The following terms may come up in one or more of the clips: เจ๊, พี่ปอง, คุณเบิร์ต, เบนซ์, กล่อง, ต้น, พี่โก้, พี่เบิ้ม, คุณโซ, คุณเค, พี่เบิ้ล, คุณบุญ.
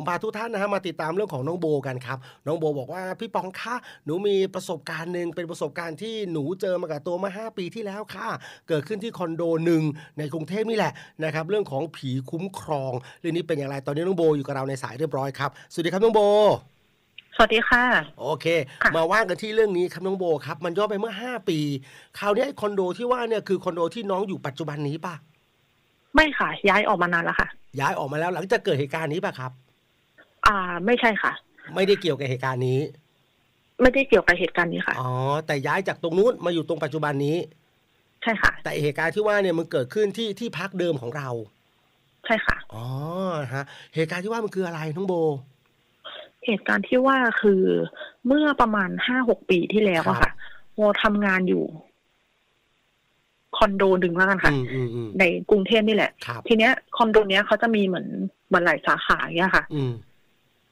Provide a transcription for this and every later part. ผมพาทุกท่านนะฮะมาติดตามเรื่องของน้องโบกันครับน้องโบบอกว่าพี่ปองคะหนูมีประสบการณ์หนึ่งเป็นประสบการณ์ที่หนูเจอมากับตัวมา5 ปีที่แล้วค่ะเกิดขึ้นที่คอนโดหนึ่งในกรุงเทพนี่แหละนะครับเรื่องของผีคุ้มครองเรื่องนี้เป็นอย่างไรตอนนี้น้องโบอยู่กับเราในสายเรียบร้อยครับสวัสดีครับน้องโบสวัสดีค่ะโอเคมาว่ากันที่เรื่องนี้ครับน้องโบครับมันย้อนไปเมื่อ5 ปีคราวนี้คอนโดที่ว่าเนี่ยคือคอนโดที่น้องอยู่ปัจจุบันนี้ป่ะไม่ค่ะย้ายออกมานานแล้วค่ะย้ายออกมาแล้วหลังจากเกิดเหตุการณ์นี้ป่ะครับไม่ใช่ค่ะไม่ได้เกี่ยวกับเหตุการณ์นี้ไม่ได้เกี่ยวกับเหตุการณ์นี้ค่ะอ๋อแต่ย้ายจากตรงนู้นมาอยู่ตรงปัจจุบันนี้ใช่ค่ะแต่เหตุการณ์ที่ว่าเนี่ยมันเกิดขึ้นที่พักเดิมของเราใช่ค่ะอ๋อฮะเหตุการณ์ที่ว่ามันคืออะไรน้องโบเหตุการณ์ที่ว่าคือเมื่อประมาณ5-6 ปีที่แล้วอะค่ะโมทำงานอยู่คอนโดหนึ่งแล้วกันค่ะในกรุงเทพนี่แหละทีเนี้ยคอนโดเนี้ยเขาจะมีเหมือนหลายสาขาเนี้ยค่ะ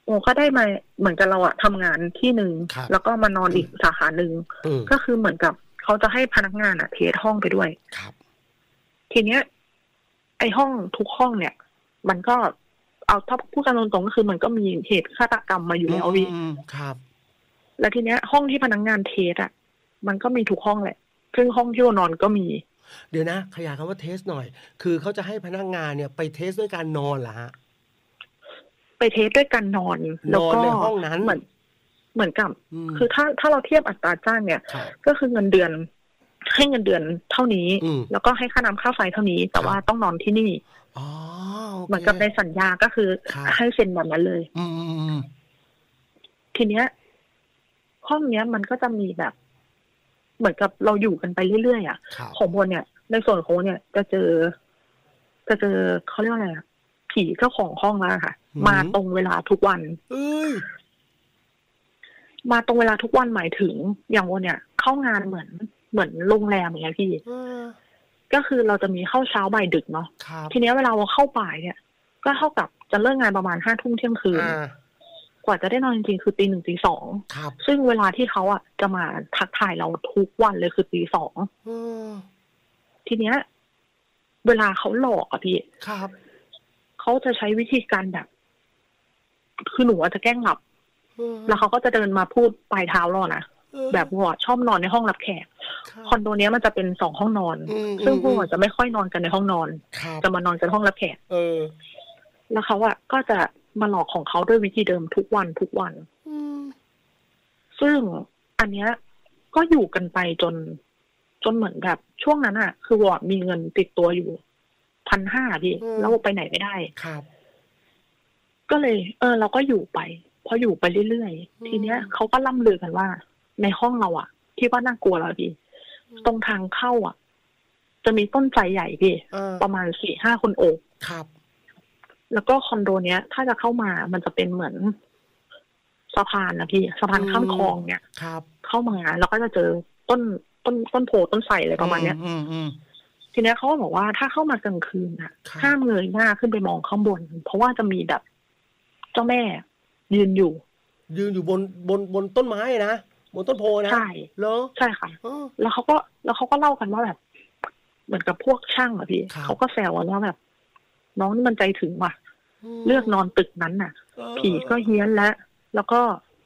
โมก็ได้มาเหมือนกับเราอะทำงานที่หนึ่งแล้วก็มานอนอีกสาขาหนึ่งก็คือเหมือนกับเขาจะให้พนักงานอะเทสห้องไปด้วยทีเนี้ยไอห้องทุกห้องเนี่ยมันก็เอาถ้าพูดกันตรงๆก็คือมันก็มีเหตุฆาตกรรมมาอยู่แล้วพี่ครับแล้วทีเนี้ยห้องที่พนักงานเทสอ่ะมันก็มีทุกห้องแหละซึ่งห้องที่นอนก็มีเดี๋ยวนะขยายคำว่าเทสหน่อยคือเขาจะให้พนักงานเนี่ยไปเทสด้วยการนอนเหรอฮะไปเทสด้วยการนอนแล้วก็ในห้องนั้นเหมือนกับคือถ้าเราเทียบอัตราจ้างเนี่ยก็คือเงินเดือนให้เงินเดือนเท่านี้แล้วก็ให้ค่าน้ำค่าไฟเท่านี้แต่ว่าต้องนอนที่นี่เหมือนกับในสัญญาก็คือให้เซ็นแบบนั้นเลยทีเนี้ยห้องเนี้ยมันก็จะมีแบบเหมือนกับเราอยู่กันไปเรื่อยๆอ่ะของคนเนี่ยในส่วนของเนี่ยจะเจอเขาเรียกว่าอะไรผีเจ้าของห้องแล้วค่ะมาตรงเวลาทุกวันมาตรงเวลาทุกวันหมายถึงอย่างวันเนี่ยเข้างานเหมือนโรงแรมอย่างเงี้ยพี่ก็คือเราจะมีเข้าเช้าบ่ายดึกเนาะทีนี้เวลาเราเข้าบ่ายเนี่ยก็เท่ากับจะเลิกงานประมาณ5 ทุ่มเที่ยงคืนกว่าจะได้นอนจริงๆคือตี 1 ตี 2ซึ่งเวลาที่เขาอ่ะจะมาทักทายเราทุกวันเลยคือตี 2ทีเนี้ยเวลาเขาหลอกอะพี่เขาจะใช้วิธีการแบบคือหนูอาจจะแกล้งหลับแล้วเขาก็จะเดินมาพูดปลายเท้าเรานะแบบวัวชอบนอนในห้องรับแขกคอนโดเนี้ยมันจะเป็น2 ห้องนอนซึ่งพวกเราจะไม่ค่อยนอนกันในห้องนอนจะมานอนกันห้องรับแขกแล้วเขาอะก็จะมาหลอกของเขาด้วยวิธีเดิมทุกวันซึ่งอันเนี้ยก็อยู่กันไปจนเหมือนแบบช่วงนั้นอะคือวัวมีเงินติดตัวอยู่1,500พี่แล้วไปไหนไม่ได้ก็เลยเราก็อยู่ไปพออยู่ไปเรื่อยๆทีเนี้ยเขาก็ล่ำลือกันว่าในห้องเราอะที่ว่าน่ากลัวเราพี่ตรงทางเข้าอ่ะจะมีต้นไทรใหญ่พี่ประมาณ4-5 คนโอบแล้วก็คอนโดเนี้ยถ้าจะเข้ามามันจะเป็นเหมือนสะพานนะพี่สะพานข้ามคลองเนี่ยเข้ามาแล้วก็จะเจอต้นโพต้นไทรอะไรประมาณเนี้ยทีเนี้ยเขาก็บอกว่าถ้าเข้ามากลางคืนอ่ะห้ามเงยหน้าขึ้นไปมองข้างบนเพราะว่าจะมีแบบเจ้าแม่ยืนอยู่บนต้นไม้นะบนต้นโพนะใช่แล้วใช่ค่ะแล้วเขาก็เล่ากันว่าแบบเหมือนกับพวกช่างอะพี่เขาก็แซวว่าแบบน้องมันใจถึงว่ะเลือกนอนตึกนั้นน่ะผีก็เฮี้ยนแล้วก็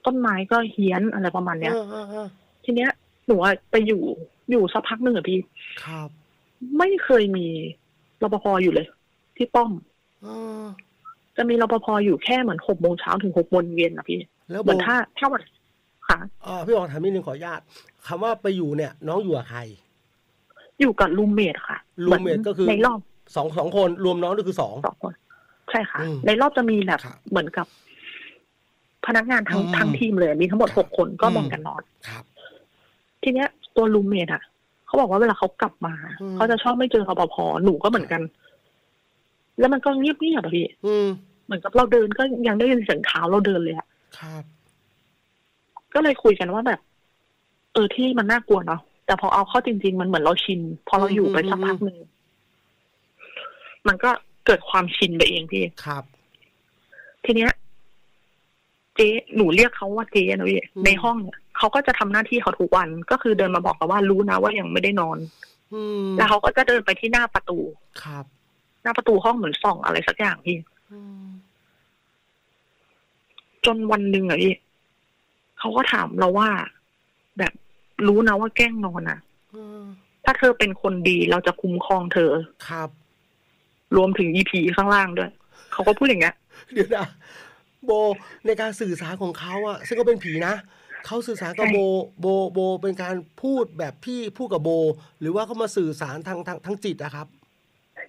ต้นไม้ก็เฮี้ยนอะไรประมาณเนี้ยทีเนี้ยหนูไปอยู่สักพักหนึ่งอะพี่ไม่เคยมีรปภอยู่เลยที่ป้อมจะมีรปภอยู่แค่เหมือน6 โมงเช้าถึง6 โมงเย็นอะพี่เหมือนถ้าวันพี่บอกถามนิดนึงขออนุญาตคำว่าไปอยู่เนี่ยน้องอยู่กับใครอยู่กับรูมเมทค่ะรูมเมทก็คือในรอบสองคนรวมน้องก็คือ2 คนใช่ค่ะในรอบจะมีแบบเหมือนกับพนักงานทั้งทีมเลยมีทั้งหมด6 คนก็แบ่งกันนอนทีเนี้ยตัวรูมเมทอ่ะเขาบอกว่าเวลาเขากลับมาเขาจะชอบไม่เจอรปภหนูก็เหมือนกันแล้วมันก็เงียบเงียบอะพี่เหมือนกับเราเดินก็ยังได้ยินเสียงเท้าเราเดินเลยอะก็เลยคุยกันว่าแบบที่มันน่ากลัวเนาะแต่พอเอาเข้าจริงๆมันเหมือนเราชินพอเราอยู่ไปสักพักหนึ่งมันก็เกิดความชินไปเองพี่ครับทีเนี้ยเจ๊หนูเรียกเขาว่าเจ๊นะพี่ในห้องเนี่ยเขาก็จะทำหน้าที่เขาทุกวันก็คือเดินมาบอกเราว่ารู้นะว่ายังไม่ได้นอนแล้วเขาก็จะเดินไปที่หน้าประตูครับหน้าประตูห้องเหมือนส่องอะไรสักอย่างพี่ จนวันหนึ่งอะพี่เขาก็ถามเราว่าแบบรู้นะว่าแกล้งนอนอะถ้าเธอเป็นคนดีเราจะคุ้มครองเธอครับรวมถึงอีผีข้างล่างด้วยเขาก็พูดอย่างเงี้ยเดี๋ยวนะโบในการสื่อสารของเขาอะซึ่งก็เป็นผีนะเขาสื่อสารกับโบเป็นการพูดแบบพี่พูดกับโบหรือว่าเขามาสื่อสารทางจิตนะครับ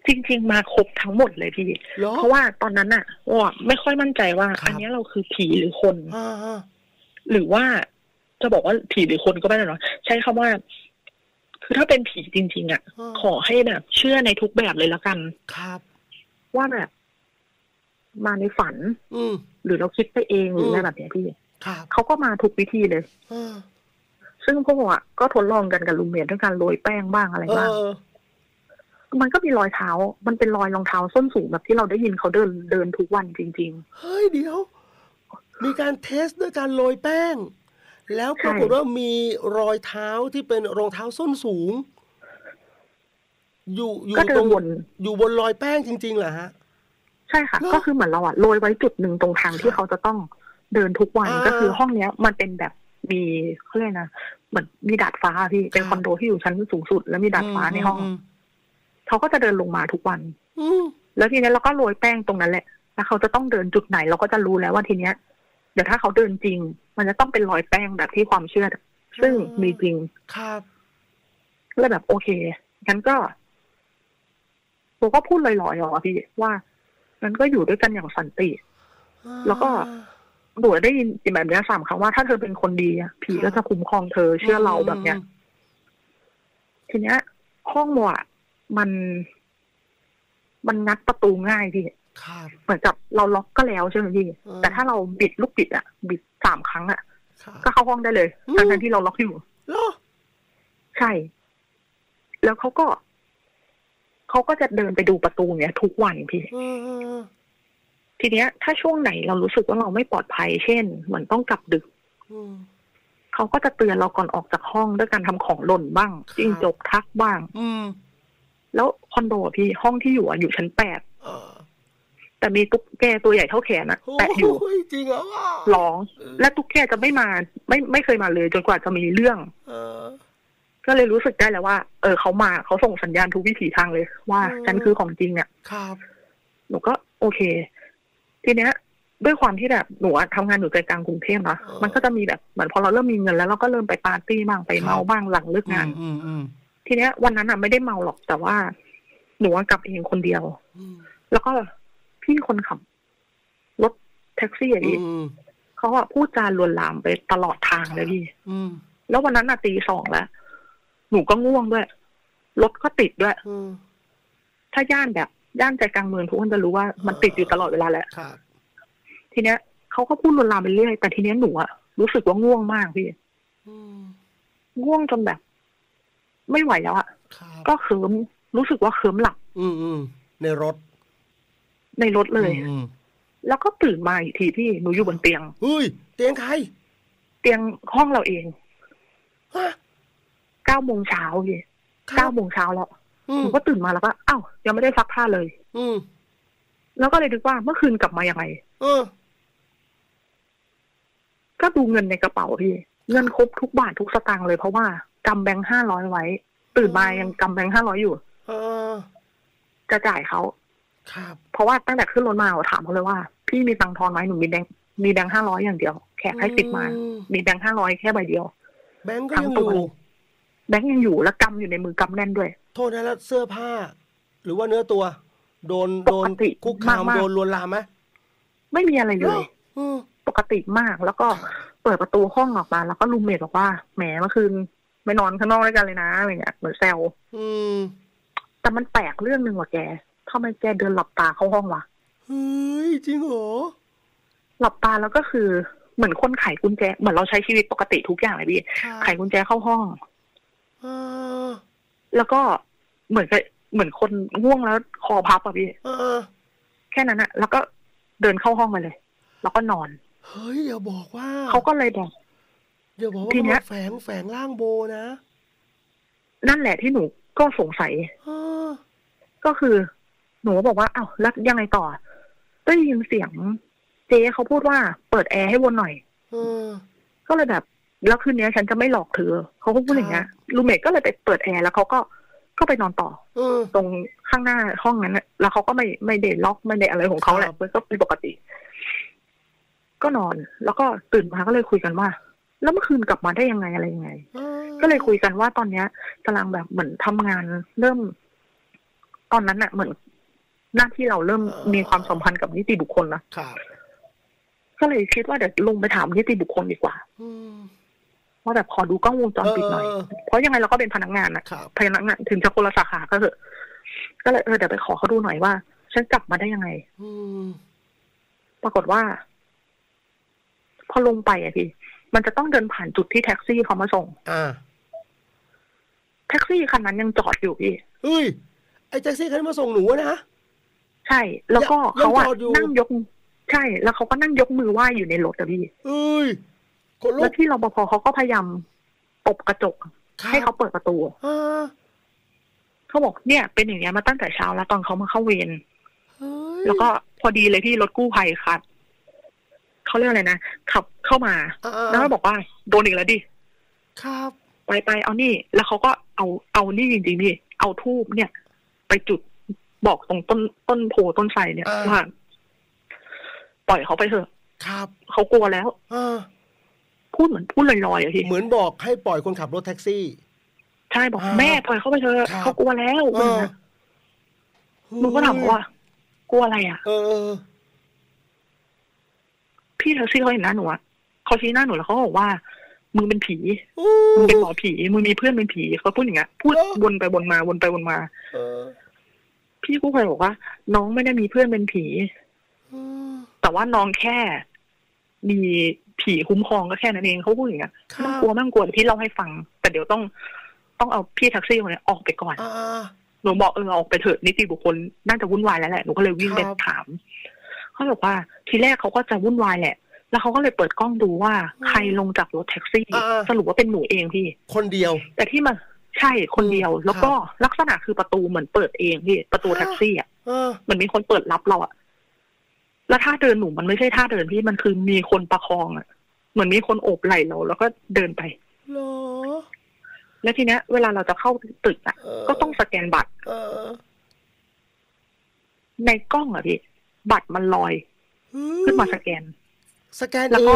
จริงๆมาครบทั้งหมดเลยพี่เพราะว่าตอนนั้นอะว่าไม่ค่อยมั่นใจว่าอันนี้เราคือผีหรือคนหรือว่าจะบอกว่าผีหรือคนก็ไม่ได้หรอกใช้คำว่าคือถ้าเป็นผีจริงๆอะขอให้แบบเชื่อในทุกแบบเลยละกันครับว่าแบบมาในฝันหรือเราคิดไปเองหรืออะไรแบบนี้พี่เขาก็มาทุกวิธีเลยซึ่งพวกเราก็ทดลองกันกับลุงเมียนด้วยการโรยแป้งบ้างอะไรบ้างมันก็มีรอยเท้ามันเป็นรอยรองเท้าส้นสูงแบบที่เราได้ยินเขาเดินทุกวันจริงๆเฮ้ยเดี๋ยวมีการเทสด้วยการโรยแป้งแล้วปรากฏว่ามีรอยเท้าที่เป็นรองเท้าส้นสูงอยู่บนรอยแป้งจริงๆเหรอฮะใช่ค่ะก็คือเหมือนเราอะโรยไว้จุดหนึ่งตรงทางที่เขาจะต้องเดินทุกวันก็คือห้องเนี้ยมันเป็นแบบมีเขาเรียกนะเหมือนมีดาดฟ้าพี่เป็นคอนโดที่อยู่ชั้นสูงสุดแล้วมีดาดฟ้าในห้องเขาก็จะเดินลงมาทุกวันแล้วทีนี้เราก็โรยแป้งตรงนั้นแหละแล้วเขาจะต้องเดินจุดไหนเราก็จะรู้แล้วว่าทีเนี้ยเดี๋ยวถ้าเขาเดินจริงมันจะต้องเป็นรอยแป้งแบบที่ความเชื่อซึ่งมีจริงครับแล้วแบบโอเคงั้นก็ผมก็พูดลอยๆออกพี่ว่ามันก็อยู่ด้วยกันอย่างสันติแล้วก็หนูได้ยินแบบนี้3 ครั้งว่าถ้าเธอเป็นคนดีผีก็จะคุ้มครองเธอเชื่อเราแบบเนี้ยทีเนี้ยห้องว่ะมันงัดประตูง่ายพี่เหมือนกับเราล็อกก็แล้วใช่ไหมพี่แต่ถ้าเราบิดลูกบิดอ่ะบิด3 ครั้งอ่ะก็เข้าห้องได้เลยทั้งที่เราล็อกอยู่ใช่แล้วเขาก็จะเดินไปดูประตูเนี้ยทุกวันพี่ทีเนี้ยถ้าช่วงไหนเรารู้สึกว่าเราไม่ปลอดภัยเช่นเหมือนต้องกลับดึกเขาก็จะเตือนเราก่อนออกจากห้องด้วยการทำของหล่นบ้างจิ้งจกทักบ้างแล้วคอนโดพี่ห้องที่อยู่ชั้น8แต่มีตุ๊กแกตัวใหญ่เท่าแขนอะแต่อยู่จริงเหรอร้องและตุ๊กแกจะไม่มาไม่เคยมาเลยจนกว่าจะมีเรื่องก็เลยรู้สึกได้แล้วว่าเขามาเขาส่งสัญญาณทุกวิถีทางเลยว่าฉันคือของจริงเนี่ยหนูก็โอเคทีเนี้ยด้วยความที่แบบหนูทำงานอยู่ใจกลางกรุงเทพนะมันก็จะมีแบบเหมือนพอเราเริ่มมีเงินแล้วเราก็เริ่มไปปาร์ตี้บ้างไปเมาบ้างหลังเลิกงานทีเนี้ยวันนั้นอ่ะไม่ได้เมาหรอกแต่ว่าหนูกลับเองคนเดียวแล้วก็พี่คนขับรถแท็กซี่อย่างนี้เขาอ่ะพูดจาลวนลามไปตลอดทางเลยพี่แล้ววันนั้นอ่ะตี 2แล้วหนูก็ง่วงด้วยรถก็ติดด้วยถ้าย่านใจกลางเมืองทุกคนจะรู้ว่ามันติดอยู่ตลอดเวลาแหละทีเนี้ยเขาก็พูดลวนลามไปเรื่อยแต่ทีเนี้ยหนูอะรู้สึกว่าง่วงมากพี่ง่วงจนแบบไม่ไหวแล้วอะก็เคิมรู้สึกว่าเคิมหลับในรถเลยแล้วก็ตื่นมาอีกทีพี่หนูอยู่บนเตียงเฮ้ยเตียงใครเตียงห้องเราเอง9 โมงเช้าพี่9 โมงเช้าแล้วหนูก็ตื่นมาแล้วก็อ้าวยังไม่ได้ซักผ้าเลยแล้วก็เลยนึกว่าเมื่อคืนกลับมาอย่างไรก็ดูเงินในกระเป๋าพี่เงินครบทุกบาททุกสตางค์เลยเพราะว่ากำแบงค์500ไว้ตื่นมายังกำแบงค์500อยู่จะจ่ายเขาครับเพราะว่าตั้งแต่ขึ้นรถมาเราถามเขาเลยว่าพี่มีตังค์ทอนไหมหนูมีแบงค์500อย่างเดียวแขกให้ติดมามีแบงค์500แค่ใบเดียวแบงค์ก็ยังอยู่แบงค์ยังอยู่แล้วกำอยู่ในมือกำแน่นด้วยโทษนะแล้วเสื้อผ้าหรือว่าเนื้อตัวโดนคุกคามโดนลวนลามไหมไม่มีอะไรเลยปกติมากแล้วก็เปิดประตูห้องออกมาแล้วก็รูมเมทบอกว่าแหมเมื่อคืนไม่นอนข้างนอกด้วยกันเลยนะอะไรเงี้ยเหมือนแซวแต่มันแปลกเรื่องหนึ่งว่ะแกทำไมแกเดินหลับตาเข้าห้องวะเฮ้ยจริงเหรอหลับตาแล้วก็คือเหมือนคนไขกุญแจเหมือนเราใช้ชีวิตปกติทุกอย่างเลยพี่ไขกุญแจเข้าห้องแล้วก็เหมือนคนง่วงแล้วคอพับอะพี่แค่นั้นอะแล้วก็เดินเข้าห้องมาเลยแล้วก็นอนเฮ้ยอย่าบอกว่าเขาก็เลยบอกอย่าบอกว่ามันแฝงร่างโบนะนั่นแหละที่หนูก็สงสัยก็คือหนูบอกว่าอ้าวแล้วยังไงต่อได้ยินเสียงเจ จ๊เขาพูดว่าเปิดแอร์ให้วนหน่อยก็เลยแบบแล้วคืนนี้ฉันจะไม่หลอกเธอเขาก็พูดอย่างเงี้ยรูมเมทก็เลยไปเปิดแอร์แล้วเขาก็ไปนอนต่อตรงข้างหน้าห้องนั้นแล้วเขาก็ไม่ได้ล็อกไม่ได้อะไรของเขาแหละก็เป็นปกติก็นอนแล้วก็ตื่นมาก็เลยคุยกันว่าแล้วเมื่อคืนกลับมาได้ยังไงอะไรยังไงก็เลยคุยกันว่าตอนเนี้ยกำลังแบบเหมือนทำงานเริ่มตอนนั้นอะเหมือนหน้าที่เราเริ่มมีความสัมพันธ์กับนิติบุคคลนะก็เลยคิดว่าเดี๋ยวลงไปถามนิติบุคคลดีกว่าว่าแบบขอดูกล้องวงจรปิดหน่อยเพราะยังไงเราก็เป็นพนักงานอะพนักงานถึงจะคนละสาขาก็เถอะก็เลยเดี๋ยวไปขอเขาดูหน่อยว่าฉันกลับมาได้ยังไงปรากฏว่าพอลงไปอะพี่มันจะต้องเดินผ่านจุดที่แท็กซี่เขามาส่งแท็กซี่คันนั้นยังจอดอยู่พี่เฮ้ยไอ้แท็กซี่คันมาส่งหนูนะใช่แล้วก็เขาอะนั่งยกใช่แล้วเขาก็นั่งยกมือไหว้อยู่ในรถอะพี่เอ้ยแล้วที่รปภเขาก็พยายามตบกระจกให้เขาเปิดประตูเขาบอกเนี่ยเป็นอย่างเงี้ยมาตั้งแต่เช้าแล้วตอนเขามาเข้าเวรแล้วก็พอดีเลยพี่รถกู้ภัยค่ะเขาเรียกอะไรนะขับเข้ามาแล้วก็บอกว่าโดนอีกแล้วดิครับไปเอานี่แล้วเขาก็เอานี่จริงๆพี่เอาธูปเนี่ยไปจุดบอกตรงต้นโพต้นไทรเนี่ยว่าปล่อยเขาไปเถอะครับเขากลัวแล้วพูดเหมือนพูดลอยๆอะพี่เหมือนบอกให้ปล่อยคนขับรถแท็กซี่ใช่บอกแม่ปล่อยเขาไปเถอะเขากลัวแล้วมึงก็ถามว่ากลัวอะไรอะพี่แท็กซี่เขาเห็นหน้าหนูเขาชี้หน้าหนูแล้วเขาบอกว่ามึงเป็นผีมึงเป็นหมอผีมึงมีเพื่อนเป็นผีเขาพูดอย่างเงี้ยพูดวนไปวนมาวนไปวนมาพี่กู้ภัยบอกว่าน้องไม่ได้มีเพื่อนเป็นผีแต่ว่าน้องแค่มีผีคุ้มครองก็แค่นั้นเองเขาพูดอย่างเงี้ยมั่งกลัวที่เล่าให้ฟังแต่เดี๋ยวต้องเอาพี่แท็กซี่คนนี้ออกไปก่อนหนูบอกออกไปเถอะนิติบุคคลน่าจะวุ่นวายแล้วแหละหนูก็เลยวิ่งไปถามเขาบอกว่าทีแรกเขาก็จะวุ่นวายแหละแล้วเขาก็เลยเปิดกล้องดูว่าใครลงจากรถแท็กซี่สรุปว่าเป็นหนูเองพี่คนเดียวแต่ที่มาใช่คนเดียวแล้วก็ลักษณะคือประตูเหมือนเปิดเองพี่ประตูแท็กซี่อ่ะมันมีคนเปิดรับเราอ่ะแล้วท่าเดินหนูมันไม่ใช่ท่าเดินพี่มันคือมีคนประคองอ่ะเหมือนมีคนโอบไหล่เราแล้วก็เดินไปแล้วทีเนี้ยเวลาเราจะเข้าตึกอ่ะก็ต้องสแกนบัตรในกล้องอ่ะพี่บัตรมันลอยขึ้นมาสแกนแล้วก็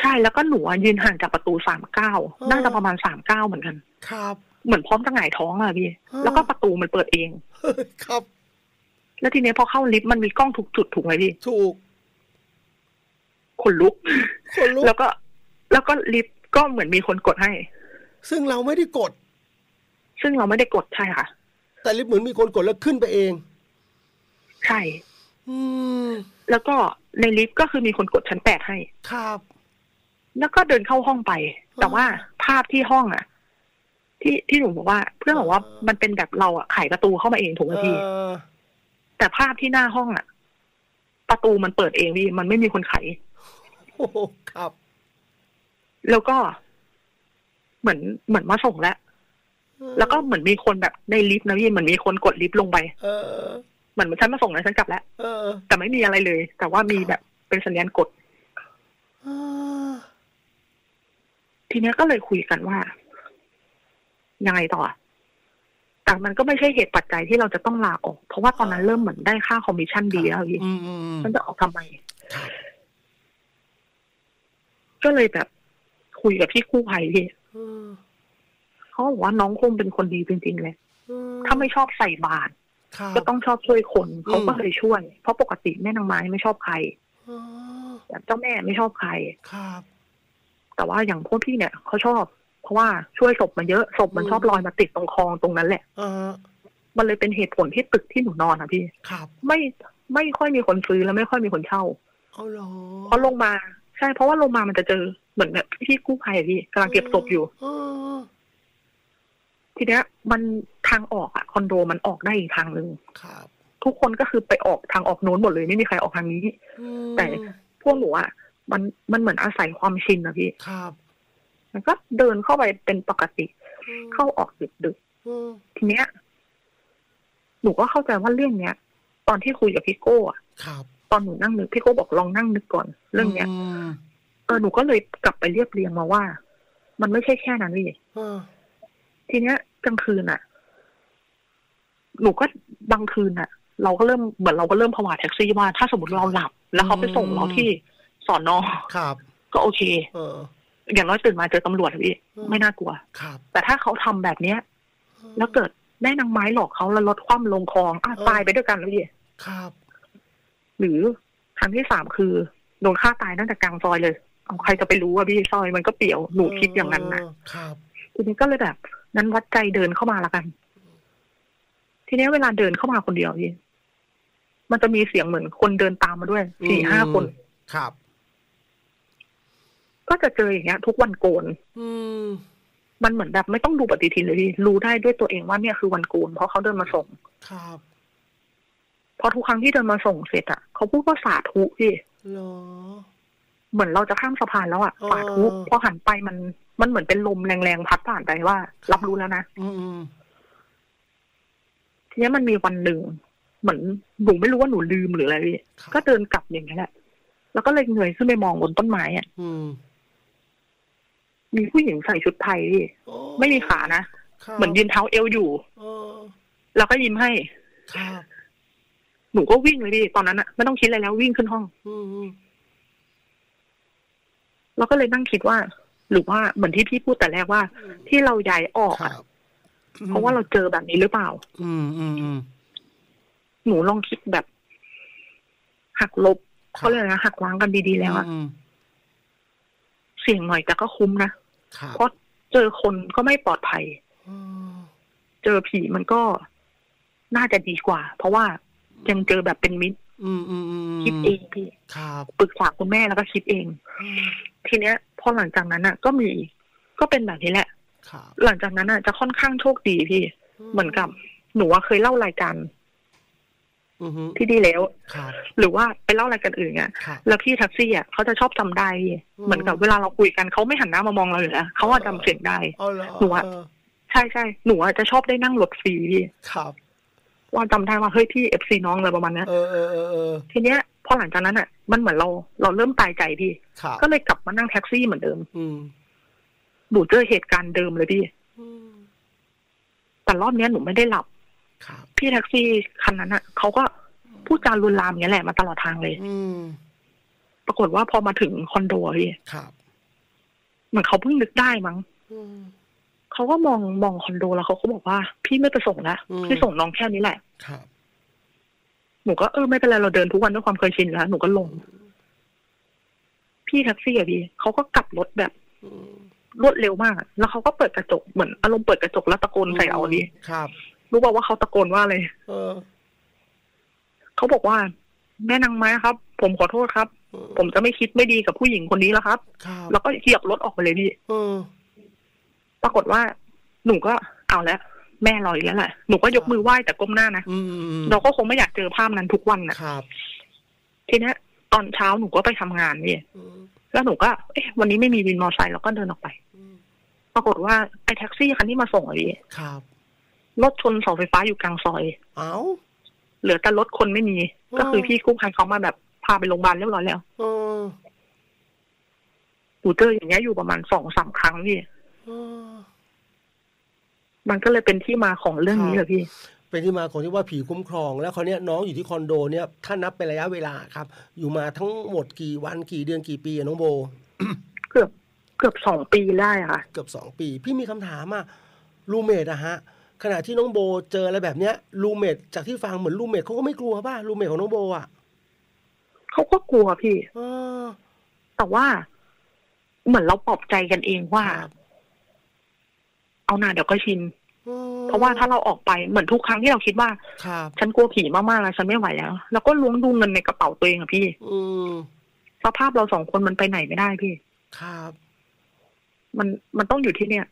ใช่แล้วก็หนูยืนห่างจากประตู39น่าจะประมาณ39เหมือนกันครับเหมือนพร้อมจะหงายท้องอะพี่แล้วก็ประตูมันเปิดเองครับแล้วทีนี้พอเข้าลิฟต์มันมีกล้องทุกจุดถูกไหมพี่ถูกขนลุกแล้วก็ลิฟต์ก็เหมือนมีคนกดให้ซึ่งเราไม่ได้กดใช่ค่ะแต่ลิฟต์เหมือนมีคนกดแล้วขึ้นไปเองใช่แล้วก็ในลิฟต์ก็คือมีคนกดชั้น8ให้ครับแล้วก็เดินเข้าห้องไปแต่ว่าภาพที่ห้องอ่ะที่หนูบอกว่าเพื่อนบอกว่ามันเป็นแบบเราอ่ะไขประตูเข้ามาเองถูกไหมพี่แต่ภาพที่หน้าห้องอ่ะประตูมันเปิดเองพี่มันไม่มีคนไขโอ้ครับแล้วก็เหมือนมาส่งแล้วก็เหมือนมีคนแบบในลิฟต์นะพี่เหมือนมีคนกดลิฟต์ลงไปเหมือนฉันมาส่งแล้วฉันกลับแล้วแต่ไม่มีอะไรเลยแต่ว่ามีแบบเป็นสัญญาณกดทีนี้ก็เลยคุยกันว่ายังไงต่อแต่มันก็ไม่ใช่เหตุปัจจัยที่เราจะต้องลาออกเพราะว่าตอนนั้นเริ่มเหมือนได้ค่าคอมมิชชั่นดีแล้วพี่ฉันจะออกทำไมก็เลยแบบคุยกับพี่กู้ภัยพี่เขาบอกว่าน้องคงเป็นคนดีจริงๆเลยถ้าไม่ชอบใส่บาตรก็ต้องชอบช่วยคนเขาก็เลยช่วยเพราะปกติแม่นางไม้ไม่ชอบใครแบบเจ้าแม่ไม่ชอบใครครับแต่ว่าอย่างพวกพี่เนี่ยเขาชอบเพราะว่าช่วยศพมันเยอะศพมันชอบลอยมาติดตรงคลองตรงนั้นแหละมันเลยเป็นเหตุผลที่ตึกที่หนูนอนนะพี่ครับไม่ค่อยมีคนซื้อแล้วไม่ค่อยมีคนเช่าเพราะลงมาใช่เพราะว่าลงมามันจะเจอเหมือนแบบพี่กู้ภัยพี่กำลังเก็บศพอยู่ทีเนี้ยมันทางออกอะคอนโดมันออกได้อีกทางหนึ่งทุกคนก็คือไปออกทางออกโน้นหมดเลยไม่มีใครออกทางนี้แต่พวกหนูอะมันเหมือนอาศัยความชินนะพี่มันก็เดินเข้าไปเป็นปกติเข้าออกดึกทีเนี้ยหนูก็เข้าใจว่าเรื่องเนี้ยตอนที่คุยกับพี่โก้อะ ตอนหนูนั่งนึกพี่โก้บอกลองนั่งนึกก่อนเรื่องเนี้ยหนูก็เลยกลับไปเรียบเรียงมาว่ามันไม่ใช่แค่นั้นเลยทีเนี้ยกลางคืนอ่ะหนูก็บางคืนอ่ะเราก็เริ่มเหมือนเราก็เริ่มผวาแท็กซี่ว่าถ้าสมมติเราหลับแล้วเขาไปส่งเราที่สอนอก็โอเคอย่างน้อยตื่นมาเจอตำรวจพี่ไม่น่ากลัวแต่ถ้าเขาทำแบบเนี้ยแล้วเกิดแม่นางไม้หลอกเขาแล้วรถคว่ำลงคลองตายไปด้วยกันแล้วพี่หรือครั้งที่สามคือโดนฆ่าตายตั้งแต่กลางซอยเลยเอาใครจะไปรู้ว่าพี่ซอยมันก็เปี่ยวหนูคิดอย่างนั้นนะทีนี้ก็เลยแบบนั้นวัดใจเดินเข้ามาละกันทีนี้เวลาเดินเข้ามาคนเดียวพี่มันจะมีเสียงเหมือนคนเดินตามมาด้วย4-5 คนครับก็จะเจออย่างเงี้ยทุกวันโกนมันเหมือนแบบไม่ต้องดูปฏิทินเลยพี่รู้ได้ด้วยตัวเองว่าเนี่ยคือวันโกนเพราะเขาเดินมาส่งครับพอทุกครั้งที่เดินมาส่งเสร็จอ่ะเขาพูดว่าสาธุพี่เหมือนเราจะข้ามสะพานแล้วอ่ะสาธุพอหันไปมันเหมือนเป็นลมแรงๆพัดผ่านไปว่ารับรู้แล้วนะทีนี้มันมีวันหนึ่งเหมือนหนูไม่รู้ว่าหนูลืมหรืออะไรพี่ก็เดินกลับอย่างนี้แหละแล้วก็เลยเงยขึ้นไปมองบนต้นไม้อ่ะมีผู้หญิงใส่ชุดไทยพี่ไม่มีขานะเหมือนยืนเท้าเอวอยู่แล้วก็ยิ้มให้หนูก็วิ่งเลยพี่ตอนนั้นอ่ะไม่ต้องคิดอะไรแล้ววิ่งขึ้นห้องแล้วก็เลยนั่งคิดว่าหรือว่าเหมือนที่พี่พูดแต่แรกว่าที่เราย้ายออกอ่ะเพราะว่าเราเจอแบบนี้หรือเปล่าหนูลองคิดแบบหักลบเขาเลยนะหักล้างกันดีๆแล้วอะเสี่ยงหน่อยแต่ก็คุ้มนะเพราะเจอคนก็ไม่ปลอดภัยเจอผีมันก็น่าจะดีกว่าเพราะว่ายังเจอแบบเป็นมิตรคิดเองพี่ปรึกษาคุณแม่แล้วก็คิดเองทีเนี้ยพอหลังจากนั้นอะก็มีก็เป็นแบบนี้แหละหลังจากนั้นอ่ะจะค่อนข้างโชคดีพี่เหมือนกับหนูว่าเคยเล่ารายการที่ดีแล้วหรือว่าไปเล่ารายการอื่นอ่ะแล้วพี่แท็กซี่อ่ะเขาจะชอบจำได้เหมือนกับเวลาเราคุยกันเขาไม่หันหน้ามามองเราเลยนะเขาว่าจำเสียงได้หนูว่าใช่หนูว่าจะชอบได้นั่งรถฟรีพี่ว่าจำได้ว่าเฮ้ยพี่เอฟซีน้องอะไรประมาณนั้นทีเนี้ยพอหลังจากนั้นอ่ะมันเหมือนเราเริ่มตายใจพี่ก็เลยกลับมานั่งแท็กซี่เหมือนเดิมหนูเจอเหตุการณ์เดิมเลยพี่แต่รอบนี้หนูไม่ได้หลับพี่แท็กซี่คันนั้นอ่ะเขาก็พูดจารุนลามอย่างนี้แหละมาตลอดทางเลยปรากฏว่าพอมาถึงคอนโดพี่เหมือนเขาเพิ่งนึกได้มั้งเขาก็มองคอนโดแล้วเขาก็บอกว่าพี่ไม่ไปส่งนะพี่ส่งน้องแค่นี้แหละหนูก็ไม่เป็นไรเราเดินทุกวันด้วยความเคยชินแล้วหนูก็ลงพี่แท็กซี่อ่ะพี่เขาก็กลับรถแบบรวดเร็วมากแล้วเขาก็เปิดกระจกเหมือนอารมณ์เปิดกระจกแล้วตะโกนใส่เอาดิรู้ป่าวว่าเขาตะโกนว่าอะไรเขาบอกว่าแม่นางไม้ครับผมขอโทษครับผมจะไม่คิดไม่ดีกับผู้หญิงคนนี้แล้วครับแล้วก็เหยียบรถออกไปเลยพี่ปรากฏว่าหนูก็เอาแล้วแม่ลอยแล้วแหละหนูก็ยกมือไหว้แต่ก้มหน้านะเราก็คงไม่อยากเจอภาพนั้นทุกวันนะทีนี้ตอนเช้าหนูก็ไปทำงานนี่แล้วหนูก็วันนี้ไม่มีวินมอเตอร์ไซค์เราก็เดินออกไปปรากฏว่าไอ้แท็กซี่คันที่มาส่งอะไรรถชนเสาไฟฟ้าอยู่กลางซอยเหลือแต่รถคนไม่มีก็คือพี่กู้ภัยเขามาแบบพาไปโรงพยาบาลเรียบร้อยแล้วหนูเจออย่างเงี้ยอยู่ประมาณ2-3 ครั้งพี่มันก็เลยเป็นที่มาของเรื่องนี้เลยพี่เป็นที่มาของที่ว่าผีคุ้มครองแล้วเขาเนี้ยน้องอยู่ที่คอนโดเนี้ยถ้านับเป็นระยะเวลาครับอยู่มาทั้งหมดกี่วันกี่เดือนกี่ปีน้องโบ เกือบ2 ปีได้ค่ะเกือบ2 ปีพี่มีคำถามอะรูเมทอะฮะขณะที่น้องโบเจออะไรแบบเนี้ยรูเมทจากที่ฟังเหมือนรูเมทเขาก็ไม่กลัวป่ะรูเมทของน้องโบอะเขาก็กลัวพี่แต่ว่าเหมือนเราปลอบใจกันเองว่าเอาหน่าเดี๋ยวก็ชินเพราะว่าถ้าเราออกไปเหมือนทุกครั้งที่เราคิดว่าฉันกลัวผีมากๆแล้วฉันไม่ไหวแล้วแล้วก็ล้วงดูเงินในกระเป๋าตัวเองอะพี่สภาพเรา2 คนมันไปไหนไม่ได้พี่ครับมันต้องอยู่ที่เนี่ย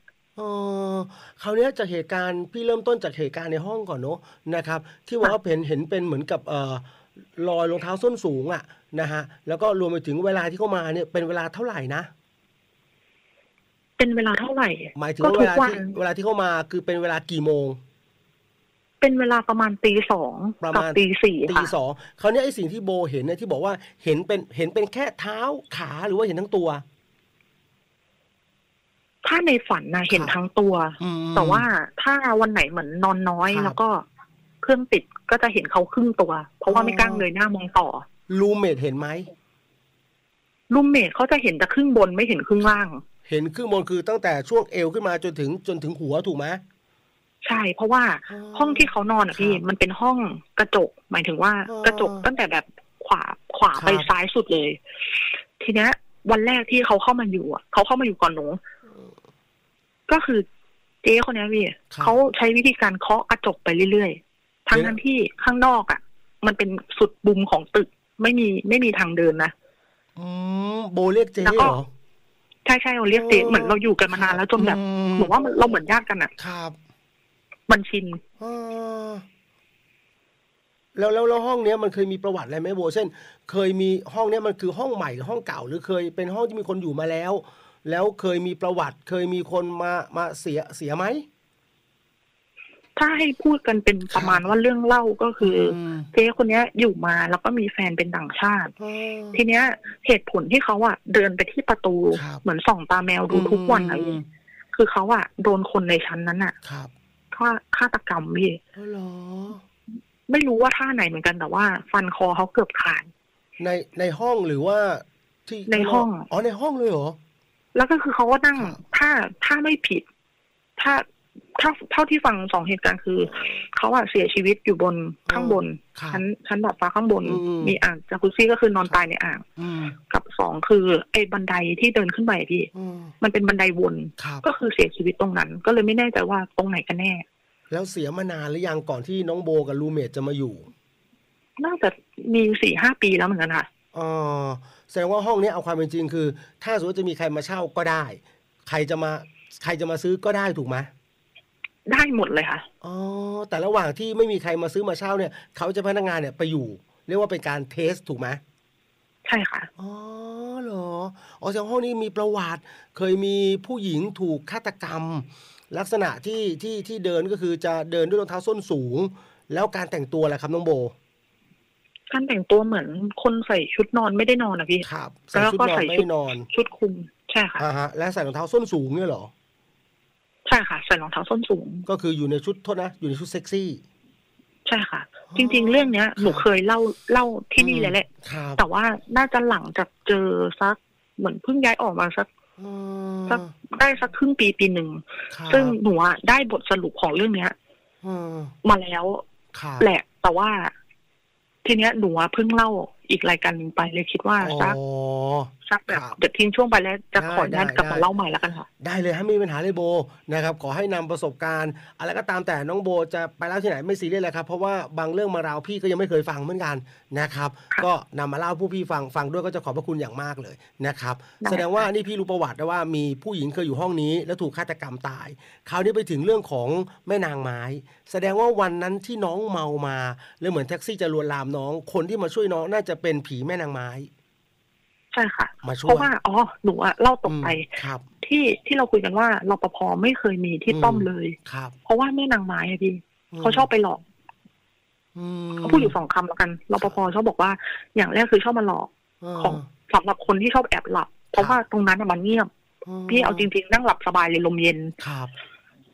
คราวนี้จากเหตุการณ์พี่เริ่มต้นจากเหตุการณ์ในห้องก่อนเนาะนะครับที่ว่าเห็นเป็นเหมือนกับรอยรองเท้าส้นสูงอะนะฮะแล้วก็รวมไปถึงเวลาที่เข้ามาเนี่ยเป็นเวลาเท่าไหร่นะเป็นเวลาเท่าไหร่หมายถึงเวลาที่เข้ามาคือเป็นเวลากี่โมง เป็นเวลาประมาณตี 2กับตี 4ค่ะตี 2คราวนี้ไอ้สิ่งที่โบเห็นเนี่ยที่บอกว่าเห็นเป็นแค่เท้าขาหรือว่าเห็นทั้งตัวถ้าในฝันนะเห็นทั้งตัวแต่ว่าถ้าวันไหนเหมือนนอนน้อยแล้วก็เครื่องติดก็จะเห็นเขาครึ่งตัวเพราะว่าไม่กล้าเลยหน้ามองต่อรูมเมทเห็นไหมรูมเมทเขาจะเห็นแต่ครึ่งบนไม่เห็นครึ่งล่างเห็นครึ่งบนคือตั้งแต่ช่วงเอวขึ้นมาจนถึงหัวถูกไหมใช่เพราะว่าห้องที่เขานอนอ่ะพี่มันเป็นห้องกระจกหมายถึงว่ากระจกตั้งแต่แบบขวาไปซ้ายสุดเลยทีเนี้ยวันแรกที่เขาเข้ามาอยู่อ่ะเขาเข้ามาอยู่ก่อนหนูก็คือเจ๊คนนี้พี่เขาใช้วิธีการเคาะกระจกไปเรื่อยๆทั้งที่ข้างนอกอ่ะมันเป็นสุดบุมของตึกไม่มีทางเดินนะโบเรียกเจ๊เหรอใช่เราเรียกเจ๊เหมือนเราอยู่กันมานานแล้วจนแบบเหมือนว่าเราเหมือนญาติกันอ่ะครับมันชินแล้วห้องเนี้ยมันเคยมีประวัติอะไรไหมโบเช่นเคยมีห้องเนี้ยมันคือห้องใหม่หรือห้องเก่าหรือเคยเป็นห้องที่มีคนอยู่มาแล้วเคยมีประวัติเคยมีคนมาเสียไหมถ้าให้พูดกันเป็นประมาณว่าเรื่องเล่าก็คือเจ๊คนนี้อยู่มาแล้วก็มีแฟนเป็นต่างชาติทีเนี้ยเหตุผลที่เขาอ่ะเดินไปที่ประตูเหมือนส่องตาแมวดูทุกวันอะไรคือเขาอ่ะโดนคนในชั้นนั้นอ่ะฆาตกรรมพี่ไม่รู้ว่าท่าไหนเหมือนกันแต่ว่าฟันคอเขาเกือบขาดในห้องหรือว่าที่ในห้องอ๋อในห้องเลยเหรอแล้วก็คือเขาก็นั่งถ้าไม่ผิดเท่าที่ฟังสองเหตุการณ์คือเขาอะเสียชีวิตอยู่บนข้างบนชั้นดาดฟ้าข้างบนมีอ่างจากุซซี่ก็คือนอนตายในอ่างกับสองคือไอ้บันไดที่เดินขึ้นไปพี่มันเป็นบันไดวนก็คือเสียชีวิตตรงนั้นก็เลยไม่แน่ใจว่าตรงไหนกันแน่แล้วเสียมานานหรือยังก่อนที่น้องโบกับรูเมทจะมาอยู่น่าจะมี4-5 ปีแล้วเหมือนกันค่ะอ๋อแสดงว่าห้องนี้เอาความเป็นจริงคือถ้าสมมติจะมีใครมาเช่าก็ได้ใครจะมาซื้อก็ได้ถูกไหมได้หมดเลยค่ะอ๋อแต่ระหว่างที่ไม่มีใครมาซื้อมาเช่าเนี่ยเขาจะพนักงานเนี่ยไปอยู่เรียกว่าเป็นการเทสถูกไหมใช่ค่ะอ๋อเหรออ๋อแสดงห้องนี้มีประวัติเคยมีผู้หญิงถูกฆาตกรรมลักษณะที่เดินก็คือจะเดินด้วยรองเท้าส้นสูงแล้วการแต่งตัวแหละครับน้องโบการแต่งตัวเหมือนคนใส่ชุดนอนไม่ได้นอนนะพี่ครับแล้วก็ใส่ชุดนอนชุดคลุมใช่ค่ะแล้วใส่รองเท้าส้นสูงเนี่ยเหรอใช่ค่ะใส่รองเท้าส้นสูงก็คืออยู่ในชุดโทษนะอยู่ในชุดเซ็กซี่ใช่ค่ะจริงๆเรื่องเนี้ยหนูเคยเล่าที่นี่เลยแหละแต่ว่าน่าจะหลังจากเจอสักเหมือนเพิ่งย้ายออกมาสักได้สักครึ่งปี 1ซึ่งหนูได้บทสรุปของเรื่องเนี้ยมาแล้วแหละแต่ว่าทีเนี้ยหนูเพิ่งเล่าอีกรายการหนึ่งไปเลยคิดว่าซักแบบเดี๋ยวทิ้งช่วงไปแล้วจะขอย้อนกลับมาเล่าใหม่แล้วกันค่ะได้เลยถ้ามีปัญหาเลยโบนะครับขอให้นำประสบการณ์อะไรก็ตามแต่น้องโบจะไปเล่าที่ไหนไม่ซีเรียสเลยครับเพราะว่าบางเรื่องมาราวพี่ก็ยังไม่เคยฟังเหมือนกันนะครับก็นำมาเล่าผู้พี่ฟังด้วยก็จะขอบพระคุณอย่างมากเลยนะครับแสดงว่านี่พี่รู้ประวัตินะว่ามีผู้หญิงเคยอยู่ห้องนี้แล้วถูกฆาตกรรมตายคราวนี้ไปถึงเรื่องของแม่นางไม้แสดงว่าวันนั้นที่น้องเมามาแล้วเหมือนแท็กซี่จะลวนลามน้องคนที่มาช่วยน้องน่าจะเป็นผีแม่นางไม้ใช่ค่ะเพราะว่าอ๋อหนูเล่าตกไปที่เราคุยกันว่ารปภ.ไม่เคยมีที่ต้อมเลยเพราะว่าแม่นางไม้อะพี่เขาชอบไปหลอกเขาพูดอยู่2 คำแล้วกันรปภ.ชอบบอกว่าอย่างแรกคือชอบมาหลอกของสำหรับคนที่ชอบแอบหลับเพราะว่าตรงนั้นมันเงียบพี่เอาจริงๆนั่งหลับสบายเลยลมเย็น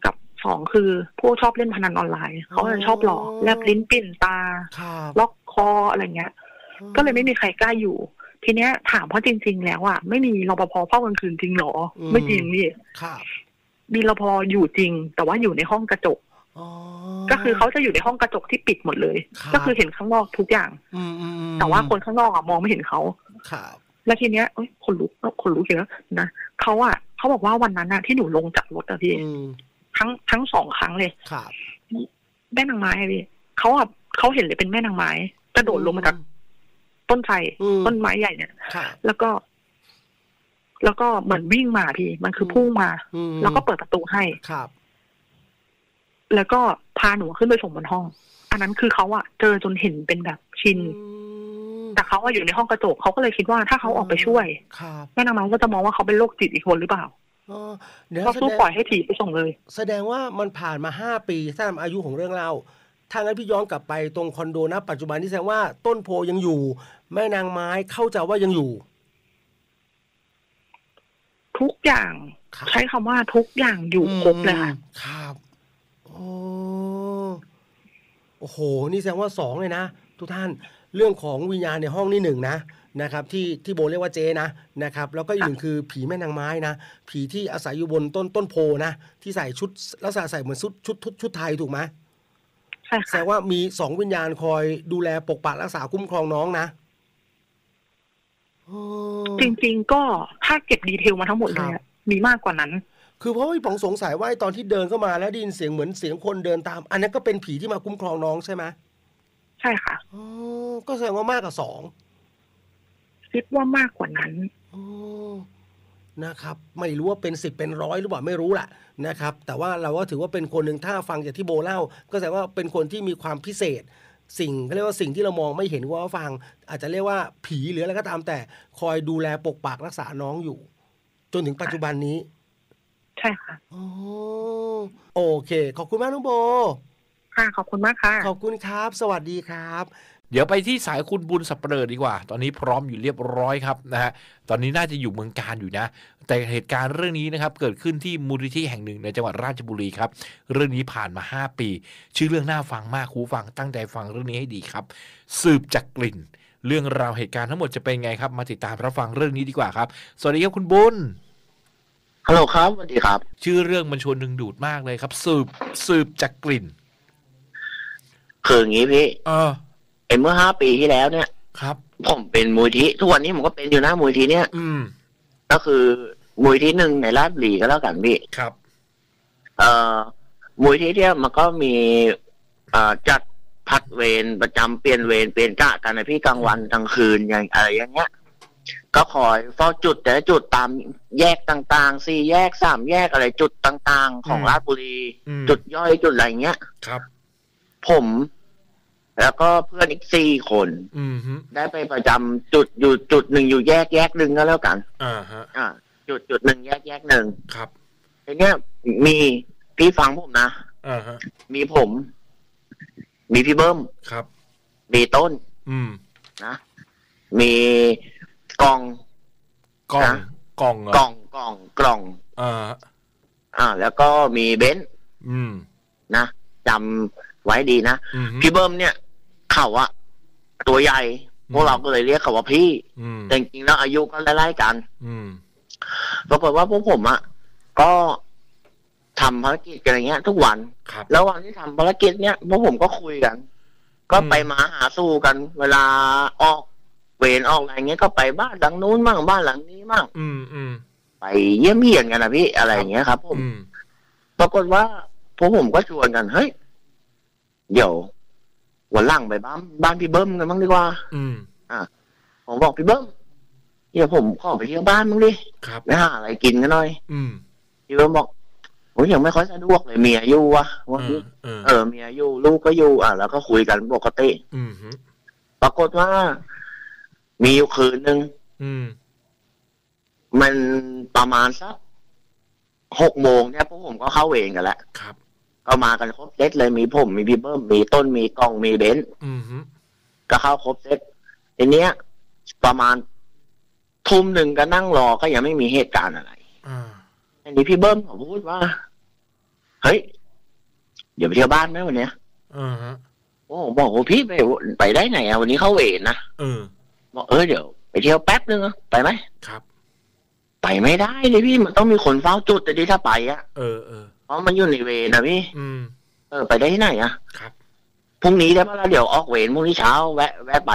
กับ2คือพวกชอบเล่นพนันออนไลน์เขาจะชอบหลอกแลบลิ้นปิ่นตาล็อกคออะไรเงี้ยก็เลยไม่มีใครกล้าอยู่ทีเนี้ยถามเพราะจริงๆแล้วอ่ะไม่มีรปภ.เฝ้ากลางคืนจริงหรอไม่จริงพี่มีรปภ.อยู่จริงแต่ว่าอยู่ในห้องกระจกก็คือเขาจะอยู่ในห้องกระจกที่ปิดหมดเลยก็คือเห็นข้างนอกทุกอย่างแต่ว่าคนข้างนอกอ่ะมองไม่เห็นเขาแล้วทีเนี้ยคนลุกเยอะนะเขาอ่ะเขาบอกว่าวันนั้นอ่ะที่หนูลงจากรถอะพี่ทั้ง2 ครั้งเลยแม่นางไม้พี่เขาอ่ะเขาเห็นเลยเป็นแม่นางไม้กระโดดลงมาจากต้นไม้ใหญ่เนี่ยแล้วก็เหมือนวิ่งมาพี่มันคือพุ่งมาแล้วก็เปิดประตูให้ครับแล้วก็พาหนูขึ้นไปส่งบนห้องอันนั้นคือเขาอะเจอจนเห็นเป็นแบบชินแต่เขาอะอยู่ในห้องกระจกเขาก็เลยคิดว่าถ้าเขาออกไปช่วยแม่นางไม้ก็จะมองว่าเขาเป็นโรคจิตอีกคนหรือเปล่าก็สู้ปล่อยให้ผีไปส่งเลยแสดงว่ามันผ่านมา5 ปีตามอายุของเรื่องเล่า ถ้างั้นพี่ย้อนกลับไปตรงคอนโดนะปัจจุบันที่แสดงว่าต้นโพยังอยู่แม่นางไม้เข้าใจว่ายังอยู่ทุกอย่างใช้คำว่าทุกอย่างอยู่ครบเลยค่ะครับโอ้โหนี่แสดงว่าสองเลยนะทุกท่านเรื่องของวิญญาณในห้องนี่หนึ่งนะนะครับที่โบเรียกว่าเจนะนะครับแล้วก็อีกหนึ่งคือผีแม่นางไม้นะผีที่อาศัยอยู่บนต้นโพนะที่ใส่ชุดลักษณะใส่เหมือนชุดไทยถูกไหมใช่ค่ะแสดงว่ามีสองวิญญาณคอยดูแลปกปักรักษาคุ้มครองน้องนะจริงๆก็ถ้าเก็บดีเทลมาทั้งหมดเลยมีมากกว่านั้นคือเพราะว่าผมสงสัยว่าตอนที่เดินเข้ามาแล้วได้ยินเสียงเหมือนเสียงคนเดินตามอันนั้นก็เป็นผีที่มาคุ้มครองน้องใช่ไหมใช่ค่ะอ๋อก็แสดงว่ามากกว่าสองคิดว่ามากกว่านั้นอ๋อนะครับไม่รู้ว่าเป็นสิบเป็นร้อยหรือเปล่าไม่รู้แหละนะครับแต่ว่าเราก็ถือว่าเป็นคนหนึ่งถ้าฟังจากที่โบเล่าก็แสดงว่าเป็นคนที่มีความพิเศษสิ่งเขาเรียกว่าสิ่งที่เรามองไม่เห็นว่าฟังอาจจะเรียกว่าผีหรืออะไรก็ตามแต่คอยดูแลปกปักรักษาน้องอยู่จนถึงปัจจุบันนี้ใช่ค่ะโอเคขอบคุณมากน้องโบค่ะขอบคุณมากค่ะขอบคุณครับสวัสดีครับเดี๋ยวไปที่สายคุณบุญสับเปลือดีกว่าตอนนี้พร้อมอยู่เรียบร้อยครับนะฮะตอนนี้น่าจะอยู่เมืองกาญอยู่นะแต่เหตุการณ์เรื่องนี้นะครับเกิดขึ้นที่มูลนิธิแห่งหนึ่งในจังหวัดราชบุรีครับเรื่องนี้ผ่านมา5ปีชื่อเรื่องน่าฟังมากคุณฟังตั้งใจฟังเรื่องนี้ให้ดีครับสืบจากกลิ่นเรื่องราวเหตุการณ์ทั้งหมดจะเป็นไงครับมาติดตามรับฟังเรื่องนี้ดีกว่าครับสวัสดีครับคุณบุญฮัลโหลครับสวัสดีครับชื่อเรื่องมันชวนดึงดูดมากเลยครับสืบจากกลิ่นคืออย่างนี้พี่เมื่อ5 ปีที่แล้วเนี่ยครับผมเป็นมูลที่ทุกวันนี้ผมก็เป็นอยู่นะมูลที่เนี่ยก็คือมูลที่หนึ่งในราชบุรีก็แล้วกันพี่ครับมูลที่เนี่ยมันก็มีจัดพัดเวรประจำเปลี่ยนเวรเปลี่ยนกะกันนะพี่กลางวันกลางคืนอย่างอะไรอย่างเงี้ยก็คอยเฝ้าจุดแต่ละจุดตามแยกต่างๆ4 แยก 3 แยกอะไรจุดต่างๆของราชบุรีจุดย่อยจุดอะไรเงี้ยครับผมแล้วก็เพื่อนอีก4 คนได้ไปประจำจุดอยู่จุดหนึ่งอยู่แยกหนึ่งก็แล้วกันจุดหนึ่งแยกหนึ่งครับทีเนี้ยมีพี่ฟังผมนะมีผมมีพี่เบิ้มครับมีต้นนะมีกล่องแล้วก็มีเบนซ์นะจำไว้ดีนะพี่เบิ้มเนี่ยเขาอะตัวใหญ่พวกเราก็เลยเรียกเขาว่าพี่แต่จริงๆแล้วอายุก็ไล่ๆกันปรากฏว่าพวกผมอะก็ทำภารกิจกันอย่างเงี้ยทุกวันแล้ววันที่ทำภารกิจเนี้ยพวกผมก็คุยกันก็ไปมาหาสู้กันเวลาออกเวรออกอะไรเงี้ยก็ไปบ้านหลังนู้นบ้างบ้านหลังนี้บ้างไปเยี่ยมเยียนกันนะพี่อะไรอย่างเงี้ยครับผมปรากฏว่าพวกผมก็ชวนกันเฮ้ยเดี๋ยววันหลังไปบ้านพี่เบิ้มกันบ้างดีกว่าผมบอกพี่เบิ้มเดี๋ยวผมขอไปเที่ยวบ้านมึงดิไปหาอะไรกินกันหน่อยพี่เบิ้มบอกโอ้ยยังไม่ค่อยสะดวกเลยเมียอยู่วะเมียอยู่ลูกก็อยู่แล้วก็คุยกันปกติปรากฏว่ามีอยู่คืนหนึ่งมันประมาณสัก6 โมงเนี่ยพวกผมก็เข้าเวรกันแล้วก็มากันครบเซตเลยมีผมมีพี่เบิ้มมีต้นมีกล้องมีเบนซ์ก็เข้าครบเซตทีเนี้ยประมาณทุ่ม 1ก็นั่งรอก็ยังไม่มีเหตุการณ์อะไรอันนี้พี่เบิ้มเขาพูดว่าเฮ้ยเดี๋ยวไปเที่ยวบ้านไหมวันเนี้ยโอ้บอกว่าพี่ไปได้ไหนอะวันนี้เข้าเวรนะบอกเดี๋ยวไปเที่ยวแป๊บนึงไปไหมครับไปไม่ได้เลยพี่มันต้องมีคนเฝ้าจุดแต่ที่ถ้าไปอะเพราะมันอยู่ในเวรนะพี่ไปได้ที่ไหนอะครับพรุ่งนี้ได้ปะล่ะเดี๋ยวออกเวรพรุ่งนี้เช้าแวะไป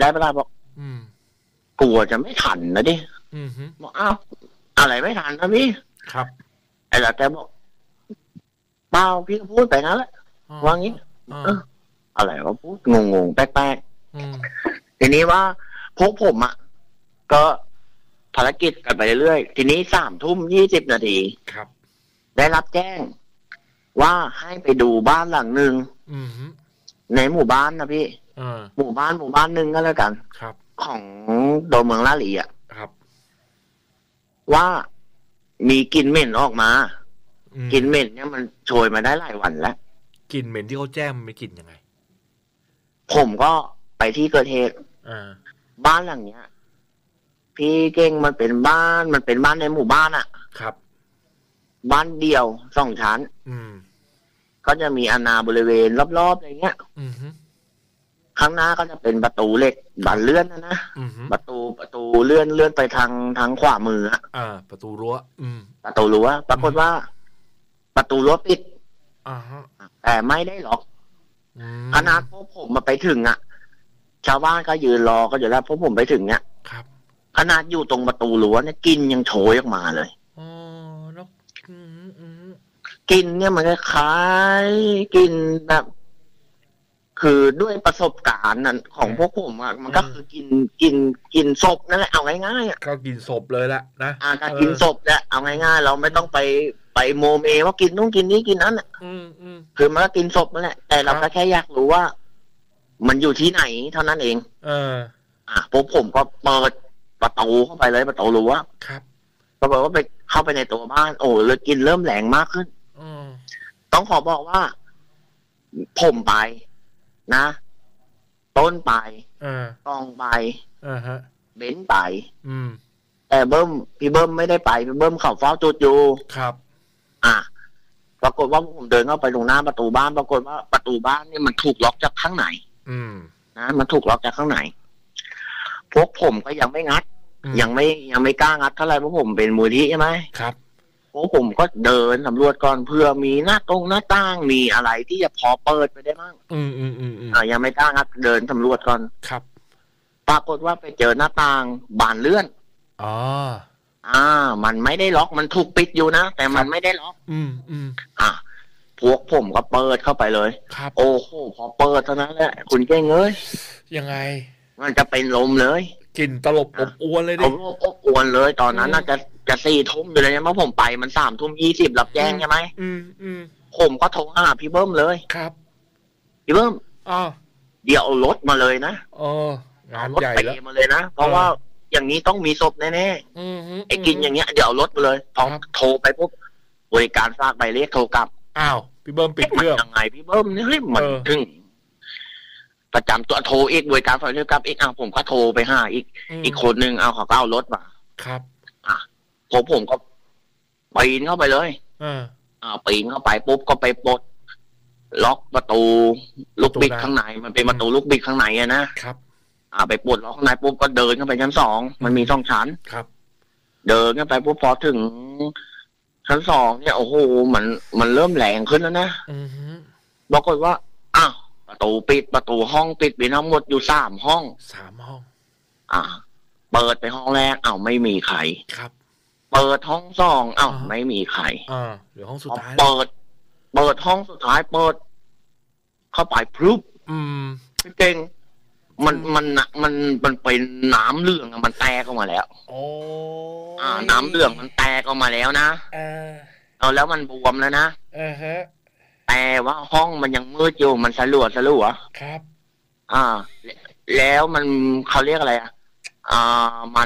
ได้ปะล่ะบอกกลัวจะไม่ทันนะดิบอกอ้าวอะไรไม่ทันนะพี่ครับไอ้หล่ะแกบอกเปล่าพี่ก็พูดไปนั่นแหละว่างี้อะไรวะพูดงงแปลกๆทีนี้ว่าพวกผมอะก็ภารกิจกันไปเรื่อยๆทีนี้3 ทุ่ม 20 นาทีครับได้รับแจ้งว่าให้ไปดูบ้านหลังหนึ่งในหมู่บ้านนะพี่หมู่บ้านหนึ่งก็แล้วกันครับของดอนเมืองลาดหลีอ่ะครับว่ามีกลิ่นเหม็นออกมากลิ่นเหม็นเนี่ยมันโชยมาได้หลายวันแล้ว กลิ่นเหม็นที่เขาแจ้มเป็นกลิ่นยังไงผมก็ไปที่เกิดเหตุบ้านหลังเนี้ยพี่เก่งมันเป็นบ้านในหมู่บ้านอ่ะครับบ้านเดียวสองชั้นก็จะมีอาณาบริเวณรอบๆอะไรเงี้ยข้างหน้าก็จะเป็นประตูเหล็กบานเลื่อนนะประตูเลื่อนไปทางขวามืออ่ะประตูรั้วปรากฏว่าประตูรั้วปิดแต่ไม่ได้ล็อกขนาดพวกผมมาไปถึงอ่ะชาวบ้านก็ยืนรอก็อยู่แล้วพวกผมไปถึงเนี้ยครับขนาดอยู่ตรงประตูรั้วเนี่ยกลิ่นยังโชยออกมาเลยอ๋อแล้วกลิ่นเนี่ยมันคล้ายกลิ่นแบบคือด้วยประสบการณ์นั้นของพวกผมอ่ะมันก็คือกินศพนั่นแหละเอาง่ายๆอ่ะก็กินศพเลยละนะการกินศพแหละเอาง่ายๆเราไม่ต้องไปโมเมว่ากินนู่นกินนี้กินนั้นอ่ะคือมันก็กินศพนั่นแหละแต่เราแค่อยากรู้ว่ามันอยู่ที่ไหนเท่านั้นเองผมก็เปิดประตูเข้าไปเลยประตูรั้วครับปรากฏว่าไปเข้าไปในตัวบ้านโอ้เลยกินเริ่มแรงมากขึ้นต้องขอบอกว่าผมไปนะต้นไปกองไปเบ้นไปแต่เบิ้มพี่เบิ้มไม่ได้ไปพี่เบิ้มเขาเฝ้าจุดอยู่ครับปรากฏว่าผมเดินเข้าไปตรงหน้าประตูบ้านปรากฏว่าประตูบ้านนี่มันถูกล็อกจากข้างในนะมันถูกล็อกจากข้างในพวกผมก็ยังไม่งัดยังไม่กล้างัดเท่าไหร่เพราะผมเป็นมือที่ใช่ไหมครับพวกผมก็เดินสำรวจก่อนเพื่อมีหน้าต่างมีอะไรที่จะพอเปิดไปได้บ้างยังไม่กล้างัดเดินสำรวจก่อนครับปรากฏว่าไปเจอหน้าต่างบานเลื่อนมันไม่ได้ล็อกมันถูกปิดอยู่นะแต่มันไม่ได้ล็อกพวกผมก็เปิดเข้าไปเลยครับโอ้โหพอเปิดเท่านั้นแหละคุณเก่งเอ้ยยังไงมันจะเป็นลมเลยกลิ่นตลบอบอวนเลยดิอบอวนเลยตอนนั้นน่าจะ4 ทุ่มอยู่เลยนะเมื่อผมไปมัน3 ทุ่ม 20รับแจ้งใช่ไหมผมก็โทรหาพี่เบิ้มเลยครับพี่เบิ้มเดี๋ยวเอารถมาเลยนะงานใหญ่แล้วมาเลยนะเพราะว่าอย่างนี้ต้องมีศพแน่ๆไอ้กินอย่างเงี้ยเดี๋ยวเอารถมาเลยพอโทรไปปุ๊บบริการฝากใบเลขโทรกลับอ้าวพี่เบิ้มปิดเครื่องยังไงพี่เบิ้มเนี่ยมันถึงประจำตัวโทรอีกบริการฝากใบเลขกลับอีกผมก็โทรไปหาอีกคนนึงเขาก็เอารถมาครับผมก็ปีนเข้าไปเลยปีนเข้าไปปุ๊บก็ไปปลดล็อกประตูลูกบิดข้างในมันเป็นประตูลูกบิดข้างในอะนะครับไปปวดล็อกข้างในปุ๊บก็เดินเข้าไปชั้น 2มันมี2 ชั้นครับเดินเข้าไปปุ๊บพอถึงชั้น 2เนี่ยโอ้โหมันเริ่มแรงขึ้นแล้วนะบอกก่อนว่าประตูปิดประตูห้องปิดไปทั้งหมดอยู่3 ห้องเปิดไปห้องแรกไม่มีใครครับเปิดห้อง 2ไม่มีใครเหลือห้องสุดท้ายเปิดห้องสุดท้ายเปิดเข้าไปพรึบเก่งมันเป็นน้ำเหลืองมันแตกออกมาแล้วน้ำเหลืองมันแตกออกมาแล้วนะเอาแล้วมันบวมแล้วนะแต่ว่าห้องมันยังมืดอยู่มันสลัวครับแล้วมันเขาเรียกอะไรมั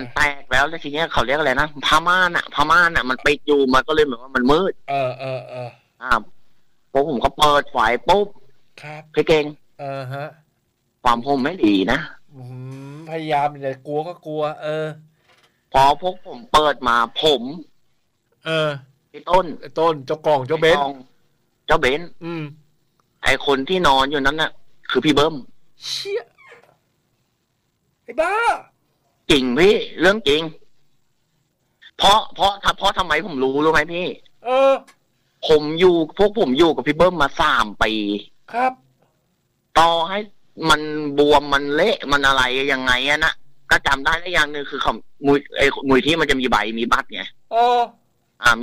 นแตกแล้วทีนี้เขาเรียกอะไรนะผ้าม่านอะมันไปอยู่มันก็เลยเหมือนว่ามันมืดผมก็เปิดไฟปุ๊บครับพี่เก่งความผมไม่ดีนะพยายามอย่ากลัวก็กลัวพอพวกผมเปิดมาผมไอ้ต้นเจ้ากล่องเจ้าเบนไอคนที่นอนอยู่นั้นน่ะคือพี่เบิ้มเชี่ยไอ้บ้าจริงพี่เรื่องจริงเพราะทำไมผมรู้ไหมพี่ผมอยู่กับพี่เบิ้มมา3 ปีครับต่อให้มันบวมมันเละมันอะไรยังไงนะก็จำได้แล้วอย่างหนึ่งคือของมุยที่มันจะมีใบมีบัตรไง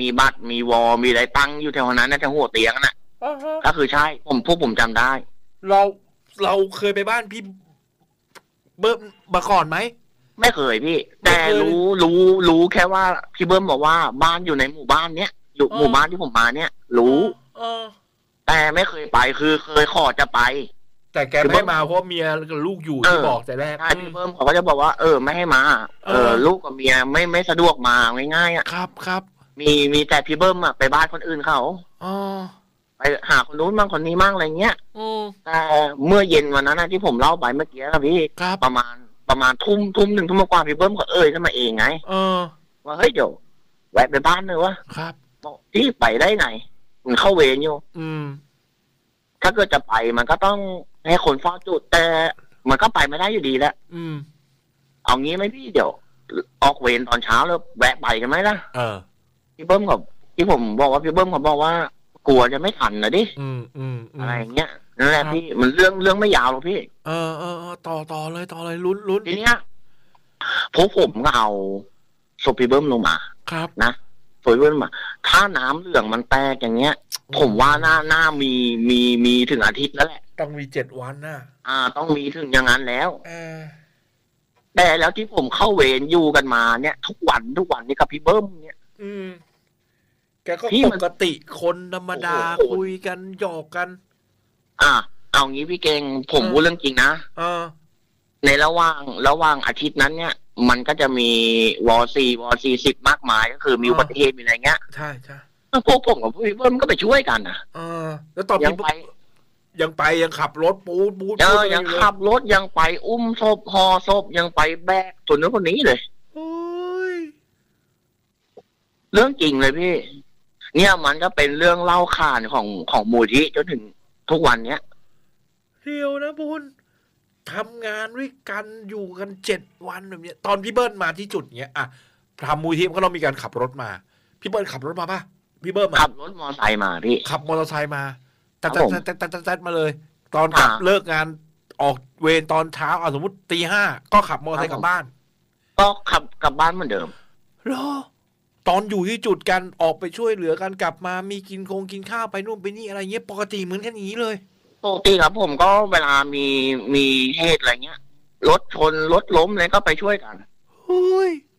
มีบัตรมีวอมีอะไรตั้งอยู่แถวนั้นนะแถวหัวเตียงน่ะก็คือใช่พวกผมจำได้เราเคยไปบ้านพี่เบิ้มมาก่อนไหมไม่เคยพี่แต่รู้แค่ว่าพี่เบิ้มบอกว่าบ้านอยู่ในหมู่บ้านเนี้ยอยู่หมู่บ้านที่ผมมาเนี้ยรู้แต่ไม่เคยไปคือเคยขอจะไปแต่แกไม่มาเพราะเมียกับลูกอยู่ที่บอกแต่แรกใช่พี่เบิ้มเขาก็จะบอกว่าไม่ให้มาลูกกับเมียไม่สะดวกมาง่ายๆครับมีแต่พี่เบิ้มไปบ้านคนอื่นเขา อ๋อไปหาคนนู้นบ้างคนนี้บ้างอะไรเงี้ยแต่เมื่อเย็นวันนั้นที่ผมเล่าไปเมื่อกี้ครับพี่ประมาณทุ่มหนึ่งกว่าพี่เบิ้มก็เอ่ยขึ้นมาเองไงว่าเฮ้ยเดี๋ยวแวะไปบ้านเลยวะครับบอกที่ไปได้ไงมันเข้าเวรอยู่ถ้าเกิดจะไปมันก็ต้องให้คนเฝ้าจุดแต่มันก็ไปไม่ได้อยู่ดีแล้วเอางี้ไหมพี่เดี๋ยวออกเวรตอนเช้าแล้วแวะไปกันไหมล่ะพี่เบิ้มกับที่ผมบอกว่าพี่เบิ้มเขาบอกว่ากลัวจะไม่ทันนะดิอะไรอย่างเงี้ยนั่นแหละพี่มันเรื่องไม่ยาวหรอกพี่ต่อเลยลุ้นทีเนี้ยผมก็เอาศพพี่เบิ้มลงมาครับนะศพพี่เบิ้มมาถ้าน้ำเหลืองมันแตกอย่างเงี้ยผมว่าหน้ามีถึงอาทิตย์แล้วแหละต้องมี7 วันนะต้องมีถึงอย่างนั้นแล้วแต่แล้วที่ผมเข้าเวรอยู่กันมาเนี่ยทุกวันนี่กับพี่เบิ้มเนี่ยแกก็ปกติคนธรรมดาคุยกันหยอกกันเอางี้พี่เก่งผมพูดเรื่องจริงนะในระหว่างอาทิตย์นั้นเนี่ยมันก็จะมีว.40มากมายก็คือมีอุบัติเหตุมีอะไรเงี้ยใช่ใช่พวกผมกับพี่เบิ้มก็ไปช่วยกันนะแล้วตอนยังไปยังขับรถปูดยังขับรถยังไปอุ้มศพหอศพยังไปแบกส่วนนู้นคนนี้เลยเรื่องจริงเลยพี่เนี่ยมันก็เป็นเรื่องเล่าขานของมูลที่จนถึงทุกวันเนี้ยเดียวนะบุญทำงานด้วยกันอยู่กัน7 วันแบบเนี้ยตอนพี่เบิ้ลมาที่จุดเนี้ยทำมูลที่ก็เรามีการขับรถมาพี่เบิ้ลขับรถมาป่ะพี่เบิ้ลขับรถมอเตอร์ไซค์มาพี่ขับมอเตอร์ไซค์มาจัดมาเลยตอนกลับเลิกงานออกเวรตอนเช้าสมมติตี 5ก็ขับมอเตอร์ไซค์กลับบ้านก็ขับกลับบ้านเหมือนเดิมหรอตอนอยู่ที่จุดกันออกไปช่วยเหลือกันกลับมามีกินข้าวไปนู่นไปนี่อะไรเงี้ยปกติเหมือนกันอย่างนี้เลยปกติครับผมก็เวลามีเหตุอะไรเงี้ยรถชนรถล้มเลยก็ไปช่วยกัน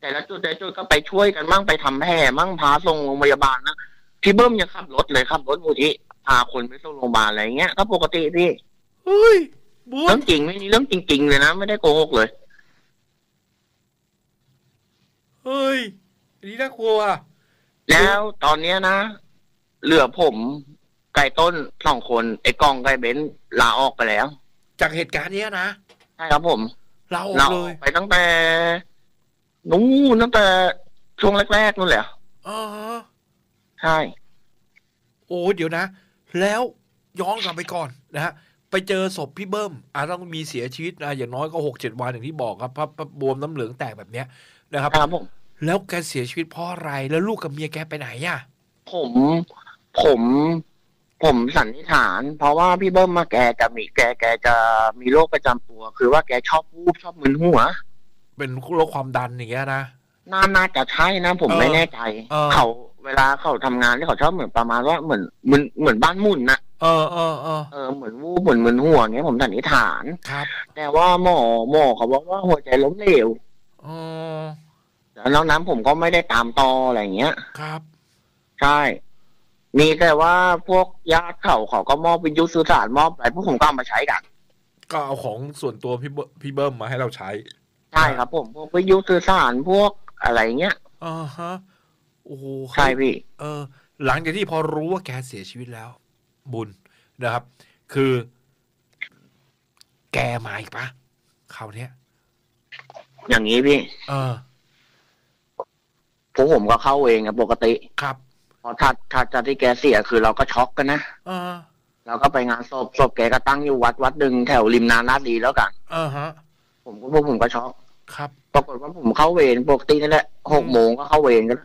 แต่ละจุดแต่จุดก็ไปช่วยกันมั่งไปทำแผลมั่งพาส่งโรงพยาบาลนะพี่เบิ้มยังขับรถเลยครับรถมูลที่พาคนไปส่งโรงพยาบาลอะไรเงี้ยก็ปกติพี่เรื่องจริงไม่มีเรื่องจริงๆเลยนะไม่ได้โกหกเลยเฮ้ยนี่น่ากลัวแล้วตอนเนี้ยนะเหลือผมไก่ต้น2 คนไอ้กองไก่เบนลาออกไปแล้วจากเหตุการณ์เนี้ยนะใช่ครับผมลาออกเลยไปตั้งแต่นู้นตั้งแต่ช่วงแรกๆนู่นแหละใช่โอ้เดี๋ยวนะแล้วย้อนกลับไปก่อนนะฮะไปเจอศพพี่เบิ้มต้องมีเสียชีวิตอย่างน้อยก็6-7 วันอย่างที่บอกครับบวมน้ำเหลืองแตกแบบเนี้ยนะครับผมแล้วแกเสียชีวิตเพราะอะไรแล้วลูกกับเมียแกไปไหนอ่ะผมสันนิษฐานเพราะว่าพี่เบิ้มมาแกจะมีโรคประจำตัวคือว่าแกชอบวูบชอบมึนหัวเป็นโรคความดันอย่างเงี้ยนะน่าจะใช่นะผมไม่แน่ใจเขาเวลาเขาทำงานที่เขาชอบเหมือนประมาณว่าเหมือนบ้านหมุนนะเหมือนวูบเหมือนมึนหัวเงี้ยผมสันนิษฐานครับแต่ว่าหมอเขาบอกว่าหัวใจล้มเหลวแล้วน้ำผมก็ไม่ได้ตามต่ออะไรอย่างเงี้ยครับใช่มีแต่ว่าพวกญาติเขาก็มอบวิทยุสื่อสารมอบอะไรพวกผมก็มาใช้กันก็เอาของส่วนตัวพี่เบิ้มมาให้เราใช้ใช่ครับผมพวกวิทยุสื่อสารพวกอะไรเงี้ยฮะโอ้โหใช่พี่หลังจากที่พอรู้ว่าแกเสียชีวิตแล้วบุญนะครับคือแกมาอีกปะคราวเนี้ยอย่างนี้พี่ผมก็เข้าเองปกติครับพอถัดจากที่แกเสียคือเราก็ช็อกกันนะเราก็ไปงานศพแกก็ตั้งอยู่วัดหนึ่งแถวริมน้ำลาดดีแล้วกันฮะผมก็ช็อกครับปรากฏว่าผมเข้าเวรปกตินั่นแหละ6 โมงก็เข้าเวรกัน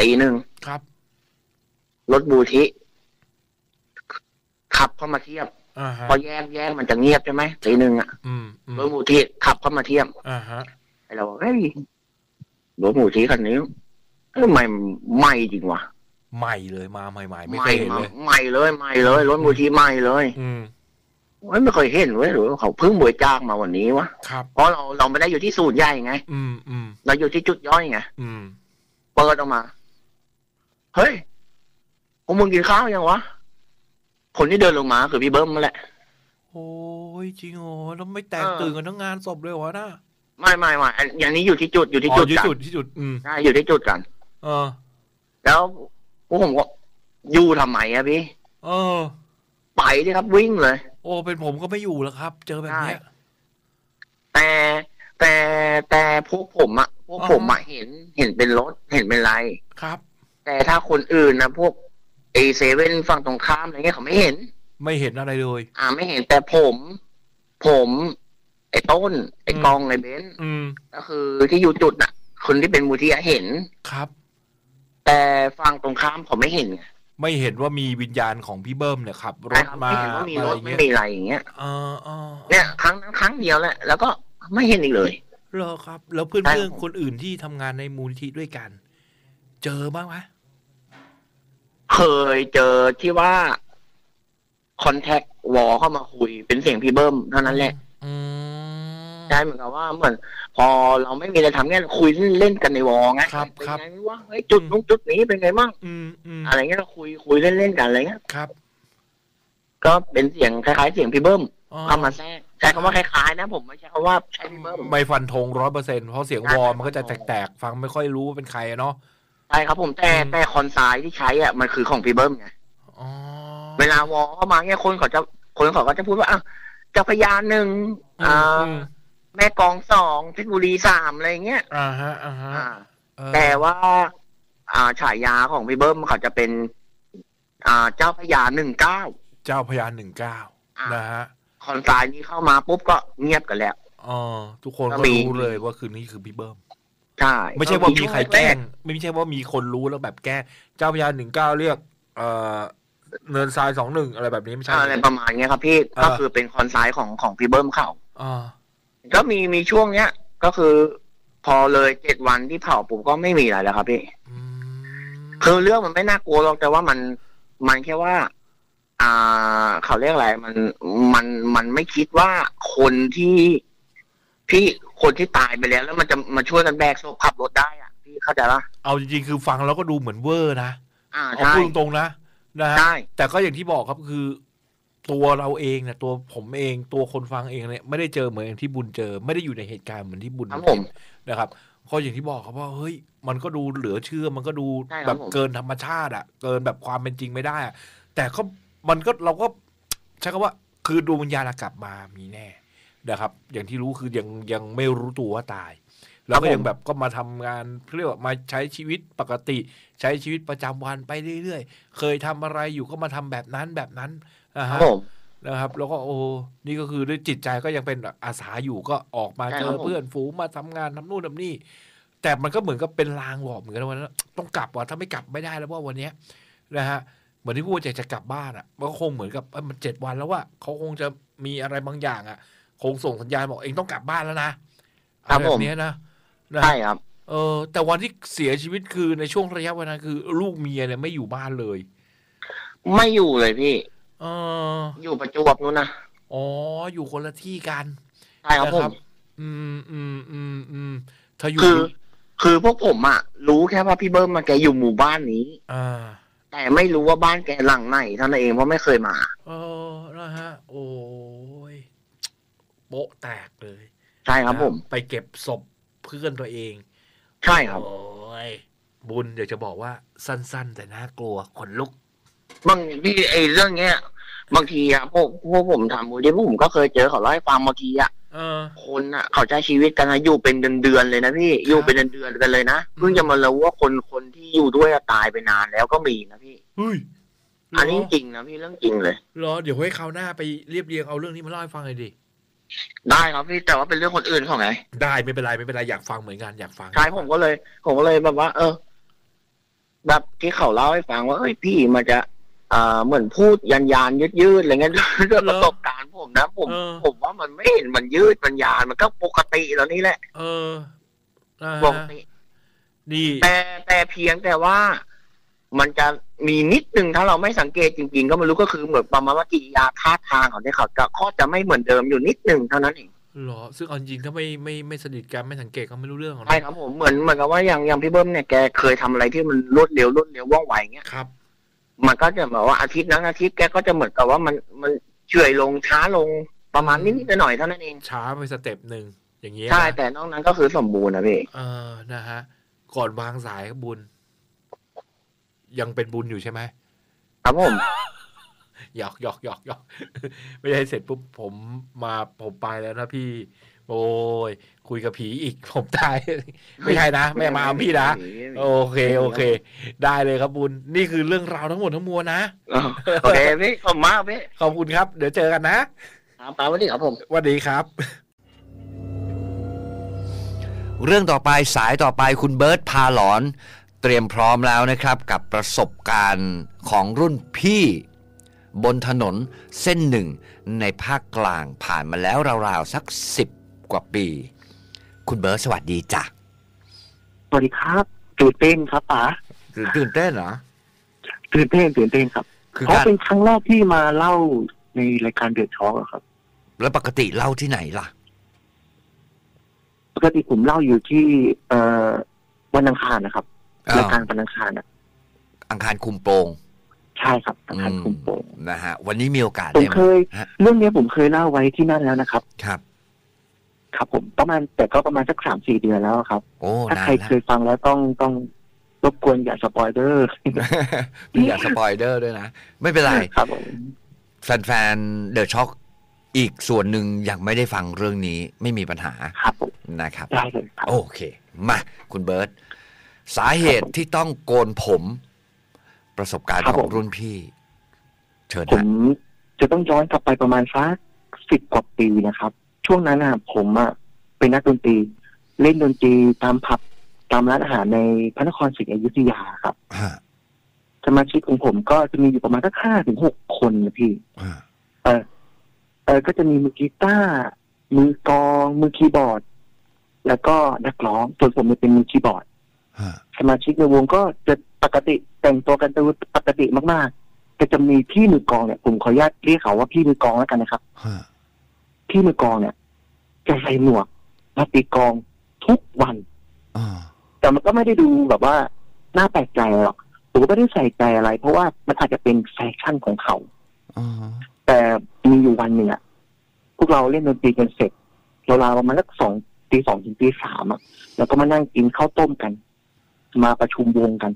ตี 1ครับรถบูทิขับเข้ามาเทียบพอแยกมันจะเงียบใช่ไหมตี 1รถบูทิขับเข้ามาเทียบไอเราเฮ้ยรถมูลที่คันนี้ใหม่จริงวะใหม่เลยมาใหม่ไม่เคยเห็นเลยใหม่เลยรถมูลที่ใหม่เลยไม่เคยเห็นเว้ยหรือเขาเพิ่งบวยจ้างมาวันนี้วะครับเพราะเราไม่ได้อยู่ที่ศูนย์ใหญ่ไงเราอยู่ที่จุดย่อยไงเปิดออกมาเฮ้ยพวกมึงกินข้าวยังวะคนที่เดินลงมาคือพี่เบิ้มมาแหละโอ้ยจริงโอ้แล้วไม่แตกตื่นกันทั้งงานศพเลยวะนะไม่อย่างนี้อยู่ที่จุดอยู่ที่จุดกันใช่อยู่ที่จุดกันแล้วพวกผมก็ ยู่ทำไมอะพี่ไปดิครับวิ่งเลยโอ้เป็นผมก็ไม่อยู่แล้วครับเจอแบบนี้แต่พวกผมอะเห็นเป็นรถเห็นเป็นไรครับแต่ถ้าคนอื่นนะพวกเอเซเว่นฝั่งตรงข้ามอะไรเงี้ยเขาไม่เห็นอะไรเลยไม่เห็นแต่ผมไอ้ต้นไอ้กองไอ้เบนซ์ก็คือที่อยู่จุดน่ะคนที่เป็นมูลที่เห็นครับแต่ฝั่งตรงข้ามผมไม่เห็นว่ามีวิญญาณของพี่เบิ้มเนี่ยครับรถมามีรถไม่มีอะไรอย่างเงี้ยเนี่ยครั้งเดียวแหละแล้วก็ไม่เห็นอีกเลยเหรอครับแล้วเพื่อนๆคนอื่นที่ทำงานในมูลที่ด้วยกันเจอบ้างไหมเคยเจอที่ว่าคอนแทควอลเข้ามาคุยเป็นเสียงพี่เบิ้มเท่านั้นแหละใช่เหมือนกับว่าเหมือนพอเราไม่มีอะไรทำเนี่ยคุยเล่นกันในวอลไงเป็นไงวะไอ้จุดนู้นจุดนี้เป็นไงบ้างอะไรเงี้ยเราคุยเล่นกันอะไรเงี้ยครับก็เป็นเสียงคล้ายๆเสียงพี่เบิ้มเอามาแทรกใช้คำว่าคล้ายๆนะผมไม่ใช่คำว่าใช้พี่เบิ้มไม่ฟันธง 100% เพราะเสียงวอลมันก็จะแตกๆฟังไม่ค่อยรู้ว่าเป็นใครเนาะใช่ครับผมแต่คอนไซด์ที่ใช้อ่ะมันคือของพี่เบิ้มไงเวลาวอลเข้ามาเนี่ยคนเขาก็จะพูดว่าเจ้าพญาหนึ่งแม่กองสองเพชรบุรี3อะไรเงี้ยแต่ว่าฉายาของพี่เบิ้มเขาจะเป็นเจ้าพญา19เจ้าพญา19นะฮะคอนไซด์นี้เข้ามาปุ๊บก็เงียบกันแล้วทุกคนก็รู้เลยว่าคืนนี้คือพี่เบิ้มใช่ไม่ใช่ว่ามีใครแกล้งไม่ใช่ว่ามีคนรู้แล้วแบบแกล้งเจ้าพญา19เรียกเนินทราย21อะไรแบบนี้ไม่ใช่อะไรประมาณนี้ครับพี่ก็คือเป็นคอนไซด์ของพี่เบิ้มเขาก็มีช่วงเนี้ยก็คือพอเลย7 วันที่เผาปุ๊บก็ไม่มีอะไรแล้วครับพี่คือเรื่องมันไม่น่ากลัวหรอกแต่ว่ามันแค่ว่าเขาเรียกอะไรมันไม่คิดว่าคนที่ตายไปแล้วแล้วมันช่วยกันแบกศพขับรถได้อะพี่เข้าใจปะเอาจริงๆคือฟังแล้วก็ดูเหมือนเวอร์นะเอาพูดตรงๆนะฮะแต่ก็อย่างที่บอกครับคือตัวเราเองเนี่ยตัวผมเองตัวคนฟังเองเนี่ยไม่ได้เจอเหมือนอย่างที่บุญเจอไม่ได้อยู่ในเหตุการณ์เหมือนที่บุญนะครับก็อย่างที่บอกครับว่าเฮ้ยมันก็ดูเหลือเชื่อมันก็ดูแบบเกินธรรมชาติอ่ะเกินแบบความเป็นจริงไม่ได้อ่ะแต่ก็มันก็เราก็ใช้คำว่าคือดวงวิญญาณกลับมามีแน่นะครับอย่างที่รู้คือยังไม่รู้ตัวว่าตายแล้วก็ยังแบบก็มาทำงานเรียกว่ามาใช้ชีวิตปกติใช้ชีวิตประจำวันไปเรื่อยๆเคยทำอะไรอยู่ก็มาทำแบบนั้นนะครับแล้วก็โอ้นี่ก็คือด้วยจิตใจก็ยังเป็นอาสาอยู่ก็ออกมาเจอเพื่อนฝูงมาทำงานทำนู่นทำนี่แต่มันก็เหมือนกับเป็นลางบอกเหมือนกันว่าต้องกลับว่ะถ้าไม่กลับไม่ได้แล้วว่าวันนี้นะฮะเหมือนที่พูดจะกลับบ้านอ่ะมันก็คงเหมือนกับมัน7 วันแล้วว่าเขาคงจะมีอะไรบางอย่างอ่ะคงส่งสัญญาณบอกเองต้องกลับบ้านแล้วนะแบบนี้นะใช่ครับแต่วันที่เสียชีวิตคือในช่วงระยะเวลาคือลูกเมียเนี่ยไม่อยู่บ้านเลยไม่อยู่เลยพี่อยู่ประจวบนู้นนะอ๋ออยู่คนละที่กันใช่ครับผมถ้าอยู่คือพวกผมอะรู้แค่ว่าพี่เบิ้มมาแกอยู่หมู่บ้านนี้แต่ไม่รู้ว่าบ้านแกหลังไหนเท่านั้นเองเพราะไม่เคยมานะฮะโอ้ยโป๊ะแตกเลยใช่ครับผมไปเก็บศพเพื่อนตัวเองใช่ครับโอ้ยบุญอยากจะบอกว่าสั้นๆแต่น่ากลัวขนลุกบางพี่ไอเรื่องเนี้ยบางทีอะพวกผมทำบุญที่พวกผมก็เคยเจอเขาเล่าให้ฟังบางทีอะคนอะเขาใช้ชีวิตกันอยู่เป็นเดือนเลยนะพี่อยู่เป็นเดือนกันเลยนะเพิ่งจะมารู้ว่าคนที่อยู่ด้วยตายไปนานแล้วก็มีนะพี่อันนี้จริงนะพี่เรื่องจริงเลยรอเดี๋ยวให้คราวหน้าไปเรียบเรียงเอาเรื่องนี้มาเล่าให้ฟังเลยดิได้ครับพี่แต่ว่าเป็นเรื่องคนอื่นของไงได้ไม่เป็นไรอยากฟังเหมือนกันอยากฟังใช่ผมก็เลยแบบว่าแบบที่เขาเล่าให้ฟังว่าเอ้ยพี่มันจะเหมือนพูดยันยืดอะไรเงี้ยด้วยประสบการณ์ผมนะผมว่ามันไม่เห็นมันยืดมันยานมันก็ปกติแล้วนี่แหละปกติดีแต่เพียงแต่ว่ามันจะมีนิดนึงถ้าเราไม่สังเกตจริงๆก็ไม่รู้ก็คือเหมือนประมาณว่ากิริยาท่าทางของเขาจะไม่เหมือนเดิมอยู่นิดนึงเท่านั้นเองหรอซึ่งจริงถ้าไม่สนิทกันไม่สังเกตก็ไม่รู้เรื่องของใช่ครับผมเหมือนกับว่าอย่างพี่เบิ้มเนี่ยแกเคยทำอะไรที่มันรวดเร็วว่องไวเงี้ยครับมันก็จะแบบว่าอาทิตย์แกก็จะเหมือนกับว่ามันเฉื่อยลงช้าลงประมาณนิดหน่อยเท่านั้นเองช้าไปสเต็ปหนึ่งอย่างเงี้ยใช่แต่นอกนั้นก็คือสมบูรณ์นะพี่นะฮะก่อนวางสายบุญยังเป็นบุญอยู่ใช่ไหม ครับผมหยอกหยอกหยอกหยอกไม่ได้เสร็จปุ๊บผมไปแล้วนะพี่โอ้ยคุยกับผีอีกผมตายไม่ใช่นะไม่มาเอาพี่นะโอเคโอเคได้เลยครับบุญนี่คือเรื่องราวทั้งหมดทั้งมวลนะโอเคพี่ขอบมากพี่ขอบคุณครับเดี๋ยวเจอกันนะตามวันนี้ครับผมวันนี้ครับเรื่องต่อไปสายต่อไปคุณเบิร์ตพาหลอนเตรียมพร้อมแล้วนะครับกับประสบการณ์ของรุ่นพี่บนถนนเส้นหนึ่งในภาคกลางผ่านมาแล้วราวๆสัก10 กว่าปีคุณเบิร์ตสวัสดีจ้ะสวัสดีครับตื่นเต้นครับป๋าตื่นเต้นเหรอตื่นเต้นครับเพราะเป็นครั้งแรกที่มาเล่าในรายการเดือดช็อกครับแล้วปกติเล่าที่ไหนล่ะปกติผมเล่าอยู่ที่วันอังคารนะครับรายการวันอังคารอังคารคุมโปงใช่ครับอังคารคุมโปงนะฮะวันนี้มีโอกาสผมเคยเรื่องนี้ผมเคยเล่าไว้ที่นั่นแล้วนะครับครับผมประมาณแต่ก็ประมาณสัก 3-4 เดือนแล้วครับถ้าใครเคยฟังแล้วต้องรบกวนอย่าสปอยเดอร์อย่าสปอยเดอร์ด้วยนะไม่เป็นไรครับแฟนๆเดอะช็อคอีกส่วนหนึ่งยังไม่ได้ฟังเรื่องนี้ไม่มีปัญหาครับนะครับได้เลยโอเคมาคุณเบิร์ตสาเหตุที่ต้องโกนผมประสบการณ์ของรุ่นพี่เชิญผมจะต้องย้อนกลับไปประมาณสัก10 กว่าปีนะครับช่วงนั้นผมเป็นนักดนตรีเล่นดนตรีตามผับตามร้านอาหารในพระนครศรีอยุธยาครับสมาชิกของผมก็จะมีอยู่ประมาณสัก 5-6 คนนะพี่ก็จะมีมือกีตาร์มือกลองมือคีย์บอร์ดแล้วก็นักร้องส่วนผมเป็นมือคีย์บอร์ดสมาชิกในวงก็จะปกติแต่งตัวกันตัวปกติมากๆแต่จะมีพี่มือกลองเนี่ยผมขออนุญาตเรียกเขาว่าพี่มือกลองแล้วกันนะครับพี่มือกลองเนี่ยจะใส่หมวกมาตีกลองทุกวันแต่มันก็ไม่ได้ดูแบบว่าน่าแปลกใจหรอกผมก็ไม่ได้ใส่ใจอะไรเพราะว่ามันอาจจะเป็นแฟชั่นของเขาแต่มีอยู่วันหนึ่งพวกเราเล่นดนตรีกันเสร็จราวๆประมาณสักตี 2 ถึง ตี 3แล้วก็มานั่งกินข้าวต้มกันมาประชุมวงกัน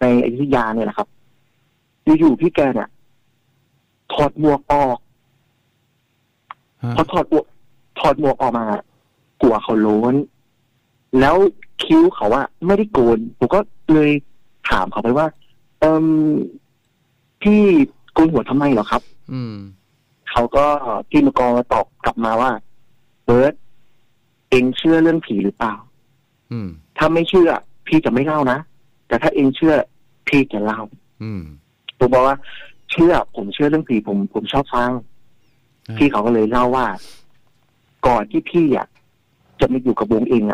ในอยุธยาเนี่ยนะครับอยู่ๆพี่แกเนี่ยถอดหมวกออกพอถอดหมวกออกมากลัวเขาโล้นแล้วคิ้วเขาไม่ได้โกนผมก็เลยถามเขาไปว่าพี่โกนหัวทำไมเหรอครับเขาก็พี่มกรตอบกลับมาว่าเบิร์ตเองเชื่อเรื่องผีหรือเปล่าถ้าไม่เชื่อพี่จะไม่เล่านะแต่ถ้าเองเชื่อพี่จะเล่าผมบอกว่าเชื่อผมเชื่อเรื่องผีผมชอบฟังพี่เขาก็เลยเล่าว่าก่อนที่พี่จะมาอยู่กับวงเอง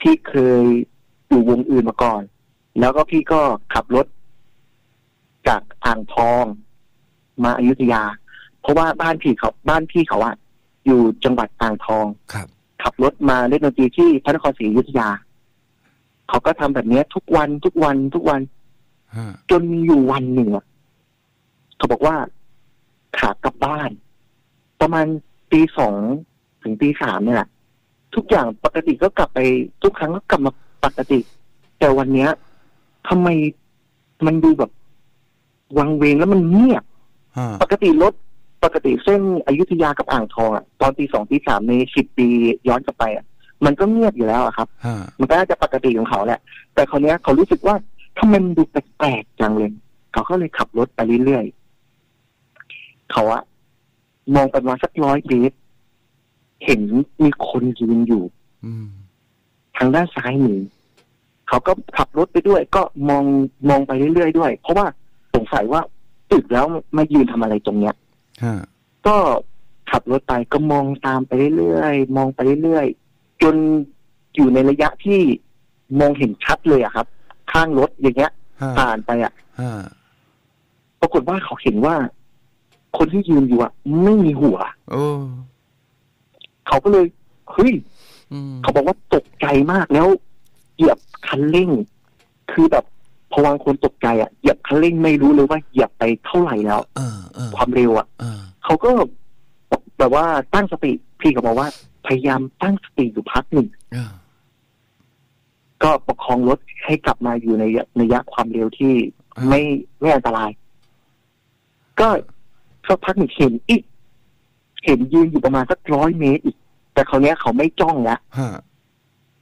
พี่เคยอยู่วงอื่นมาก่อนแล้วก็พี่ก็ขับรถจากอ่างทองมาอยุธยาเพราะว่าบ้านพี่เขาอยู่จังหวัดอ่างทองขับรถมาเล่นดนตรีที่พระนครศรีอยุธยาเขาก็ทำแบบนี้ทุกวันจนมีอยู่วันหนึ่งเขาบอกว่าขากลับบ้านประมาณตี 2 ถึง ตี 3เนี่ยทุกอย่างปกติก็กลับไปทุกครั้งก็กลับมาปกติแต่วันเนี้ยทำไมมันดูแบบวังเวงแล้วมันเงียบปกติเส้นอยุธยากับอ่างทองตอนตี 2 ตี 3ใน10 ปีย้อนกลับไปมันก็เงียบอยู่แล้วครับมันก็น่าจะปกติของเขาแหละแต่คราวนี้เขารู้สึกว่าทำไมมันดูแปลกๆจังเลยเขาก็เลยขับรถไปเรื่อยๆเขามองไปมาสัก100 เมตรเห็นมีคนยืนอยู่ทางด้านซ้ายมือเขาก็ขับรถไปด้วยก็มองไปเรื่อยๆด้วยเพราะว่าสงสัยว่าตึกแล้วมายืนทำอะไรตรงเนี้ยก็ขับรถไปก็มองตามไปเรื่อยๆมองไปเรื่อยๆจนอยู่ในระยะที่มองเห็นชัดเลยครับข้างรถอย่างเงี้ยผ่านไปปรากฏว่าเขาเห็นว่าคนที่ยืนอยู่ไม่มีหัวเขาก็เลยเฮ้ยเขาบอกว่าตกใจมากแล้วเหยียบคันเร่งคือแบบพอวางคนตกใจเหยียบคันเร่งไม่รู้เลยว่าเหยียบไปเท่าไหร่แล้วความเร็วเขาก็แบบว่าตั้งสติพี่ก็บอกว่าพยายามตั้งสติอยู่พักหนึ่งก็ประคองรถให้กลับมาอยู่ในระยะความเร็วที่ ไม่อันตรายก็สักพักหนึ่งเห็นอีกเห็นยืนอยู่ประมาณสัก100 เมตรอีกแต่คราวนี้เขาไม่จ้องละ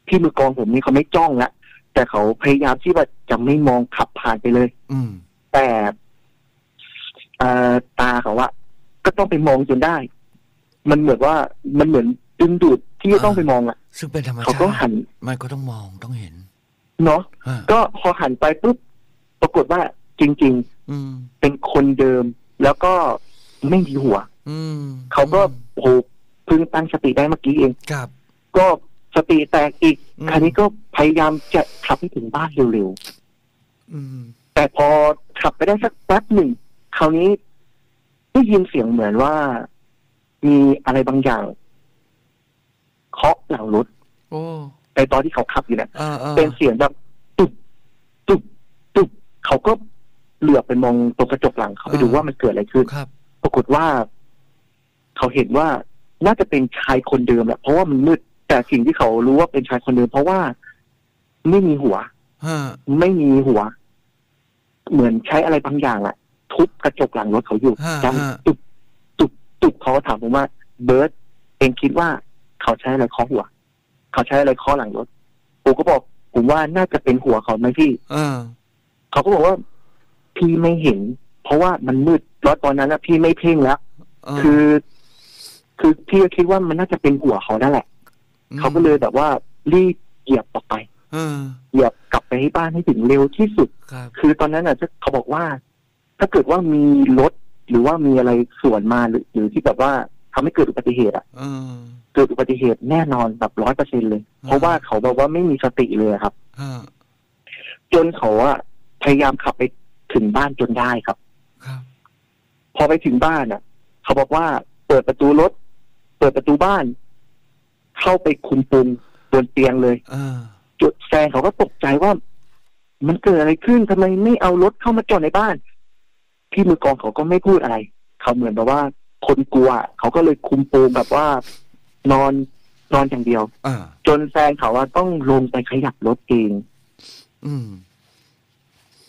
ที่มือกองผมนี่เขาไม่จ้องละแต่เขาพยายามที่ว่าจะไม่มองขับผ่านไปเลยแต่ตาเขาว่าก็ต้องไปมองจนได้มันเหมือนว่ามันเหมือนดึงดูดที่จะต้องไปมองอ่ะซึ่งเป็นธรรมชาติเขาก็หันมันก็ต้องมองต้องเห็นเนาะก็พอหันไปปุ๊บปรากฏว่าจริงๆเป็นคนเดิมแล้วก็ไม่มีหัวเขาก็โผล่เพิ่งตั้งสติได้เมื่อกี้เองก็สติแตกอีกคราวนี้ก็พยายามจะขับให้ถึงบ้านเร็วๆแต่พอขับไปได้สักแป๊บหนึ่งคราวนี้ได้ยินเสียงเหมือนว่ามีอะไรบางอย่างเคาะหลังรถในตอนที่เขาขับอยู่เนี่ยเป็นเสียงแบบตุ๊บตุ๊บตุ๊บเขาก็เหลือบไปมองตรงกระจกหลังเขาไปดูว่ามันเกิดอะไรขึ้นปรากฏว่าเขาเห็นว่าน่าจะเป็นชายคนเดิมแหละเพราะว่ามันมืดแต่สิ่งที่เขารู้ว่าเป็นชายคนเดิมเพราะว่าไม่มีหัวเหมือนใช้อะไรบางอย่างอะทุบกระจกหลังรถเขาอยู่ดังตุ๊บตุ๊บตุ๊บเขาถามผมว่าเบิร์ตเองคิดว่าเขาใช้อะไรเคาะหัวเขาใช้อะไรเคาะหลังรถผมก็บอกผมว่าน่าจะเป็นหัวเขาไหมพี่เขาก็บอกว่าพี่ไม่เห็นเพราะว่ามันมืดแล้วตอนนั้นนะพี่ไม่เพ่งแล้วคือพี่ก็คิดว่ามันน่าจะเป็นหัวเขานั่นแหละเขาก็เลยแบบว่ารีบเหยียบออกไปเหยียบกลับไปให้บ้านให้ถึงเร็วที่สุดคือตอนนั้นน่ะเขาบอกว่าถ้าเกิดว่ามีรถหรือว่ามีอะไรสวนมาหรือที่แบบว่าทำให้เกิดอุบัติเหตุอ่ะเกิดอุบัติเหตุแน่นอนแบบ100%เลยเพราะว่าเขาบอกว่าไม่มีสติเลยครับจนเขาอะพยายามขับไปถึงบ้านจนได้ครับพอไปถึงบ้านอ่ะเขาบอกว่าเปิดประตูรถเปิดประตูบ้านเข้าไปคุมปุงบนเตียงเลยจุดแซงเขาก็ตกใจว่ามันเกิดอะไรขึ้นทำไมไม่เอารถเข้ามาจอดในบ้านพี่มือกองเขาก็ไม่พูดอะไรเขาเหมือนแบบว่าคนกลัวเขาก็เลยคุมปุงแบบว่านอนนอนอย่างเดียวจนแซงเขาว่าต้องลงไปขยับรถเอง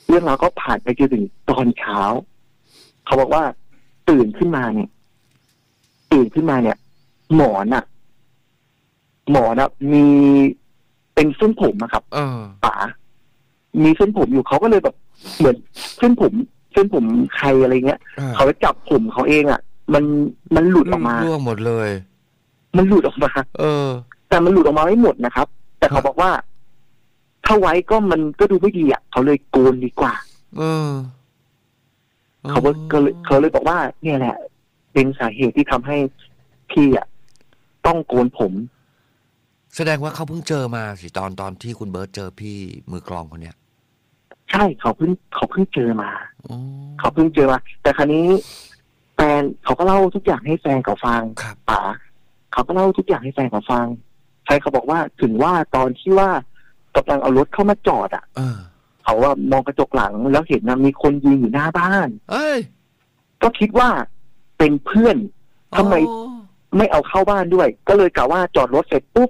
เรื่องราวก็ผ่านไปจนถึงตอนเช้าเขาบอกว่าตื่นขึ้นมาเนี่ยหมอนอะมีเป็นเส้นผมนะครับป๋ามีเส้นผมอยู่เขาก็เลยแบบเหมือนเส้นผมใครอะไรเงี้ยเขาไปจับผมเขาเองอะมันหลุดออกมาร่วงหมดเลยมันหลุดออกมาแต่มันหลุดออกมาไม่หมดนะครับแต่เขาบอกว่าถ้าไว้ก็มันก็ดูไม่ดีอะเขาเลยโกนดีกว่าเขาเลยบอกว่าเนี่ยแหละเป็นสาเหตุที่ทำให้พี่อะต้องโกนผมแสดงว่าเขาเพิ่งเจอมาสิตอนที่คุณเบิร์ตเจอพี่มือกลองคนเนี้ยใช่เขาเพิ่งเจอมาแต่คราวนี้แฟนเขาก็เล่าทุกอย่างให้แฟนเขาฟังป๋าเขาก็เล่าทุกอย่างให้แฟนเขาฟังใครเขาบอกว่าถึงว่าตอนที่ว่ากำลังเอารถเข้ามาจอดอ่ะเขาว่ามองกระจกหลังแล้วเห็นนะมีคนยืนอยู่หน้าบ้านก็คิดว่าเป็นเพื่อนทำไมไม่เอาเข้าบ้านด้วยก็เลยกะว่าจอดรถเสร็จปุ๊บ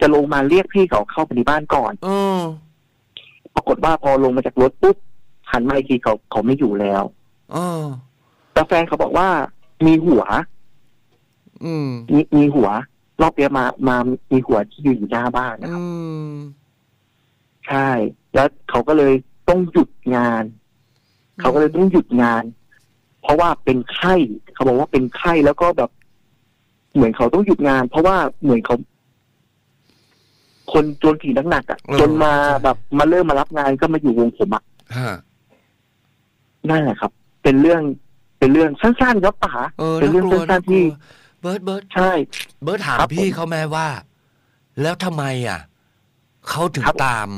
จะลงมาเรียกพี่เขาเข้าไปในบ้านก่อนปรากฏว่าพอลงมาจากรถปุ๊บหันมาอีกทีเขาไม่อยู่แล้วแต่แฟนเขาบอกว่ามีหัวมีหัวรอบเนี้ยมามีหัวที่ยืนอยู่หน้าบ้านนะครับใช่แล้วเขาก็เลยต้องหยุดงานเพราะว่าเป็นไข้เขาบอกว่าเป็นไข้แล้วก็แบบเหมือนเขาต้องหยุดงานเพราะว่าเหมือนเขาคนจนถี่หนักๆอ่ะจนมาแบบมาเริ่มมารับงานก็มาอยู่วงผมอ่ะนั่นแหละครับเป็นเรื่องสั้นๆครับป๋าเป็นเรื่องสั้นๆที่เบิร์ดใช่เบิร์ดถามพี่เขาแม่ว่าแล้วทำไมอ่ะเขาถึงตาม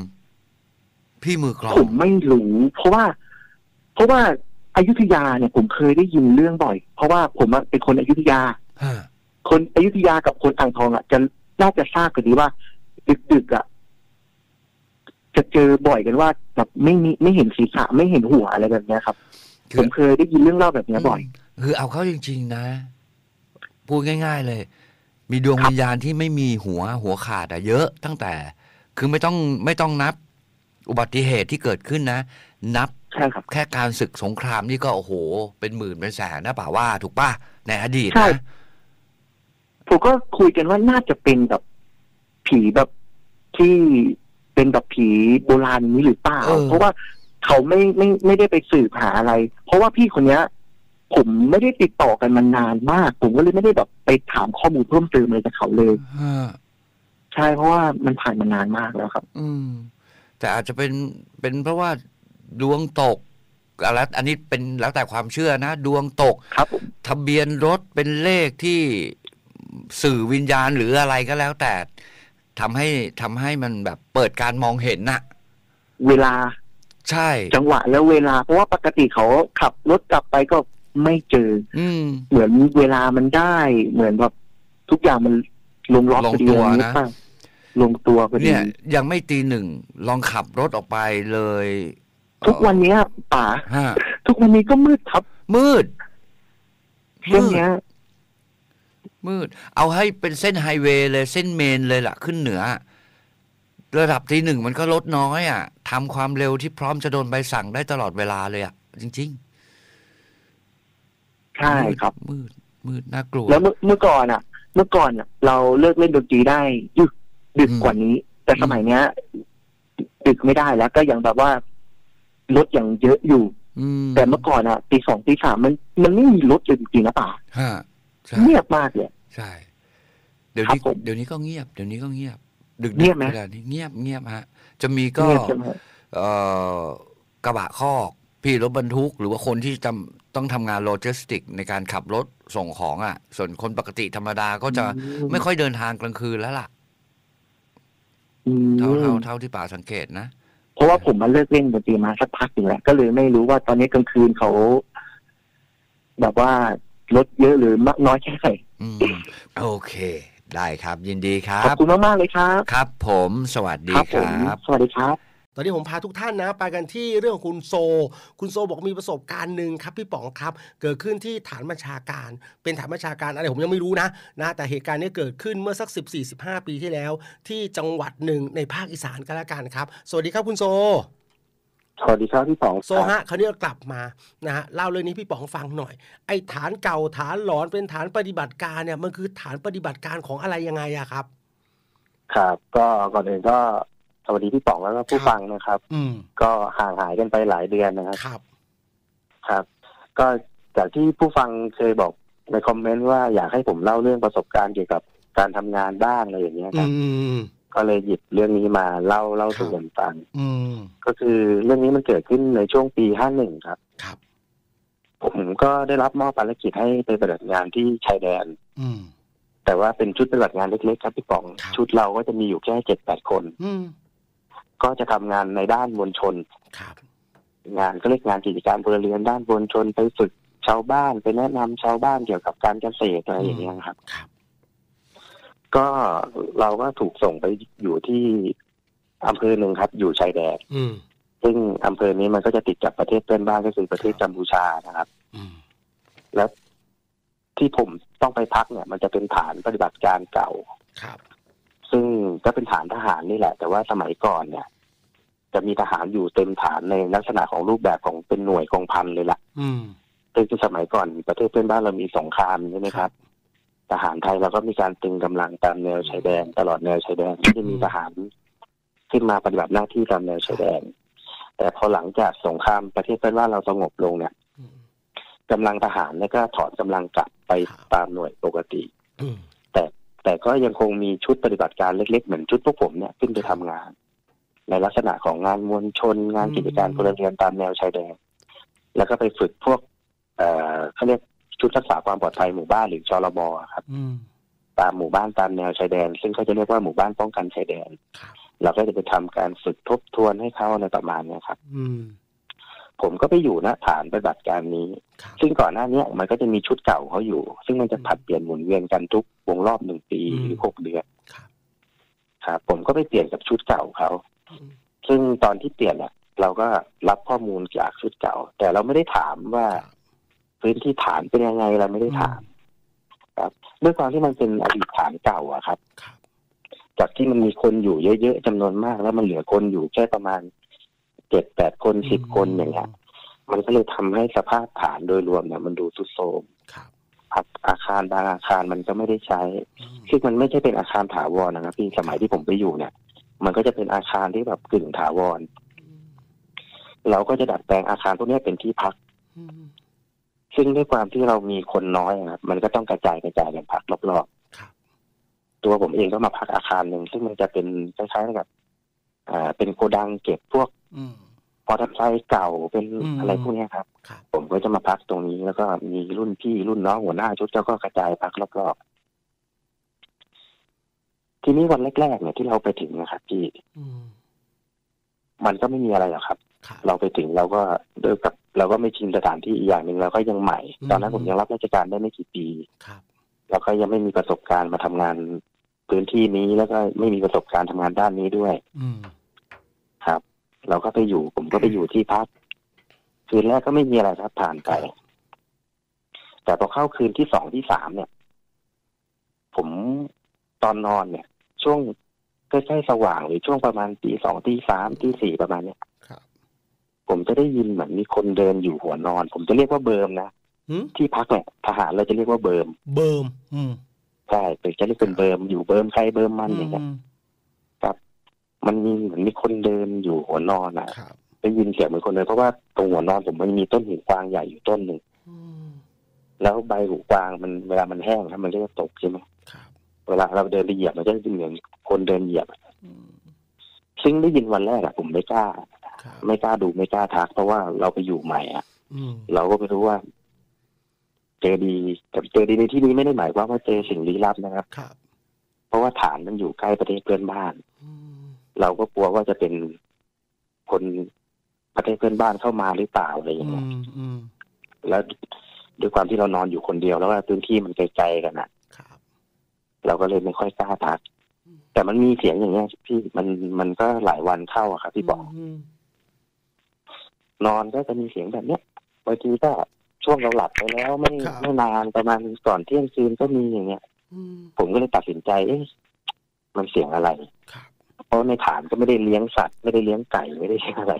พี่มือกลองผมไม่รู้เพราะว่าอยุธยาเนี่ยผมเคยได้ยินเรื่องบ่อยเพราะว่าผมเป็นคนอยุธยาคนอยุธยากับคนอ่างทองอ่ะจะน่าจะทราบกันดีว่าดึกๆอ่ะจะเจอบ่อยกันว่าแบบไม่เห็นศีรษะไม่เห็นหัวอะไรแบบนี้ครับผมเคยได้ยินเรื่องเล่าแบบนี้บ่อยคือเอาเข้าจริงๆนะพูดง่ายๆเลยมีดวงวิญญาณที่ไม่มีหัวขาดอ่ะเยอะตั้งแต่คือไม่ต้องนับอุบัติเหตุที่เกิดขึ้นนะนับ ใช่ครับแค่การศึกสงครามนี่ก็โอ้โหเป็นหมื่นเป็นแสนนะป่าว่าถูกป่ะในอดีตนะผมก็คุยกันว่าน่าจะเป็นแบบผีแบบที่เป็นแบบผีโบราณนี้หรือเปล่าเพราะว่าเขาไม่ได้ไปสืบหาอะไรเพราะว่าพี่คนนี้ผมไม่ได้ติดต่อกันมานานมากผมก็เลยไม่ได้แบบไปถามข้อมูลเพิ่มเติมอะไรจากเขาเลยใช่เพราะว่ามันผ่านมานานมากแล้วครับแต่อาจจะเป็นเพราะว่าดวงตกอะไรอันนี้เป็นแล้วแต่ความเชื่อนะดวงตกครับทะเบียนรถเป็นเลขที่สื่อวิญญาณหรืออะไรก็แล้วแต่ทำให้มันแบบเปิดการมองเห็นน่ะเวลาใช่จังหวะแล้วเวลาเพราะว่าปกติเขาขับรถกลับไปก็ไม่เจอเหมือนเวลามันได้เหมือนแบบทุกอย่างมันลงล็อกพอดีนะลงตัวพอดีเนี่ยยังไม่ตีหนึ่งลองขับรถออกไปเลยทุกวันนี้ป่าทุกวันนี้ก็มืดครับมืดเช่นเนี้ยมืดเอาให้เป็นเส้นไฮเวย์เลยเส้นเมนเลยล่ะขึ้นเหนือระดับตีหนึ่งมันก็ลดน้อยอ่ะทำความเร็วที่พร้อมจะโดนใบสั่งได้ตลอดเวลาเลยอ่ะจริงๆใช่ครับมืดน่ากลัวแล้วเมื่อก่อนอ่ะเราเลิกเล่นดนตรีได้ดึกกว่านี้แต่สมัยเนี้ยดึกไม่ได้แล้วก็ยังแบบว่ารถยังเยอะอยู่แต่เมื่อก่อนอ่ะตีสองตีสามมันไม่มีรถเลยจริงๆนะป่าเงียบมากเลยใช่เดี๋ยวนี้ก็เงียบดึกๆเงียบไหมเงียบฮะจะมีก็กระบะคอกพี่รถบรรทุกหรือว่าคนที่ต้องทำงานโลจิสติกในการขับรถส่งของอ่ะส่วนคนปกติธรรมดาก็จะไม่ค่อยเดินทางกลางคืนแล้วล่ะเท่าที่ป่าสังเกตนะเพราะว่าผมมาเลิกเล่นดนตรีมาสักพักหนึ่งแล้วก็เลยไม่รู้ว่าตอนนี้กลางคืนเขาแบบว่ารถเยอะหรือมากน้อยแค่ไหนโอเคได้ครับยินดีครับขอบคุณมากๆเลยครับครับผมสวัสดีครับสวัสดีครับตอนนี้ผมพาทุกท่านนะไปกันที่เรื่องคุณโซบอกมีประสบการณ์หนึ่งครับพี่ป๋องครับเกิดขึ้นที่ฐานบัญชาการเป็นฐานบัญชาการอะไรผมยังไม่รู้นะแต่เหตุการณ์นี้เกิดขึ้นเมื่อสัก 14-15 ปีที่แล้วที่จังหวัดหนึ่งในภาคอีสานก็แล้วกันครับสวัสดีครับคุณโซสวัสดีครับพี่ป๋องโซฮะคราวนี้กลับมานะฮะเล่าเรื่องนี้พี่ป๋องฟังหน่อยไอ้ฐานเก่าฐานหลอนเป็นฐานปฏิบัติการเนี่ยมันคือฐานปฏิบัติการของอะไรยังไงอะครับครับก็ก่อนอื่นก็สวัสดีพี่ป๋องแล้วก็ผู้ฟังนะครับก็ห่างหายกันไปหลายเดือนนะครับครับก็จากที่ผู้ฟังเคยบอกในคอมเมนต์ว่าอยากให้ผมเล่าเรื่องประสบการณ์เกี่ยวกับการทำงานบ้างอะไรอย่างเงี้ยครับก็เลยหยิบเรื่องนี้มาเล่าสู่กันฟังก็คือเรื่องนี้มันเกิดขึ้นในช่วงปี 51 ครับผมก็ได้รับมอบภารกิจให้ไปปฏิบัติงานที่ชายแดนแต่ว่าเป็นชุดปฏิบัติงานเล็กๆครับพี่ป๋องชุดเราก็จะมีอยู่แค่ 7-8 คนก็จะทำงานในด้านมวลชนงานก็เรียกงานกิจการพลเรือนด้านมวลชนไปฝึกชาวบ้านไปแนะนำชาวบ้านเกี่ยวกับการเกษตรอะไรอย่างเงี้ยครับก็เราก็ถูกส่งไปอยู่ที่อำเภอหนึ่งครับอยู่ชายแดนซึ่งอำเภอนี้มันก็จะติดกับประเทศเพื่อนบ้านก็คือประเทศกัมพูชานะครับแล้วที่ผมต้องไปพักเนี่ยมันจะเป็นฐานปฏิบัติการเก่าซึ่งก็เป็นฐานทหารนี่แหละแต่ว่าสมัยก่อนเนี่ยจะมีทหารอยู่เต็มฐานในลักษณะของรูปแบบของเป็นหน่วยกองพันเลยล่ะซึ่งสมัยก่อนประเทศเพื่อนบ้านเรามีสงครามใช่ไหมครับทหารไทยเราก็มีการตึงกำลังตามแนวชายแดนตลอดแนวชายแดนก็จะมีทหารขึ้นมาปฏิบัติหน้าที่ตามแนวชายแดนแต่พอหลังจากสงครามประเทศเพื่อนบ้านเราสงบลงเนี่ยกำลังทหารเนี่ยก็ถอนกำลังกลับไปตามหน่วยปกติแต่ก็ยังคงมีชุดปฏิบัติการเล็กๆเหมือนชุดพวกผมเนี่ยขึ้นไปทำงานในลักษณะของงานมวลชนงานกิจการพลเรือนตามแนวชายแดนแล้วก็ไปฝึกพวกเขาเรียกชุดรักษาความปลอดภัยหมู่บ้านหรือชลบครับตามหมู่บ้านตามแนวชายแดนซึ่งเขาจะเรียกว่าหมู่บ้านป้องกันชายแดนเราก็จะไปทำการฝึกทบทวนให้เขาในประมาณนี้ครับผมก็ไปอยู่ณฐานปฏิบัติการนี้ซึ่งก่อนหน้านี้มันก็จะมีชุดเก่าเขาอยู่ซึ่งมันจะผัดเปลี่ยนหมุนเวียนกันทุกวงรอบ1 ปีหรือ6 เดือนครับผมก็ไปเปลี่ยนกับชุดเก่าเขาซึ่งตอนที่เปลี่ยนเนี่ยเราก็รับข้อมูลจากชุดเก่าแต่เราไม่ได้ถามว่าพื้นที่ฐานเป็นยังไงเราไม่ได้ถามครับด้วยความที่มันเป็นอดีตฐานเก่าอะครับจากที่มันมีคนอยู่เยอะๆจำนวนมากแล้วมันเหลือคนอยู่แค่ประมาณ 7-8 คน10 คนอย่างเงี้ยมันก็เลยทำให้สภาพฐานโดยรวมเนี่ยมันดูทรุดโทรมอาคารบางอาคารมันก็ไม่ได้ใช้ซึ่งมันไม่ใช่เป็นอาคารถาวรนะครับพี่สมัยที่ผมไปอยู่เนี่ยมันก็จะเป็นอาคารที่แบบกึ่งถาวรเราก็จะดัดแปลงอาคารพวกนี้เป็นที่พักซึ่งด้วยความที่เรามีคนน้อยครับมันก็ต้องกระจายกันพักรอบๆตัวผมเองก็มาพักอาคารหนึ่งซึ่งมันจะเป็นคล้ายๆกับเป็นโกดังเก็บพวกพอทับไซเก่าเป็นอะไรพวกนี้ครับผมก็จะมาพักตรงนี้แล้วก็มีรุ่นพี่รุ่นน้องหัวหน้าชุดแล้วก็กระจายพักรอบๆทีนี้วันแรกๆเนี่ยที่เราไปถึงนะครับพี่มันก็ไม่มีอะไรหรอกครับเราไปถึงเราก็ด้วยกับเราก็ไม่ชินสถานที่อีกอย่างหนึ่งเราก็ยังใหม่ตอนนั้นผมยังรับราชการได้ไม่กี่ปีเราก็ยังไม่มีประสบการณ์มาทำงานพื้นที่นี้แล้วก็ไม่มีประสบการณ์ทำงานด้านนี้ด้วยครับเราก็ไปอยู่ผมก็ไปอยู่ที่พักคืนแรกก็ไม่มีอะไรครับผ่านไปแต่พอเข้าคืนที่2 ที่ 3เนี่ยผมตอนนอนเนี่ยช่วงใกล้ๆสว่างหรือช่วงประมาณตี 2 ตี 3 ตี 4ประมาณเนี้ยผมจะได้ยินเหมือนมีคนเดินอยู่หัวนอนผมจะเรียกว่าเบิร์มนะที่พักเนี่ยทหารเราจะเรียกว่าเบิร์มใช่เป็นจะเรียกเป็นเบิร์มอยู่เบิร์มใครเบิร์มมันอย่างเงี้ยครับมันมีเหมือนมีคนเดินอยู่หัวนอนนะได้ยินเสียงเหมือนคนเดินเพราะว่าตรงหัวนอนผมมันมีต้นหูกวางใหญ่อยู่ต้นหนึ่งแล้วใบหูกวางมันเวลามันแห้งครับมันก็จะตกใช่ไหมเวลาเราเดินไปเหยียบมันก็จะเหมือนคนเดินเหยียบซึ่งได้ยินวันแรกอะผมไม่กล้าดูไม่กล้าทักเพราะว่าเราไปอยู่ใหม่อ่ะเราก็ไม่รู้ว่าเจอดีในที่นี้ไม่ได้หมายความว่าเจอสิ่งลี้ลับนะครับเพราะว่าฐานมันอยู่ใกล้ประเทศเพื่อนบ้านเราก็กลัวว่าจะเป็นคนประเทศเพื่อนบ้านเข้ามาหรือเปล่าอะไรอย่างเงี้ยแล้วด้วยความที่เรานอนอยู่คนเดียวแล้วพื้นที่มันไกลๆกันอ่ะเราก็เลยไม่ค่อยกล้าทักแต่มันมีเสียงอย่างเงี้ยพี่มันก็หลายวันเข้าอะครับพี่บอกนอนก็จะมีเสียงแบบเนี้ยบางทีก็ช่วงเราหลับไปแล้วไม่นานประมาณก่อนเที่ยงคืนก็มีอย่างเงี้ยผมก็เลยตัดสินใจเอ๊ะมันเสียงอะไรเพราะในฐานก็ไม่ได้เลี้ยงสัตว์ไม่ได้เลี้ยงไก่ไม่ได้เลี้ยงอะไร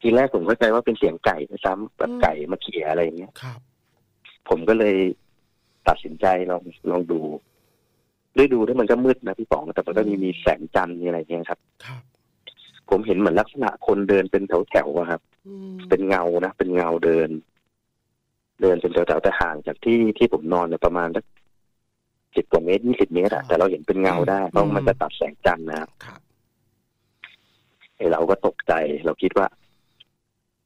ทีแรกผมเข้าใจว่าเป็นเสียงไก่ซ้ำแบบไก่มาเขี่ยอะไรอย่างเงี้ยผมก็เลยตัดสินใจลองดูด้วยดูแล้วมันก็มืดนะพี่ป๋องแต่มันก็มีแสงจันทร์มีอะไรเงี้ยครับผมเห็นเหมือนลักษณะคนเดินเป็นแถวๆครับเป็นเงานะเป็นเงาเดินเป็นแถวๆแต่ห่างจากที่ผมนอนเนี่ยประมาณสัก10 กว่าเมตร 20 เมตรอะแต่เราเห็นเป็นเงาได้เพราะมันจะตัดแสงจันทร์นะครับเราก็ตกใจเราคิดว่า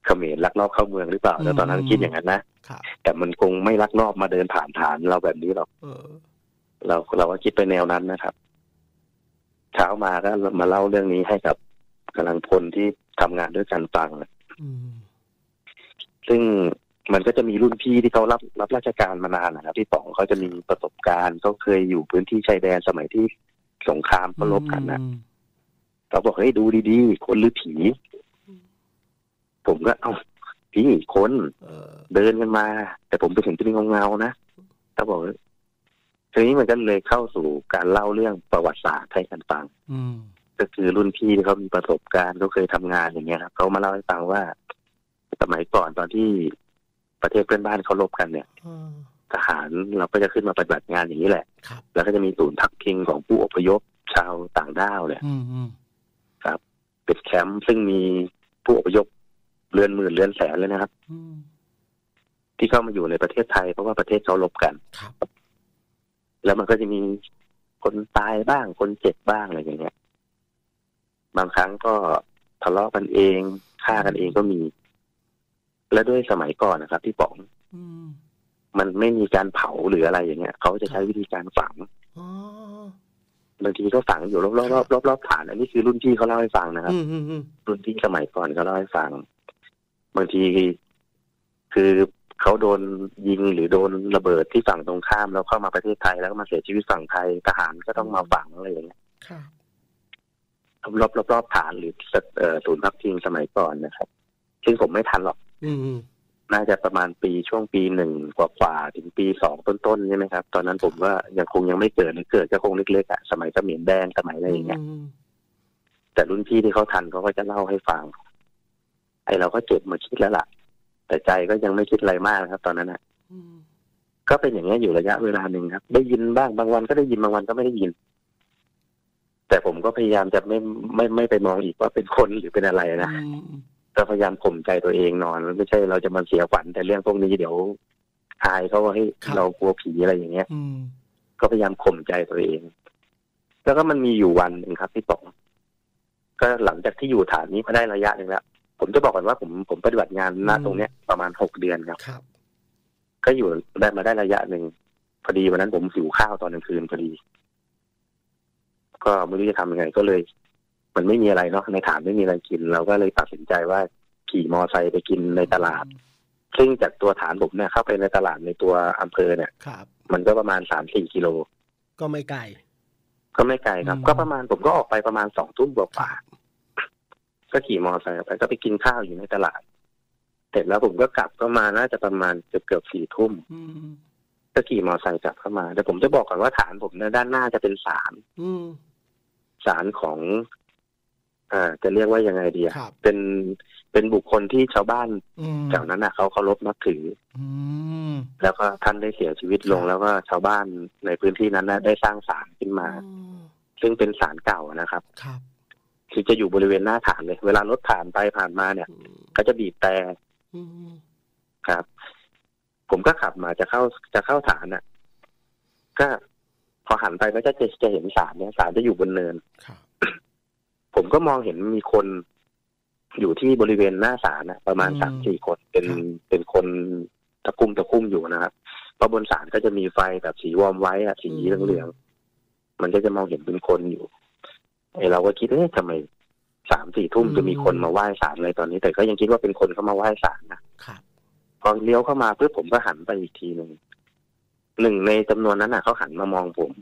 เขมรลักลอบเข้าเมืองหรือเปล่าแต่ตอนนั้นคิดอย่างนั้นนะแต่มันคงไม่ลักลอบมาเดินผ่านฐานเราแบบนี้หรอกเราก็คิดไปแนวนั้นนะครับเช้ามาก็มาเล่าเรื่องนี้ให้กับกำลังพลที่ทำงานด้วยกันฟังซึ่งมันก็จะมีรุ่นพี่ที่เขารับราชการมานานนะครับที่ป๋องเขาจะมีประสบการณ์เขาเคยอยู่พื้นที่ชายแดนสมัยที่สงครามรบกันนะเขาบอกให้ดูดีๆคนหรือผีผมก็เอ้าพี่คนเดินกันมาแต่ผมไปเห็นเป็นเงาๆนะเขาบอกทีนี้มันก็เลยเข้าสู่การเล่าเรื่องประวัติศาสตร์ให้กันฟังก็คือรุ่นพี่ที่เขามีประสบการณ์เขาเคยทำงานอย่างเงี้ยครับเขามาเล่าให้ฟังว่าสมัยก่อนตอนที่ประเทศเพื่อนบ้านเขารบกันเนี่ยทหารเราก็จะขึ้นมาปฏิบัติงานอย่างนี้แหละแล้วก็จะมีศูนย์พักพิงของผู้อพยพชาวต่างด้าวเนี่ยครับเป็นแคมป์ซึ่งมีผู้อพยพเรือนหมื่นเรือนแสนเลยนะครับที่เข้ามาอยู่ในประเทศไทยเพราะว่าประเทศเขารบกันแล้วมันก็จะมีคนตายบ้างคนเจ็บบ้างอะไรอย่างเงี้ยบางครั้งก็ทะเลาะกันเองฆ่ากันเองก็มีและด้วยสมัยก่อนนะครับพี่ป๋องมันไม่มีการเผาหรืออะไรอย่างเงี้ยเขาจะใช้วิธีการฝังบางทีก็ฝังอยู่รอบฐานอันนี้คือรุ่นพี่เขาเล่าให้ฟังนะครับรุ่นพี่สมัยก่อนเขาเล่าให้ฟังบางทีคือเขาโดนยิงหรือโดนระเบิดที่ฝั่งตรงข้ามแล้วเข้ามาประเทศไทยแล้วก็มาเสียชีวิตฝั่งไทยทหารก็ต้องมาฝังอะไรอย่างเงี้ยรอบฐานหรือศูนย์พักพิงสมัยก่อนนะครับซึ่งผมไม่ทันหรอกน่าจะประมาณปี ช่วงปี 1 กว่าถึงปี 2 ต้นใช่ไหมครับตอนนั้นผมว่ายังไม่เกิดหรือเกิดก็คงเล็กๆอ่ะสมัยเขมรแดงสมัยอะไรอย่างเงี้ยแต่รุ่นพี่ที่เขาทันเขาก็จะเล่าให้ฟัง เราก็จุดมาคิดแล้วล่ะแต่ใจก็ยังไม่คิดอะไรมากครับตอนนั้นนะก็เป็นอย่างนี้อยู่ระยะเวลาหนึ่งครับได้ยินบ้างบางวันก็ได้ยินบางวันก็ไม่ได้ยินแต่ผมก็พยายามจะไม่ไปมองอีกว่าเป็นคนหรือเป็นอะไรนะเราพยายามข่มใจตัวเองนอนไม่ใช่เราจะมาเสียขวัญแต่เรื่องพวกนี้เดี๋ยวอายเขาว่าให้เรากลัวผีอะไรอย่างเงี้ยก็พยายามข่มใจตัวเองแล้วก็มันมีอยู่วันหนึ่งครับพี่ป๋องก็หลังจากที่อยู่ฐานนี้มาได้ระยะหนึ่งแล้วผมจะบอกก่อนว่าผมปฏิบัติงานณตรงเนี้ยประมาณ6 เดือนครับก็อยู่ได้มาได้ระยะหนึ่งพอดีวันนั้นผมหิวข้าวตอนกลางคืนพอดีก็ไม่รู้จะทำยังไงก็เลยมันไม่มีอะไรเนาะในฐานไม่มีอะไรกินเราก็เลยตัดสินใจว่าขี่มอไซค์ไปกินในตลาดซึ่งจากตัวฐานผมเนี่ยเข้าไปในตลาดในตัวอำเภอเนี่ยมันก็ประมาณ 3-4 กิโลก็ไม่ไกลครับก็ประมาณผมก็ออกไปประมาณ 20:00 นกว่าๆก็ขี่มอไซค์ไปก็ไปกินข้าวอยู่ในตลาดเสร็จแล้วผมก็กลับเข้ามาน่าจะประมาณเกือบ 4:00 นก็ขี่มอไซค์กลับเข้ามาแต่ผมจะบอกก่อนว่าฐานผมเนี่ยด้านหน้าจะเป็นศาลของจะเรียกว่ายังไงดีเป็นบุคคลที่ชาวบ้านแถวนั้นนะเขาเคารพนับถือแล้วก็ท่านได้เสียชีวิตลงแล้วก็ชาวบ้านในพื้นที่นั้นนะได้สร้างศาลขึ้นมาซึ่งเป็นศาลเก่านะครับคือจะอยู่บริเวณหน้าฐานเลยเวลารถผ่านไปผ่านมาเนี่ยเขาจะบีบแต่ครับผมก็ขับมาจะเข้าฐานอ่ะก็พอหันไปก็จะเห็นศาลเนี่ยศาลจะอยู่บนเนินผมก็มองเห็นมีคนอยู่ที่บริเวณหน้าศาลนะประมาณ 3-4 คนเป็นคนตะคุ่มอยู่นะครับเพราะบนศาลก็จะมีไฟแบบสีวอมไว้อะสีเหลืองๆมันก็จะมองเห็นเป็นคนอยู่เราก็คิดทำไม 3-4 ทุ่มจะมีคนมาไหว้ศาลเลยตอนนี้แต่ก็ยังคิดว่าเป็นคนเข้ามาไหว้ศาลนะพอเลี้ยวเข้ามาเพื่อผมก็หันไปอีกทีหนึ่งในจำนวนนั้นน่ะเขาหันมามองผม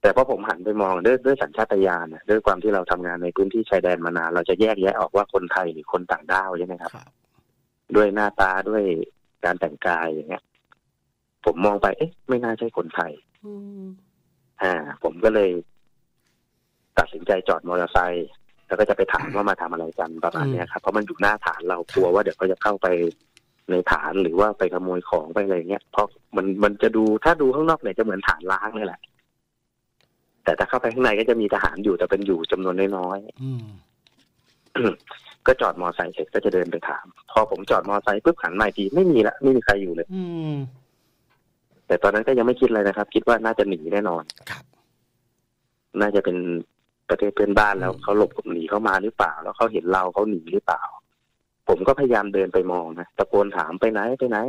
แต่พอผมหันไปมองด้วยสัญชาตญาณด้วยความที่เราทำงานในพื้นที่ชายแดนมานานเราจะแยกแยะออกว่าคนไทยหรือคนต่างด้าวใช่ไหมครับด้วยหน้าตาด้วยการแต่งกายอย่างเงี้ยผมมองไปไม่น่าใช่คนไทยผมก็เลยตัดสินใจจอดมอเตอร์ไซค์แล้วก็จะไปถามว่ามาทำอะไรกันประมาณนี้ครับเพราะมันอยู่หน้าฐานเรากลัวว่าเดี๋ยวเขาจะเข้าไปในฐานหรือว่าไปขโมยของไปอะไรเงี้ยเพราะมันจะดูถ้าดูข้างนอกเนี่ยจะเหมือนฐานล้างเลยแหละแต่ถ้าเข้าไปข้างในก็จะมีทหารอยู่แต่เป็นอยู่จำนวนน้อยๆก็จอดมอไซค์เสร็จก็จะเดินไปถามพอผมจอดมอไซค์ปุ๊บหันมาทีไม่มีละไม่มีใครอยู่เลยแต่ตอนนั้นก็ยังไม่คิดอะไรนะครับคิดว่าน่าจะหนีแน่นอนน่าจะเป็นประเทศเพื่อนบ้านแล้วเขาหลบหนีเข้ามาหรือเปล่าแล้วเขาเห็นเราเขาหนีหรือเปล่าผมก็พยายามเดินไปมองนะตะโกนถามไปไหน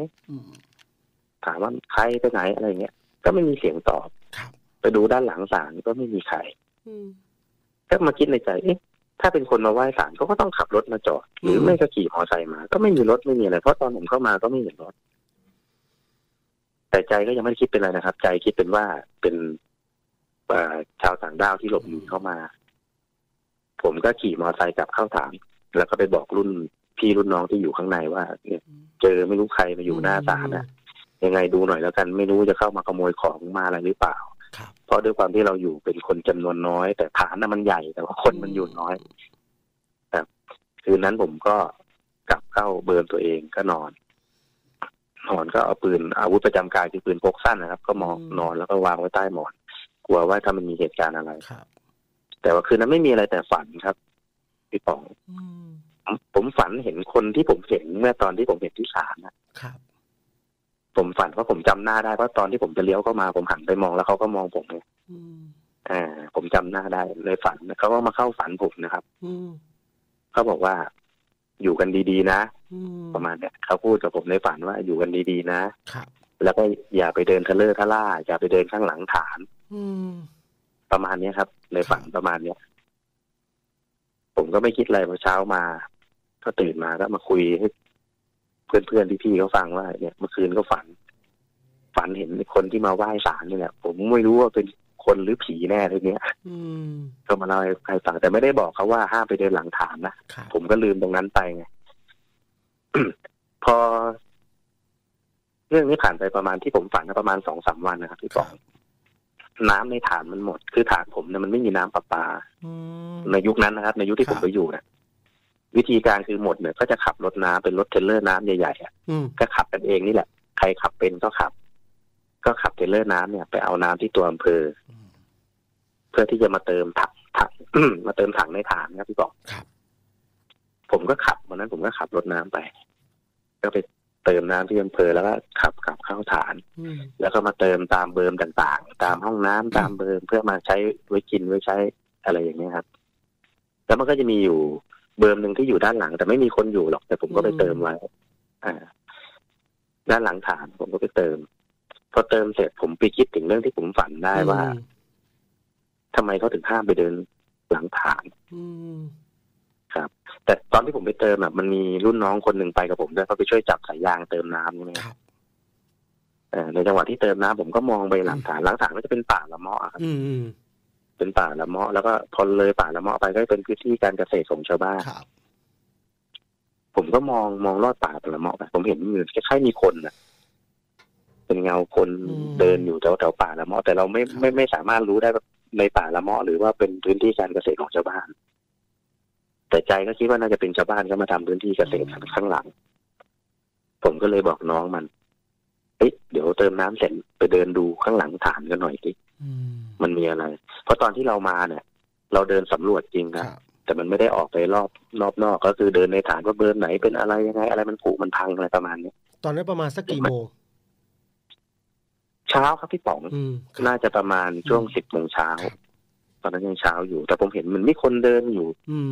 ถามว่าใครไปไหนอะไรเงี้ยก็ไม่มีเสียงตอบไปดูด้านหลังศาลก็ไม่มีใครก็มาคิดในใจถ้าเป็นคนมาไหว้ศาลเขาก็ต้องขับรถมาจอดหรือไม่ก็ขี่มอเตอร์ไซค์มาก็ไม่มีรถไม่มีอะไรเพราะตอนผมเข้ามาก็ไม่เห็นรถแต่ใจก็ยังไม่ได้คิดเป็นอะไรนะครับใจคิดเป็นว่าเป็นชาวต่างด้าวที่หลบหนีเข้ามาผมก็ขี่มอเตอร์ไซค์กลับเข้าฐานแล้วก็ไปบอกรุ่นพี่รุ่นน้องที่อยู่ข้างในว่าเจอไม่รู้ใครมาอยู่หน้าศาลนะยังไงดูหน่อยแล้วกันไม่รู้จะเข้ามาขโมยของมาอะไรหรือเปล่าเพราะด้วยความที่เราอยู่เป็นคนจำนวนน้อยแต่ฐานน่ะมันใหญ่แต่ว่าคนมันอยู่น้อยครับคืนนั้นผมก็กลับเข้าเบิร์นตัวเองก็นอนก็เอาปืนอาวุธประจำกายคือปืนพกสั้นนะครับก็มองนอนแล้วก็วางไว้ใต้หมอนกลัวว่าถ้ามันมีเหตุการณ์อะไรครับแต่ว่าคืนนั้นไม่มีอะไรแต่ฝันครับพี่ป๋องผมฝันเห็นคนที่ผมเห็นเมื่อตอนที่ผมเห็นที่ศาลนะครับผมฝันว่าผมจำหน้าได้เพราะตอนที่ผมจะเลี้ยวเข้ามาผมหันไปมองแล้วเขาก็มองผมเลยผมจำหน้าได้เลยฝันเขาก็มาเข้าฝันผมนะครับเขาบอกว่าอยู่กันดีๆนะประมาณเนี้ยเขาพูดกับผมในฝันว่าอยู่กันดีๆนะครับแล้วก็อย่าไปเดินทะเลาะทะล่าอย่าไปเดินข้างหลังฐานประมาณเนี้ยครับในฝันประมาณเนี้ยผมก็ไม่คิดอะไรพอเช้ามาก็ตื่นมาก็มาคุยให้เพื่อนๆพี่ๆเขาฟังว่าเนี่ยเมื่อคืนก็ฝันเห็นคนที่มาไหว้ศาลนี่แหละผมไม่รู้ว่าเป็นคนหรือผีแน่ทีเนี้ยก็มาเล่าให้ฟังแต่ไม่ได้บอกเขาว่าห้ามไปเดินหลังฐานนะผมก็ลืมตรงนั้นไปไง พอเรื่องนี้ผ่านไปประมาณที่ผมฝันประมาณ 2-3 วันนะครับพี่ป๋องน้ำในฐานมันหมดคือฐานผมเนี่ยมันไม่มีน้ำประปาในยุคนั้นนะครับในยุคที่ผมไปอยู่เนี่ย วิธีการคือหมดเนี่ยก็จะขับรถน้ำเป็นรถเทรลเลอร์น้ำใหญ่ๆอ่ะก็ขับกันเองนี่แหละใครขับเป็นก็ขับเทรลเลอร์น้ำเนี่ยไปเอาน้ำที่ตัวอำเภอเพื่อที่จะมาเติมถัง มาเติมถังในฐานครับพี่บอกครับผมก็ขับวันนั้นผมก็ขับรถน้ำไปก็ไปเติมน้ำที่อำเภอแล้วก็ขับเข้าฐานแล้วก็มาเติมตามเบิร์มต่างๆตามห้องน้ำตามเบิร์มเพื่อมาใช้ไว้กินไว้ใช้อะไรอย่างนี้ครับแล้วมันก็จะมีอยู่เบิร์มหนึ่งที่อยู่ด้านหลังแต่ไม่มีคนอยู่หรอกแต่ผมก็ไปเติมไว้ด้านหลังฐานผมก็ไปเติมพอเติมเสร็จผมไปคิดถึงเรื่องที่ผมฝันได้ว่าทำไมเขาถึงห้ามไปเดินหลังฐานครับแต่ตอนที่ผมไปเติมแบบมันมีรุ่นน้องคนหนึ่งไปกับผมด้วยเขาไปช่วยจับสายยางเติมน้ำใช่ไหมครับในจังหวะที่เติมน้ำผมก็มองไปหลังฐานก็จะเป็นป่าละเมาะครับเป็นป่าละเมาะแล้วก็พอเลยป่าละเมาะไปก็เป็นพื้นที่การเกษตรของชาวบ้านผมก็มองลอดป่าละเมาะไปผมเห็นเหมือนคล้ายๆมีคนนะเป็นเงาคนเดินอยู่แถวป่าละเมาะแต่เราไม่สามารถรู้ได้ว่าในป่าละเมาะหรือว่าเป็นพื้นที่การเกษตรของชาวบ้านแต่ใจก็คิดว่าน่าจะเป็นชาวบ้านก็มาทำพื้นที่เกษตรข้างหลังผมก็เลยบอกน้องมันเดี๋ยวเติมน้ำเสร็จไปเดินดูข้างหลังฐานกันหน่อยสิมันมีอะไรเพราะตอนที่เรามาเนี่ยเราเดินสำรวจจริงครับแต่มันไม่ได้ออกไปรอบนอกก็คือเดินในฐานว่าเบิร์นไหนเป็นอะไรยังไงอะไรมันผุมันพังอะไรประมาณนี้ตอนนั้นประมาณสักกี่โมงเช้าครับพี่ป๋องน่าจะประมาณช่วง10 โมงเช้าตอนนั้นยังเช้าอยู่แต่ผมเห็นมันมีคนเดินอยู่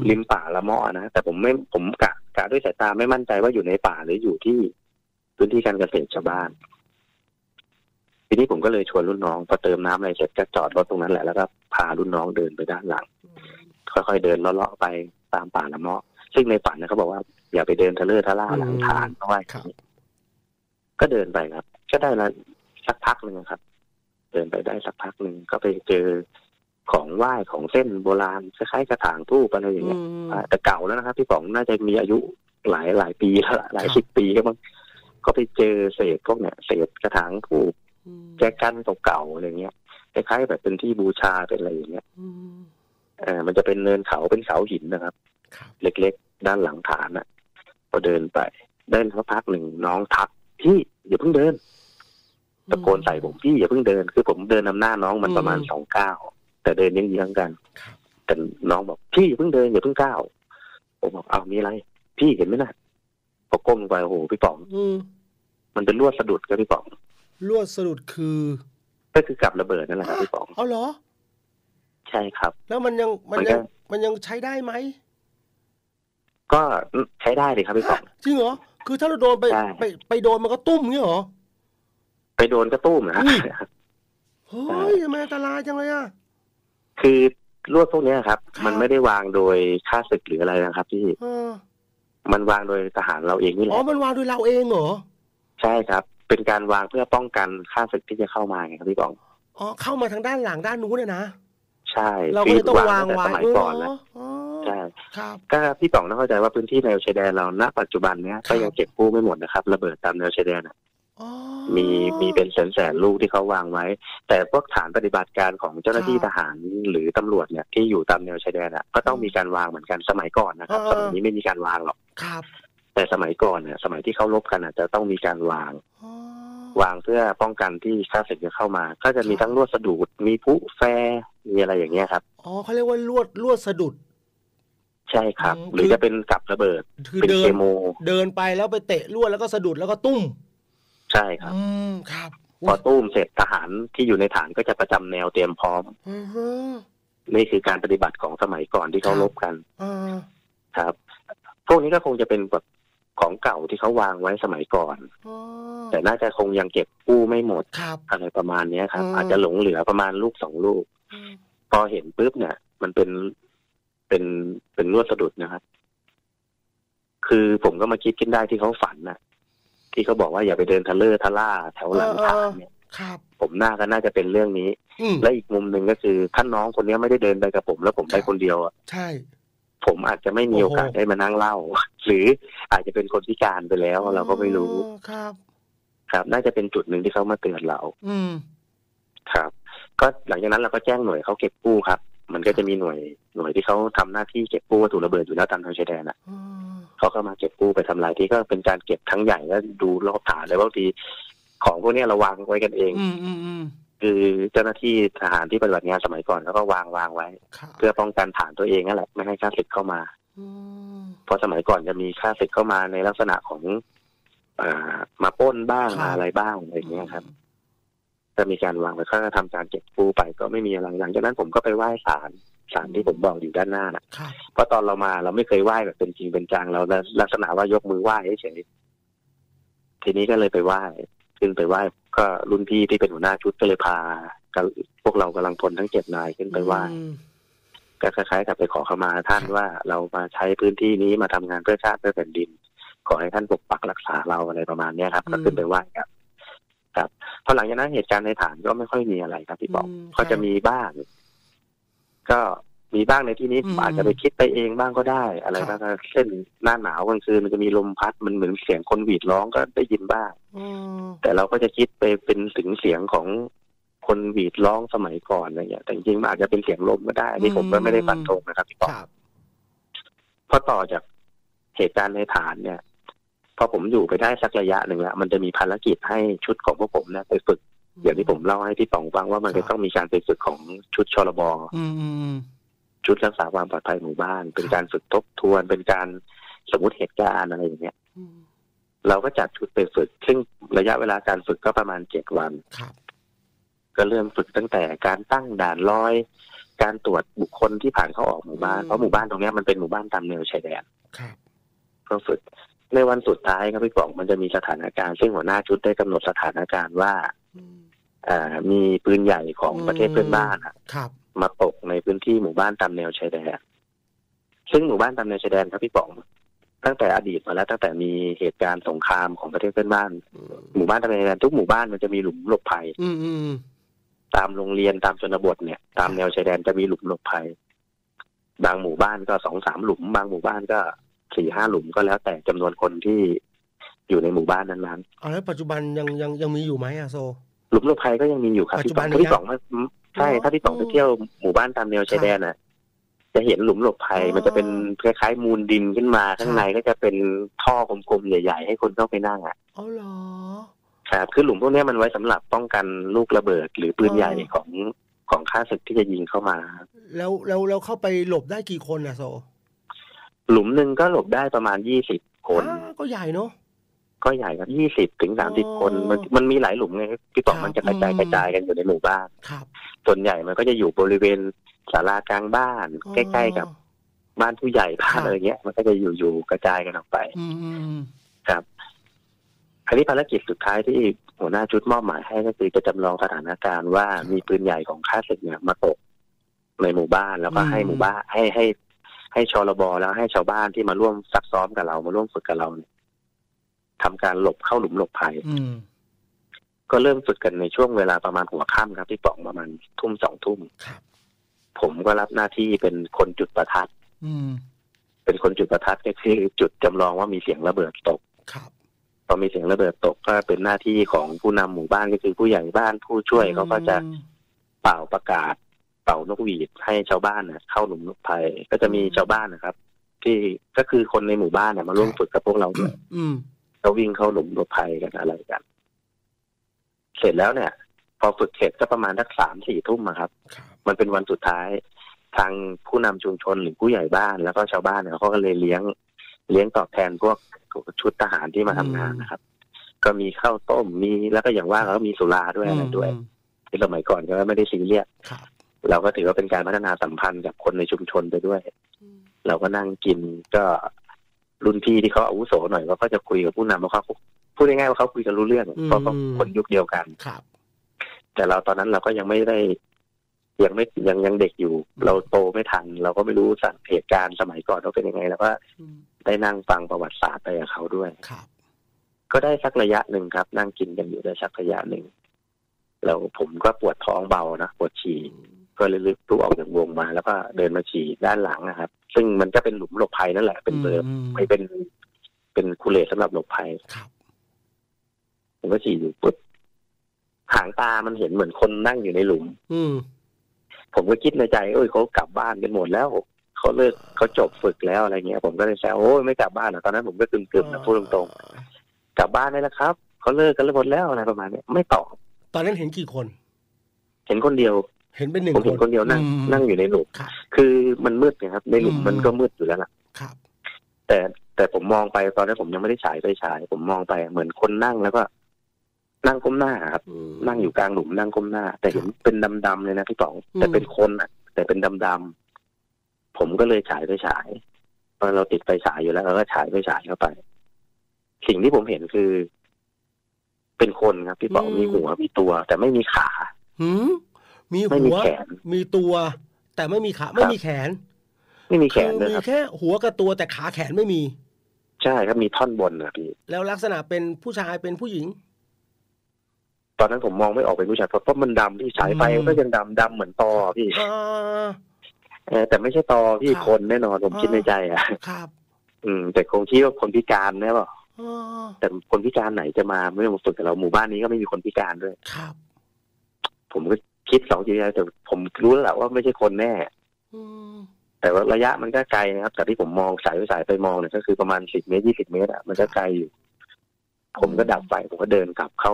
ริมป่าละเมาะนะแต่ผมกะด้วยสายตาไม่มั่นใจว่าอยู่ในป่าหรืออยู่ที่พื้นที่การเกษตรชาวบ้านทีนี้ผมก็เลยชวนรุ่นน้องพอเติมน้ำอะไรเสร็จก็จอดรถตรงนั้นแหละแล้วก็พารุ่นน้องเดินไปด้านหลังค่อยๆเดินเลาะๆไปตามป่าละเมาะซึ่งในฝันนะเขาบอกว่าอย่าไปเดินทะเลาะทะล่าหลังฐานเพราะว่าก็เดินไปครับก็ได้ละสักพักหนึ่งครับเดินไปได้สักพักหนึ่งก็ไปเจอของไหว้ของเส้นโบราณคล้ายๆกระถางทูปอะไรอย่างเงี้ยแต่เก่าแล้วนะครับพี่ป๋องน่าจะมีอายุหลายปีแล้วหลายสิบปีก็มั้งก็ไปเจอเศษพวกเนี้ยเศษกระถางทูปแจกันเก่าๆอะไรเงี้ยคล้ายๆแบบเป็นที่บูชาเป็นอะไรอย่างเงี้ยมันจะเป็นเนินเขาเป็นเขาหินนะครับเล็กๆด้านหลังฐานอ่ะพอเดินไปเดินสักพักหนึ่งน้องทักพี่อย่าเพิ่งเดินตะโกนใส่ผมพี่อย่าเพิ่งเดินคือผมเดินนำหน้าน้องมันประมาณ2 ก้าวแต่เดินยังเยื้องกันแต่น้องบอกพี่อย่าเพิ่งเดินอย่าเพิ่งก้าวผมบอกเอามีอะไรพี่เห็นไหมนะพอก้มลงไปโอ้โหพี่ป๋องมันเป็นลวดสะดุดครับพี่ป๋องลวดสะดุดก็คือกับระเบิดนั่นแหละครับพี่ป๋องเอาเหรอใช่ครับแล้วมันยังใช้ได้ไหมก็ใช้ได้เลยครับพี่ป๋องจริงเหรอคือถ้าเราโดนไปโดนมันก็ตุ้มงี้เหรอไปโดนก็ตุ้มนะเฮ้ยทำไมอันตรายจังเลยอ่ะคือลวดพวกนี้ครับมันไม่ได้วางโดยข้าศึกหรืออะไรนะครับพี่มันวางโดยทหารเราเองนี่แหละอ๋อมันวางโดยเราเองเหรอใช่ครับเป็นการวางเพื่อป้องกันข้าศึกที่จะเข้ามาไงครับพี่ป๋องอ๋อเข้ามาทางด้านหลังด้านนู้นนะใช่เราก็ต้องวางไว้สมัยก่อนแล้วใช่ครับก็พี่ป๋องต้องเข้าใจว่าพื้นที่แนวชายแดนเราณปัจจุบันเนี้ยก็ยังเก็บกู้ไม่หมดนะครับระเบิดตามแนวชายแดนมีเป็นแสนลูกที่เขาวางไว้แต่พวกฐานปฏิบัติการของเจ้าหน้าที่ทหารหรือตำรวจเนี่ยที่อยู่ตามแนวชายแดนอ่ะก็ต้องมีการวางเหมือนกันสมัยก่อนนะครับสมัยนี้ไม่มีการวางหรอกครับแต่สมัยก่อนเนี่ยสมัยที่เขาลบกันจะต้องมีการวางเพื่อป้องกันที่ข้าศึกจะเข้ามาก็จะมีทั้งลวดสะดุดมีผู้แฟมีอะไรอย่างเงี้ยครับอ๋อเขาเรียกว่าลวดสะดุดใช่ครับหรือจะเป็นกับระเบิดเป็นเคโมเดินไปแล้วไปเตะลวดแล้วก็สะดุดแล้วก็ตุ้มใช่ครับพอตุ้มเสร็จทหารที่อยู่ในฐานก็จะประจำแนวเตรียมพร้อมนี่คือการปฏิบัติของสมัยก่อนที่เขาลบกันครับพวกนี้ก็คงจะเป็นแบบของเก่าที่เขาวางไว้สมัยก่อนแต่น่าจะคงยังเก็บกู้ไม่หมดอะไรประมาณนี้ครับอาจจะหลงเหลือประมาณ2 ลูกพอเห็นปุ๊บเนี่ยมันเป็นลวดสะดุดนะครับคือผมก็มาคิดขึ้นได้ที่เขาฝันนะที่เขาบอกว่าอย่าไปเดินทะเลทะล่าแถวหลังฐานเนี่ยผมหน้าก็น่าจะเป็นเรื่องนี้และอีกมุมหนึ่งก็คือท่านน้องคนนี้ไม่ได้เดินไปกับผมแล้วผมไปคนเดียวอ่ะใช่ผมอาจจะไม่มีโอกาสได้มานั่งเล่าหรืออาจจะเป็นคนพิการไปแล้วเราก็ไม่รู้ครับน่าจะเป็นจุดหนึ่งที่เขามาเตือนเราครับก็หลังจากนั้นเราก็แจ้งหน่วยเขาเก็บกู้ครับ มันก็จะมีหน่วยที่เขาทำหน้าที่เก็บกู้วัตถุระเบิดอยู่แล้วตามทางชายแดนอ่ะเขาก็มาเก็บกู้ไปทำลายที่ก็เป็นการเก็บทั้งใหญ่แล้วดูรอบฐานเลยว่าทีของพวกนี้เราวางไว้กันเองคือเจ้าหน้าที่ทหารที่ปฏิบัติงานสมัยก่อนเขาก็วางไว้เพื่อป้องกันฐานตัวเองนั่นแหละไม่ให้ข้าศึกเข้ามาเพราะสมัยก่อนจะมีข้าศึกเข้ามาในลักษณะของมาป้นบ้างอะไรบ้างอะไรอย่างเงี้ยครับจะมีการวางไว้ข้าก็ทำการเก็บกู้ไปก็ไม่มีอะไรหลังจากนั้นผมก็ไปไหว้ศาลที่ผมบอกอยู่ด้านหน้าน่ะเพราะตอนเรามาเราไม่เคยไหว้แบบเป็นจริงเป็นจังเราลักษณะว่ายกมือไหว้เฉยทีนี้ก็เลยไปไหว้ขึ้นไปไหว้ก็รุ่นพี่ที่เป็นหัวหน้าชุดก็เลยพาพวกเรากำลังพลทั้ง7นายขึ้นไปไหว้ก็คล้ายๆกับไปขอขมาท่านว่าเรามาใช้พื้นที่นี้มาทำงานเพื่อชาติเพื่อแผ่นดินขอให้ท่านปกปักรักษาเราอะไรประมาณเนี้ยครับก็ขึ้นไปไหว้ครับพอหลังจากนั้นเหตุการณ์ในฐานก็ไม่ค่อยมีอะไรครับพี่บอกเขาจะมีบ้างก็มีบ้างในที่นี้อาจจะไปคิดไปเองบ้างก็ได้อะไรบ้างเช่นหน้าหนาวกลางคืนมันจะมีลมพัดมันเหมือนเสียงคนหวีดร้องก็ได้ยินบ้างแต่เราก็จะคิดไปเป็นถึงเสียงของคนหวีดร้องสมัยก่อนอะไรอย่างเงี้ยแต่จริงๆอาจจะเป็นเสียงลมก็ได้นี่ผมก็ไม่ได้ฟันธงนะครับพี่บอกพอต่อจากเหตุการณ์ในฐานเนี่ยพอผมอยู่ไปได้สักระยะหนึ่งแล้วมันจะมีภารกิจให้ชุดของพวกผมเนี่ยไปฝึกอย่างที่ผมเล่าให้พี่ตองฟังว่ามันจะต้องมีการไปฝึกของชุดชลบชุดรักษาความปลอดภัยหมู่บ้านเป็นการฝึกทบทวนเป็นการสมมติเหตุการณ์อะไรอย่างเงี้ยเราก็จัดชุดไปฝึกซึ่งระยะเวลาการฝึกก็ประมาณ7 วันก็เริ่มฝึกตั้งแต่การตั้งด่านร้อยการตรวจบุคคลที่ผ่านเข้าออกหมู่บ้านเพราะหมู่บ้านตรงนี้มันเป็นหมู่บ้านตามแนวชายแดนก็ฝึกในวันสุดท้ายครับพี่ป๋องมันจะมีสถานการณ์ซึ่งหัวหน้าชุดได้กำหนดสถานการณ์ว่ามีปืนใหญ่ของประเทศเพื่อนบ้านมาตกในพื้นที่หมู่บ้านตามแนวชายแดนซึ่งหมู่บ้านตามแนวชายแดนครับพี่ป๋องตั้งแต่อดีตมาแล้วตั้งแต่มีเหตุการณ์สงครามของประเทศเพื่อนบ้านหมู่บ้านตามแนวชายแดนทุกหมู่บ้านมันจะมีหลุมหลบภัยตามโรงเรียนตามชนบทเนี่ยตามแนวชายแดนจะมีหลุมหลบภัยบางหมู่บ้านก็2-3 หลุมบางหมู่บ้านก็4-5 หลุมก็แล้วแต่จำนวนคนที่อยู่ในหมู่บ้านนั้นๆแล้วปัจจุบันยังมีอยู่ไหมอะโซหลุมหลบภัยก็ยังมีอยู่ครับปัจจุบันที่สองใช่ถ้าที่สองไปเที่ยวหมู่บ้านตามแนวชายแดนน่ะจะเห็นหลุมหลบภัยมันจะเป็นคล้ายๆมูลดินขึ้นมาข้างในก็จะเป็นท่อกลมๆใหญ่ๆให้คนเข้าไปนั่งอ่ะอ๋อเหรอครับคือหลุมพวกนี้มันไว้สำหรับป้องกันลูกระเบิดหรือปืนใหญ่ของข้าศึกที่จะยิงเข้ามาแล้วเข้าไปหลบได้กี่คนอะโซหลุมหนึ่งก็หลบได้ประมาณ20 คนก็ใหญ่เนาะก็ใหญ่ครับ20-30 คนมันมีหลายหลุมไงพี่ป๋องมันจะกระจายกันอยู่ในหมู่บ้านครับส่วนใหญ่มันก็จะอยู่บริเวณศาลากลางบ้านใกล้ๆกับบ้านผู้ใหญ่บ้านอะไรเงี้ยมันก็จะอยู่กระจายกันออกไปครับอันนี้ภารกิจสุดท้ายที่หัวหน้าชุดมอบหมายให้ก็คือจะจำลองสถานการณ์ว่ามีปืนใหญ่ของข้าศึกเนี่ยมาตกในหมู่บ้านแล้วก็ให้หมู่บ้านให้ชลบแล้วให้ชาวบ้านที่มาร่วมซักซ้อมกับเรามาร่วมฝึกกับเราทำการหลบเข้าหลุมหลบภัยก็เริ่มฝึกกันในช่วงเวลาประมาณหัวค่ำครับพี่ป๋องประมาณทุ่ม 2 ทุ่มผมก็รับหน้าที่เป็นคนจุดประทัดเป็นคนจุดประทัดก็คือจุดจำลองว่ามีเสียงระเบิดตกพอมีเสียงระเบิดตกก็เป็นหน้าที่ของผู้นำหมู่บ้านก็คือผู้ใหญ่บ้านผู้ช่วยเขาก็จะเป่าประกาศนกหวีดให้ชาวบ้านเข้าหลุมหลบภัยก็จะมีชาวบ้านนะครับที่ก็คือคนในหมู่บ้านมาร่วมฝึกกับพวกเราด้วยเราวิ่งเข้าหลุมหลบภัยกันอะไรกันเสร็จแล้วเนี่ยพอฝึกเสร็จก็ประมาณสัก3-4 ทุ่มครับมันเป็นวันสุดท้ายทางผู้นำชุมชนหรือผู้ใหญ่บ้านแล้วก็ชาวบ้านเขาก็เลยเลี้ยงตอบแทนพวกชุดทหารที่มาทำงานนะครับก็มีข้าวต้มมีแล้วก็อย่างว่าเขามีสุราด้วยอะไรด้วยที่สมัยก่อนก็ไม่ได้ซีเรียสเราก็ถือว่าเป็นการพัฒนาสัมพันธ์กับคนในชุมชนไปด้วยเราก็นั่งกินก็รุ่นพี่ที่เขาอาวุโสหน่อยก็จะคุยกับผู้นำเขาพูดง่ายๆว่าเขาคุยกันรู้เรื่องเพราะคนยุคเดียวกันครับแต่เราตอนนั้นเราก็ยังเด็กอยู่เราโตไม่ทันเราก็ไม่รู้เหตุการณ์สมัยก่อนเขาเป็นยังไงแล้วก็ได้นั่งฟังประวัติศาสตร์ไปกับเขาด้วยครับก็ได้สักระยะหนึ่งครับนั่งกินกันอยู่ได้สักระยะหนึ่งแล้วผมก็ปวดท้องเบานะปวดฉี่ก็เลยลุกออกจากวงมาแล้วก็เดินมาฉี่ด้านหลังนะครับซึ่งมันก็เป็นหลุมหลบภัยนั่นแหละเป็นเบิร์มไม่เป็นคูเลตสำหรับหลบภัยผมก็ฉี่อยู่ปุ๊บหางตามันเห็นเหมือนคนนั่งอยู่ในหลุม ผมก็คิดในใจโอ้ยเขากลับบ้านกันหมดแล้วเขาเลิกเขาจบฝึกแล้วอะไรเงี้ยผมก็เลยแซวโอ้ยไม่กลับบ้านหรอตอนนั้นผมก็กึ่มๆนะพูดตรงๆกลับบ้านได้แล้วครับเขาเลิกกันหมดแล้วอะไรประมาณนี้ไม่ตอบตอนนั้นเห็นกี่คนเห็นคนเดียวเห็นเป็นหนึ่งคนผมเห็นคนเดียวนั่งอยู่ในหลุมคือมันมืดนะครับในหลุมมันก็มืดอยู่แล้วล่ะแต่ผมมองไปตอนนั้นผมยังไม่ได้ฉายไฟฉายผมมองไปเหมือนคนนั่งแล้วก็นั่งก้มหน้าครับนั่งอยู่กลางหลุมนั่งก้มหน้าแต่เห็นเป็นดำๆเลยนะพี่ป๋องแต่เป็นคนอ่ะแต่เป็นดำๆผมก็เลยฉายไฟฉายเพราะเราติดไฟฉายอยู่แล้วเราก็ฉายไฟฉายเข้าไปสิ่งที่ผมเห็นคือเป็นคนครับพี่ป๋องมีหัวมีตัวแต่ไม่มีขามีหัวมีตัวแต่ไม่มีขาไม่มีแขนไม่มีแขนเลยครับมีแค่หัวกับตัวแต่ขาแขนไม่มีใช่ครับมีท่อนบนนะพี่แล้วลักษณะเป็นผู้ชายเป็นผู้หญิงตอนนั้นผมมองไม่ออกเป็นผู้ชายเพราะมันดำที่ฉายไฟก็ยังดำเหมือนตอพี่แต่ไม่ใช่ตอพี่คนแน่นอนผมคิดในใจอ่ะครับแต่คงคิดว่าคนพิการแน่ป่ะแต่คนพิการไหนจะมาไม่มาฝึกกับเราหมู่บ้านนี้ก็ไม่มีคนพิการด้วยครับผมก็คิดสองทีแล้วแต่ผมรู้แล้วแหละว่าไม่ใช่คนแน่แต่ว่าระยะมันก็ไกลนะครับจากที่ผมมองสายไปมองเนี่ยก็คือประมาณ10 เมตร20 เมตรอ่ะมันก็ไกลอยู่ผมก็ดับไฟผมก็เดินกลับเข้า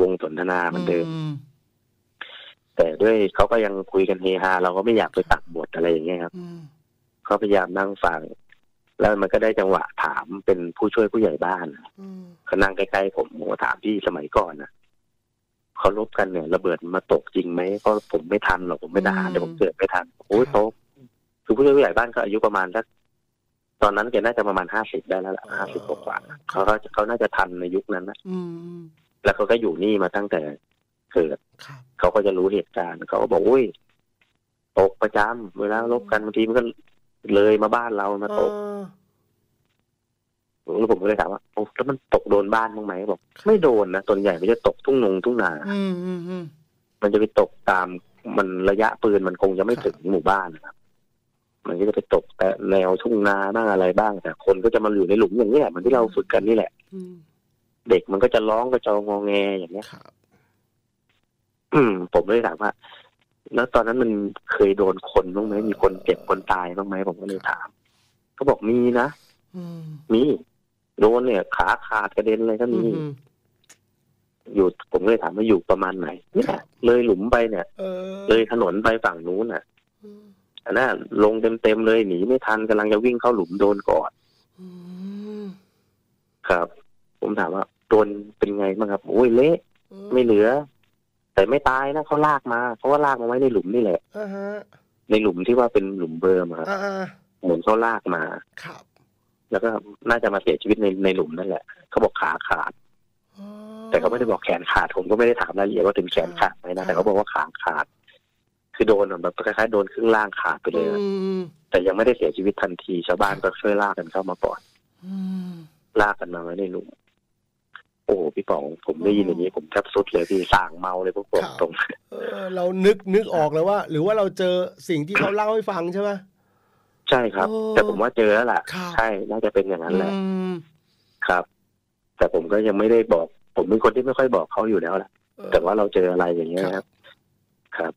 วงสนทนามันเดิมแต่ด้วยเขาก็ยังคุยกันเฮฮาเราก็ไม่อยากไปตัดบทอะไรอย่างเงี้ยครับเขาพยายามนั่งฟังแล้วมันก็ได้จังหวะถามเป็นผู้ช่วยผู้ใหญ่บ้านเขานั่งใกล้ๆผมก็ถามพี่สมัยก่อนนะเขาลบกันเนี่ยระเบิดมาตกจริงไหมเพราะผมไม่ทันหรอกผมไม่ทหารแต่ผมเกิดไม่ทันโอ้ยเขาคือผู้ช่วยผู้ใหญ่บ้านก็อายุประมาณสักตอนนั้นแกน่าจะประมาณ50ได้แล้วล่ะ50 กว่าเขาน่าจะทันในยุคนั้นนะแล้วเขาก็อยู่นี่มาตั้งแต่เกิดเขาก็จะรู้เหตุการณ์เขาก็บอกอุ้ยตกประจำเวลาลบกันบางทีมันก็เลยมาบ้านเรามาตกแล้วผมก็เลยถามว่าแล้วมันตกโดนบ้านบ้างไหมบอกไม่โดนนะส่วนใหญ่มันจะตกทุ่งนามันจะไปตกตามมันระยะปืนมันคงจะไม่ถึงหมู่บ้านนะครับมันก็จะไปตกแต่แนวทุ่งนาบ้างอะไรบ้างแต่คนก็จะมาอยู่ในหลุมอย่างนี้แหละเหมือนที่เราฝึกกันนี่แหละเด็กมันก็จะร้องกระจองงอแงอย่างเงี้ยผมเลยถามว่าแล้วตอนนั้นมันเคยโดนคนบ้างไหมมีคนเจ็บคนตายบ้างไหมผมก็เลยถามเขาบอกมีนะมีโดนเนี่ยขาขาดกระเด็นเลยก็มีอยู่ผมเลยถามว่าอยู่ประมาณไหนเนี่ยเลยหลุมไปเนี่ยเลยถนนไปฝั่งนู้นน่ะอันนั้นลงเต็มเลยหนีไม่ทันกำลังจะวิ่งเข้าหลุมโดนก่อนครับผมถามว่าโดนเป็นไงบ้างครับโอ้ยเละไม่เหลือแต่ไม่ตายนะเขาลากมาเพราะว่าลากมาไว้ในหลุมนี่แหละในหลุมที่ว่าเป็นหลุมเบิร์มครับเหมือนเขาลากมาครับแล้วก็น่าจะมาเสียชีวิตในหลุมนั่นแหละเขาบอกขาขาดแต่เขาไม่ได้บอกแขนขาดผมก็ไม่ได้ถามรายละเอียดว่าถึงแขนขาดไหมนะแต่เขาบอกว่าขาขาดคือโดนแบบคล้ายๆโดนครึ่งล่างขาดไปเลยแต่ยังไม่ได้เสียชีวิตทันทีชาวบ้านก็ช่วยลากกันเข้ามาก่อนลากกันมาไว้ในหลุมโอ้พี่ป๋องผมได้ยินอย่างนี้ผมแทบสุดเลยพี่สั่งเมาเลยพวกผมตรงเรานึกออกเลยว่าหรือว่าเราเจอสิ่งที่เขาเล่าให้ฟังใช่ไหมใช่ครับแต่ผมว่าเจอแล้วล่ะใช่น่าจะเป็นอย่างนั้นแหละครับแต่ผมก็ยังไม่ได้บอกผมเป็นคนที่ไม่ค่อยบอกเขาอยู่แล้วแหละแต่ว่าเราเจออะไรอย่างเงี้ยครับครับ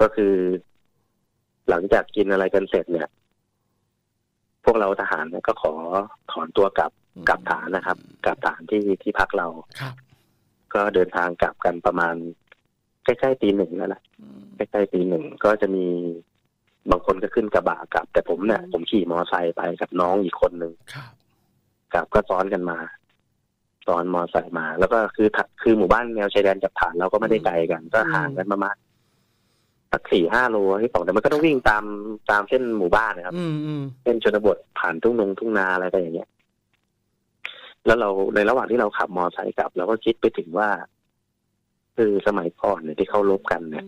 ก็คือหลังจากกินอะไรกันเสร็จเนี่ยพวกเราทหารก็ขอถอนตัวกลับฐานนะครับกลับฐานที่พักเราก็เดินทางกลับกันประมาณใกล้ๆตี 1แล้วนะใกล้ๆตี 1ก็จะมีบางคนก็ขึ้นกระบะกลับแต่ผมเนี่ยผมขี่มอไซค์ไปกับน้องอีกคนหนึ่งกลับก็ซ้อนกันมาซ้อนมอไซค์มาแล้วก็คือหมู่บ้านแนวชายแดนกับฐานเราก็ไม่ได้ไกลกันก็ห่างกันประมาณสัก4-5 โลที่ป๋องแต่มันก็ต้องวิ่งตามเส้นหมู่บ้านนะครับเส้นชนบทผ่านทุ่งนาอะไรไปอย่างเงี้ยแล้วเราในระหว่างที่เราขับมอไซค์กลับเราก็คิดไปถึงว่าคือสมัยก่อนเนี่ยที่เขาลบกันเนี่ย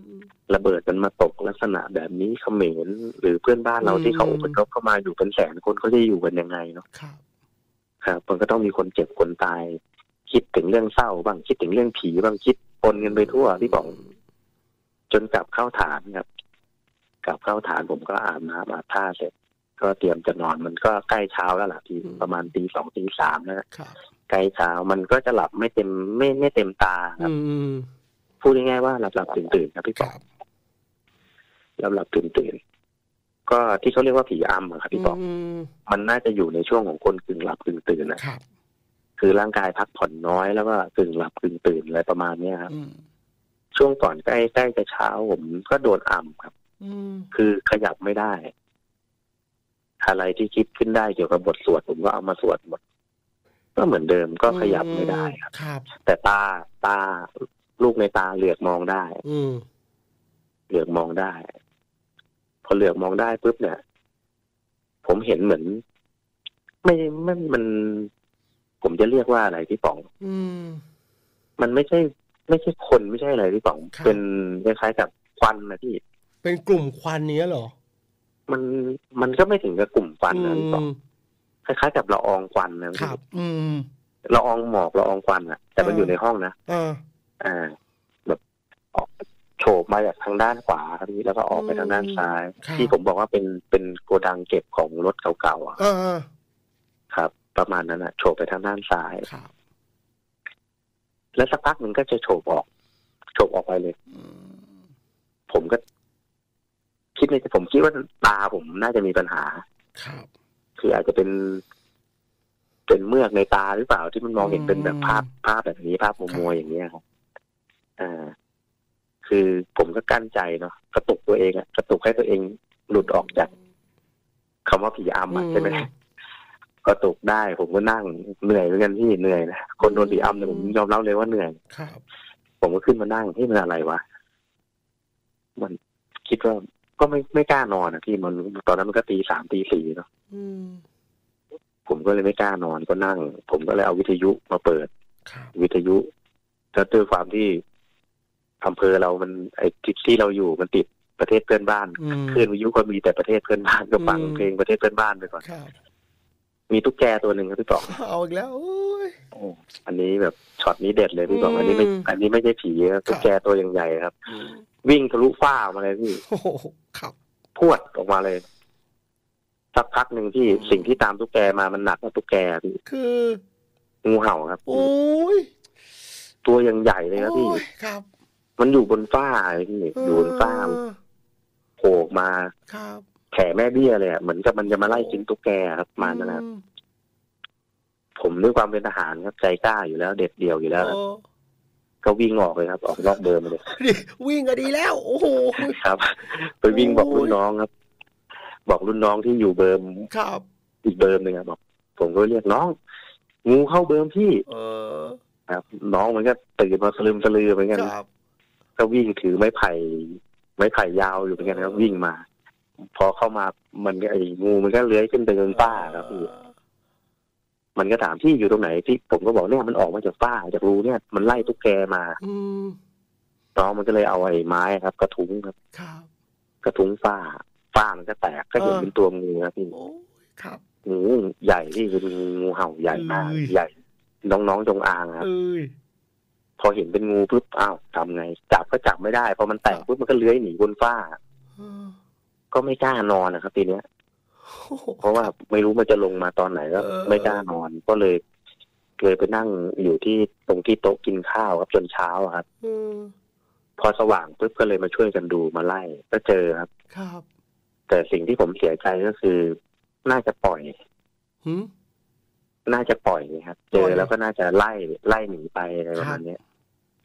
ระเบิดมันมาตกลักษณะแบบนี้เขมรหรือเพื่อนบ้านเราที่เขาอพยพเข้ามาอยู่เป็นแสนคนเขาจะอยู่กันยังไงเนาะครับมันก็ต้องมีคนเจ็บคนตายคิดถึงเรื่องเศร้าบ้างคิดถึงเรื่องผีบ้างคิดปนกันไปทั่วพี่ป๋องจนกลับเข้าฐานครับกลับเข้าฐานผมก็อาบน้ำอาบท่าเสร็จก็เตรียมจะนอนมันก็ใกล้เช้าแล้วล่ะที่ประมาณตี 2 ตี 3นะใกล้เช้ามันก็จะหลับไม่เต็มไม่เต็มตาครับพูดง่ายๆว่าหลับตื่นครับพี่ป๋อง หลับตื่นๆก็ที่เขาเรียกว่าผีอำอะครับพี่ปอมันน่าจะอยู่ในช่วงของคนกึ่งหลับกึ่งตื่นนะครับคือร่างกายพักผ่อนน้อยแล้วก็กึ่งหลับกึ่งตื่นอะไรประมาณนี้ครับช่วงก่อนใกล้ๆจะเช้าผมก็โดนอำครับคือขยับไม่ได้อะไรที่คิดขึ้นได้เกี่ยวกับบทสวดผมก็เอามาสวดหมดก็เหมือนเดิมก็ขยับไม่ได้ครับแต่ตาลูกในตาเหลือกมองได้เหลือกมองได้พอเหลือกมองได้ปุ๊บเนี่ยผมเห็นเหมือนไม่มันผมจะเรียกว่าอะไรพี่ป๋องมันไม่ใช่คนไม่ใช่อะไรพี่ป๋องเป็นคล้ายๆกับควันนะพี่เป็นกลุ่มควันเนี้ยเหรอมันก็ไม่ถึงกับกลุ่มควันนะพี่ป๋องคล้ายๆกับละอองควันนะครับละอองหมอกละอองควันอ่ะแต่มันอยู่ในห้องนะแบบโฉบมาจากทางด้านขวาครับพี่แล้วก็ออกไปทางด้านซ้ายที่ผมบอกว่าเป็นโกดังเก็บของรถเก่าๆอ่ะครับประมาณนั้นอ่ะโฉบไปทางด้านซ้ายแล้วสักพักมันก็จะโฉบออกไปเลยผมก็คิดในใจผมคิดว่าตาผมน่าจะมีปัญหาครับคืออาจจะเป็นเมือกในตาหรือเปล่าที่มันมองเห็นเป็นแบบภาพแบบนี้ภาพมัวๆอย่างเงี้ยครับคือผมก็กั้นใจเนาะกระตุกตัวเองอะกระตุกให้ตัวเองหลุดออกจากคำว่าผีอำใช่ไหมกระตุกได้ผมก็นั่งเหนื่อยเหมือนกันที่เหนื่อยนะคนโดนผีอำเนี่ยผมยอมรับเลยว่าเหนื่อยผมก็ขึ้นมานั่งที่มันอะไรวะมันคิดว่าก็ไม่กล้านอนนะพี่มันตอนนั้นมันก็ตีสามตีสี่เนาะผมก็เลยไม่กล้านอนก็นั่งผมก็เลยเอาวิทยุมาเปิดวิทยุแล้วด้วยความที่อำเภอเรามันไอ้ที่เราอยู่มันติดประเทศเพื่อนบ้านคลื่นวิทยุก็มีแต่ประเทศเพื่อนบ้านก็ฟังเพลงประเทศเพื่อนบ้านไปก่อนมีตุ๊กแกตัวหนึ่งครับพี่ป๋องเอาอีกแล้วอันนี้แบบช็อตนี้เด็ดเลยพี่ป๋องอันนี้ไม่ใช่ผีตุ๊กแกตัวใหญ่ๆครับวิ่งทะลุฝ้ามาเลยพี่พวดออกมาเลยสักพักหนึ่งที่สิ่งที่ตามตุ๊กแกมามันหนักกว่าตุ๊กแกพี่คืองูเห่าครับโอ้ยตัวยังใหญ่เลยนะพี่ครับมันอยู่บนฝ้าพี่อยู่บนฝ้าโผล่มาครับแผ่แม่เบี้ยเลยอ่ะเหมือนกับมันจะมาไล่กินตุ๊กแกครับมานะครับผมด้วยความเป็นทหารครับใจกล้าอยู่แล้วเด็ดเดี่ยวอยู่แล้วก็วิ่งออกเลยครับออกนอกเดิมเลยวิ่งก็ดีแล้วโอ้โหครับไปวิ่งบอกรุ่นน้องครับบอกรุ่นน้องที่อยู่เบิร์มครับอีกเบิร์มหนึ่งครับบอกผมก็เรียกน้องงูเข้าเบิร์มพี่ครับน้องมันก็ตื่นมาสลืมเหมือนกันก็วิ่งถือไม้ไผ่ยาวอยู่เหมือนกันครับวิ่งมาพอเข้ามามันไอ้งูมันก็เลื้อยขึ้นไปบนฝ้าครับพี่มันก็ถามพี่อยู่ตรงไหนพี่ผมก็บอกเนี่ยมันออกมาจากฝ้าจากรูเนี่ยมันไล่ตุ๊กแกมาน้องมันก็เลยเอาไอ้ไม้ครับกระทุ้งครับกระทุ้งฝ้ามันก็แตกก็เห็นเป็นตัวงูครับพี่งูใหญ่ที่เป็นงูเห่าใหญ่มากใหญ่น้องๆจงอางครับพอเห็นเป็นงูปุ๊บอ้าวทำไงจับก็จับไม่ได้พอมันแตกปุ๊บมันก็เลื้อยหนีบนฝ้าก็ไม่กล้านอนนะครับทีเนี้ยเพราะว่าไม่รู้มันจะลงมาตอนไหนก็ไม่กล้านอนก็เลยไปนั่งอยู่ที่ตรงที่โต๊ะกินข้าวครับจนเช้าครับพอสว่างปุ๊บก็เลยมาช่วยกันดูมาไล่ก็เจอครับแต่สิ่งที่ผมเสียใจก็คือน่าจะปล่อยครับเจอแล้วก็น่าจะไล่หนีไปอะไรประมาณนี้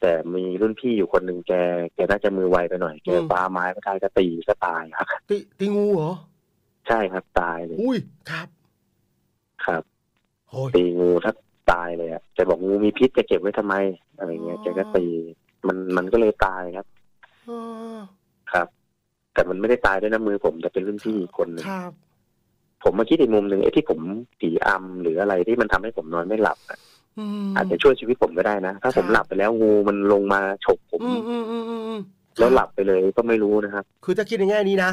แต่มีรุ่นพี่อยู่คนหนึ่งแกน่าจะมือไวไปหน่อยแกฟ้าไม้ไปกายก็ตีก็ตายครับตีงูเหรอใช่ครับตายเลยอุ้ยครับตีงูถ้าตายเลยอ่ะจะบอกงูมีพิษจะเก็บไว้ทำไมอะไรเงี้ยแกก็ตีมันก็เลยตายครับครับแต่มันไม่ได้ตายด้วยน้ำมือผมแต่เป็นรุ่นพี่คนหนึ่งผมมาคิดอีกมุมหนึ่งไอ้ที่ผมผีอำหรืออะไรที่มันทำให้ผมนอนไม่หลับอาจจะช่วยชีวิตผมก็ได้นะถ้าผมหลับไปแล้วงูมันลงมาฉกผมแล้วหลับไปเลยก็ไม่รู้นะครับคือจะคิดในแง่นี้นะ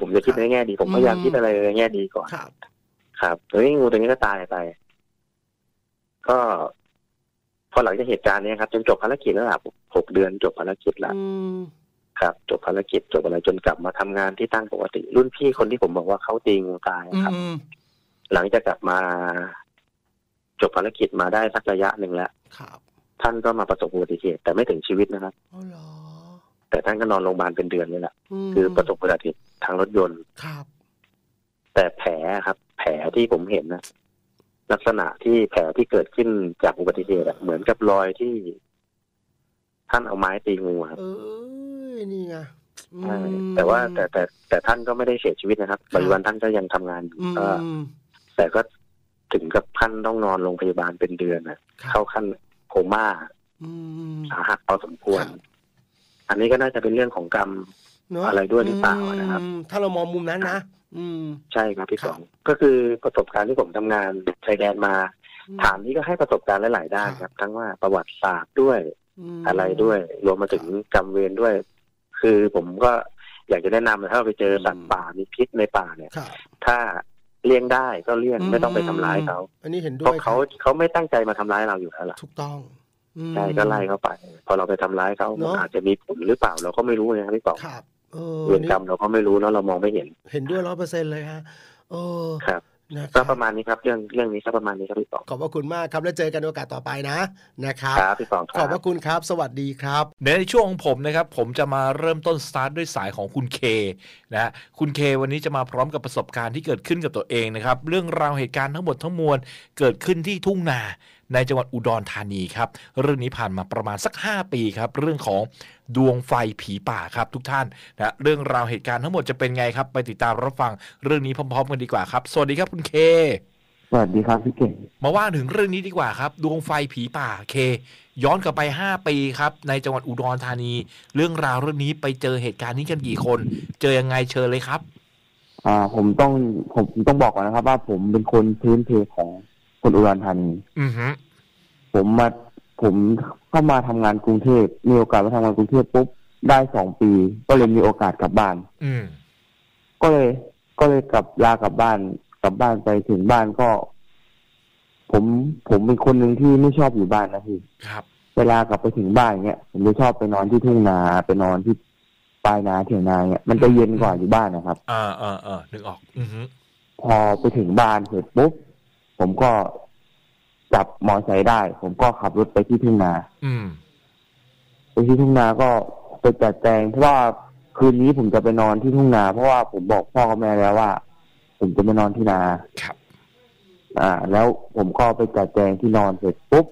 ผมจะคิดในแง่ดีผมพยายามคิดอะไรในแง่ดีก่อนครับแล้วงูตัวนี้ก็ตายไปก็พอหลังจากเหตุการณ์นี้ครับจนจบภารกิจแล้วครับ6 เดือนจบภารกิจแล้วครับจบภารกิจจบอะไรจนกลับมาทำงานที่ตั้งปกติรุ่นพี่คนที่ผมบอกว่าเขาตีงูตายครับหลังจากกลับมาจบภารกิจมาได้สักระยะหนึ่งแล้วท่านก็มาประสบอุบัติเหตุแต่ไม่ถึงชีวิตนะครับ แต่ท่านก็นอนโรงพยาบาลเป็นเดือนนี่แหละคือประสบอุบัติเหตุทางรถยนต์ครับแต่แผลครับแผลที่ผมเห็นนะลักษณะที่แผลที่เกิดขึ้นจากอุบัติเหตุเหมือนกับรอยที่ท่านเอาไม้ตีงูครับนี่ไงแต่ว่าแต่ท่านก็ไม่ได้เสียชีวิตนะครับปัจจุบันท่านก็ยังทำงานอยู่แต่ก็ถึงกับขั้นต้องนอนโรงพยาบาลเป็นเดือนนะเข้าขั้นโคม่าสาหัสพอสมควรอันนี้ก็น่าจะเป็นเรื่องของกรรมอะไรด้วยหรือเปล่านะครับถ้าเรามองมุมนั้นนะใช่ครับพี่สองก็คือประสบการณ์ที่ผมทำงานชายแดนมาถามนี้ก็ให้ประสบการณ์หลายๆด้านครับทั้งว่าประวัติศาสตร์ด้วยอะไรด้วยรวมมาถึงกรรมเวรด้วยคือผมก็อยากจะแนะนำถ้าไปเจอสัตว์ป่ามีพิษในป่าเนี่ยถ้าเลี่ยงได้ก็เลี่ยงไม่ต้องไปทำร้ายเขาอันนี้เห็นด้วยเพราะเขาไม่ตั้งใจมาทำร้ายเราอยู่แล้วล่ะถูกต้องใช่ก็ไล่เขาไปพอเราไปทำร้ายเขาอาจจะมีผลหรือเปล่าเราก็ไม่รู้นะครับพี่ป๋องเวรกรรมเราก็ไม่รู้เนาะเรามองไม่เห็นเห็นด้วย100%เลยฮะครับก็ประมาณนี้ครับเรื่องนี้ก็ประมาณนี้ครับพี่ป๋องขอบพระคุณมากครับแล้วเจอกันโอกาสต่อไปนะนะครับครับพี่ป๋องขอบพระคุณครับสวัสดีครับในช่วงของผมนะครับผมจะมาเริ่มต้นสตาร์ทด้วยสายของคุณเคนะคุณเควันนี้จะมาพร้อมกับประสบการณ์ที่เกิดขึ้นกับตัวเองนะครับเรื่องราวเหตุการณ์ทั้งหมดทั้งมวลเกิดขึ้นที่ทุ่งนาในจังหวัดอุดรธานีครับเรื่องนี้ผ่านมาประมาณสัก5ปีครับเรื่องของดวงไฟผีป่าครับทุกท่านนะเรื่องราวเหตุการณ์ทั้งหมดจะเป็นไงครับไปติดตามรับฟังเรื่องนี้พร้อมๆกันดีกว่าครับสวัสดีครับคุณเคสวัสดีครับพี่เก่งมาว่าถึงเรื่องนี้ดีกว่าครับดวงไฟผีป่าเคย้อนกลับไป5ปีครับในจังหวัดอุดรธานีเรื่องราวเรื่องนี้ไปเจอเหตุการณ์นี้กันกี่คนเจอยังไงเชิญเลยครับผมต้องบอกก่อนนะครับว่าผมเป็นคนพื้นเพของคนอุดรธานีผมเข้ามาทำงานกรุงเทพมีโอกาสมาทำงานกรุงเทพปุ๊บได้2 ปีก็เลยมีโอกาสกลับบ้านก็เลยกลับบ้านไปถึงบ้านก็ผมเป็นคนหนึ่งที่ไม่ชอบอยู่บ้านนะพี่ครับเวลากลับไปถึงบ้านเนี้ยผมจะชอบไปนอนที่ทุ่งนาไปนอนที่ปลายนาเถียงนาเนี้ยมันจะเย็นกว่าอยู่บ้านนะครับนึกออกพอไปถึงบ้านเสร็จปุ๊บผมก็จับมอไซค์ได้ผมก็ขับรถไปที่ทุ่งนาไปที่ทุ่งนาก็ไปจัดแจงเพราะว่าคืนนี้ผมจะไปนอนที่ทุ่งนาเพราะว่าผมบอกพ่อกับแม่แล้วว่าผมจะไปนอนที่นาครับแล้วผมก็ไปจัดแจงที่นอนเสร็จปุ๊บ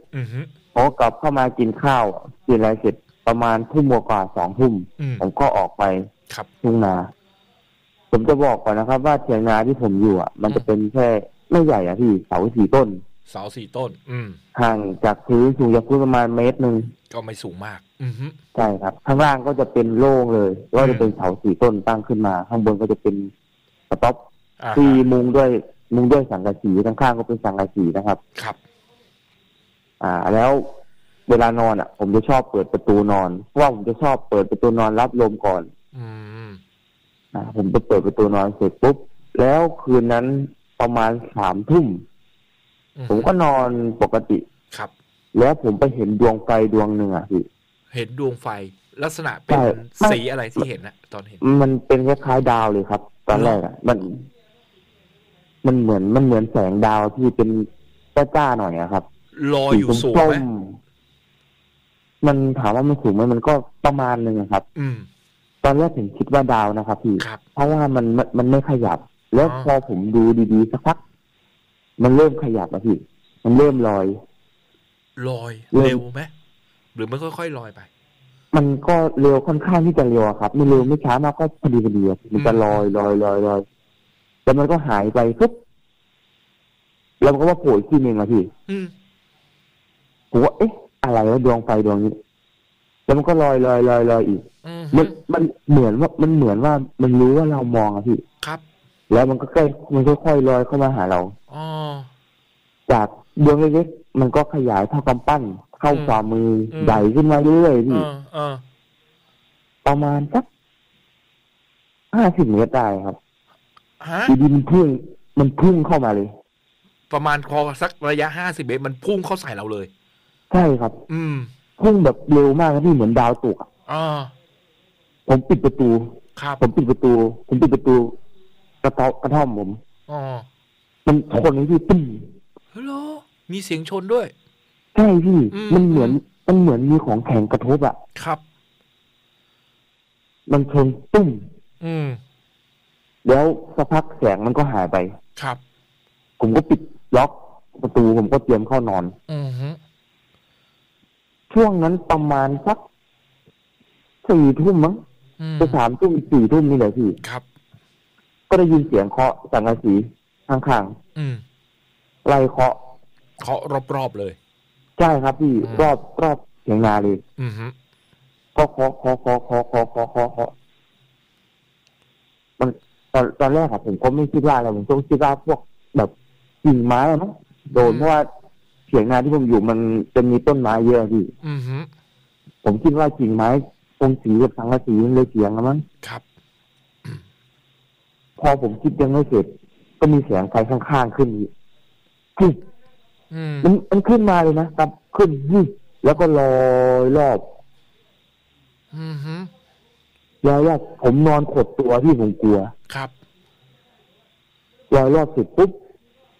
ผมกลับเข้ามากินข้าวกินอะไรเสร็จประมาณทุ่มกว่า 2 ทุ่มผมก็ออกไปทุ่งนาผมจะบอกก่อนนะครับว่าเถียงนาที่ผมอยู่อ่ะมันจะเป็นแค่ไม่ใหญ่อะพี่เสา 4 ต้นเสา 4 ต้นห่างจากพื้นสูงจากพื้นประมาณ1 เมตรก็ไม่สูงมากใช่ครับข้างล่างก็จะเป็นโล่งเลยก็จะเป็นเสา 4 ต้นตั้งขึ้นมาข้างบนก็จะเป็นกระต๊อบที่มุงด้วยสังกะสีข้างๆก็เป็นสังกะสีนะครับครับแล้วเวลานอนอ่ะผมจะชอบเปิดประตูนอนเพราะว่าผมจะชอบเปิดประตูนอนรับลมก่อนผมจะเปิดประตูนอนเสร็จปุ๊บแล้วคืนนั้นประมาณ3 ทุ่มผมก็นอนปกติครับแล้วผมไปเห็นดวงไฟดวงหนึ่งอ่ะพี่เห็นดวงไฟลักษณะเป็นสีอะไรที่เห็นนะตอนเห็นมันเป็นคล้ายๆดาวเลยครับตอนแรกอ่ะมันเหมือนแสงดาวที่เป็นจ้าๆหน่อยนะครับลอยอยู่สูงไหมมันถามว่ามันสูงไหมมันก็ประมาณหนึ่งครับตอนแรกผมคิดว่าดาวนะครับพี่เพราะว่ามันไม่ขยับแล้วพอผมดูดีๆสักพักมันเริ่มขยับนะพี่มันเริ่มลอยเร็วไหมหรือมันค่อยๆลอยไปมันก็เร็วค่อนข้างที่จะเร็วครับไม่เร็วไม่ช้ามากก็พอดีมันจะลอยแต่มันก็หายไปปุ๊บแล้วมันก็ว่าโผล่อีกทีหนึ่งนะพี่ผมว่าเอ๊ะอะไรวะดวงไฟดวงนี้แล้วมันก็ลอยอีกมันเหมือนว่ามันรู้ว่าเรามองอะพี่ครับแล้วมันก็ใกล้มันค่อยๆลอยเข้ามาหาเราจากดวงเล็กๆมันก็ขยายเท่ากำปั้นเข้าฝ่ามือใหญ่ขึ้นมาเรื่อยๆพี่ประมาณสัก50 เมตรได้ครับดินมันพุ่งเข้ามาเลยประมาณพอสักระยะ50 เมตรมันพุ่งเข้าใส่เราเลยใช่ครับพุ่งแบบเร็วมากที่เหมือนดาวตกผมปิดประตูผมปิดประตูกระท่อมผมมันชนพี่ตึ้งฮัลโหลมีเสียงชนด้วยใช่พี่มันเหมือนมีของแข็งกระทบอ่ะครับ มันชนตุ้มแล้วสักพักแสงมันก็หายไปครับผมก็ปิดล็อกประตูผมก็เตรียมเข้านอนช่วงนั้นประมาณสักสี่ทุ่มมั้งจะสามทุ่มสี่ทุ่มนี่แหละพี่ครับก็ได้ยินเสียงเคาะสังกะสีข้างๆไล่เคาะรอบๆเลยใช่ครับพี่รอบเถียงนาเลยก็เคาะมันตอนแรกครับผมก็ไม่คิดว่าอะไรผมต้องคิดว่าพวกแบบกิ่งไม้นะโดนเพราะว่าเถียงนาที่ผมอยู่มันจะมีต้นไม้เยอะพี่ผมคิดว่ากิ่งไม้คงสีกับสังกะสีมันเลยเสียงมั้งครับพอผมคิดยังไม่เสร็จก็มีเสียงไฟข้างๆขึ้นขึ้นมันขึ้นมาเลยนะครับขึ้นแล้วก็ลอยรอบแล้วว่าผมนอนขดตัวที่ผมกลัวครับลอยรอบเสร็จปุ๊บ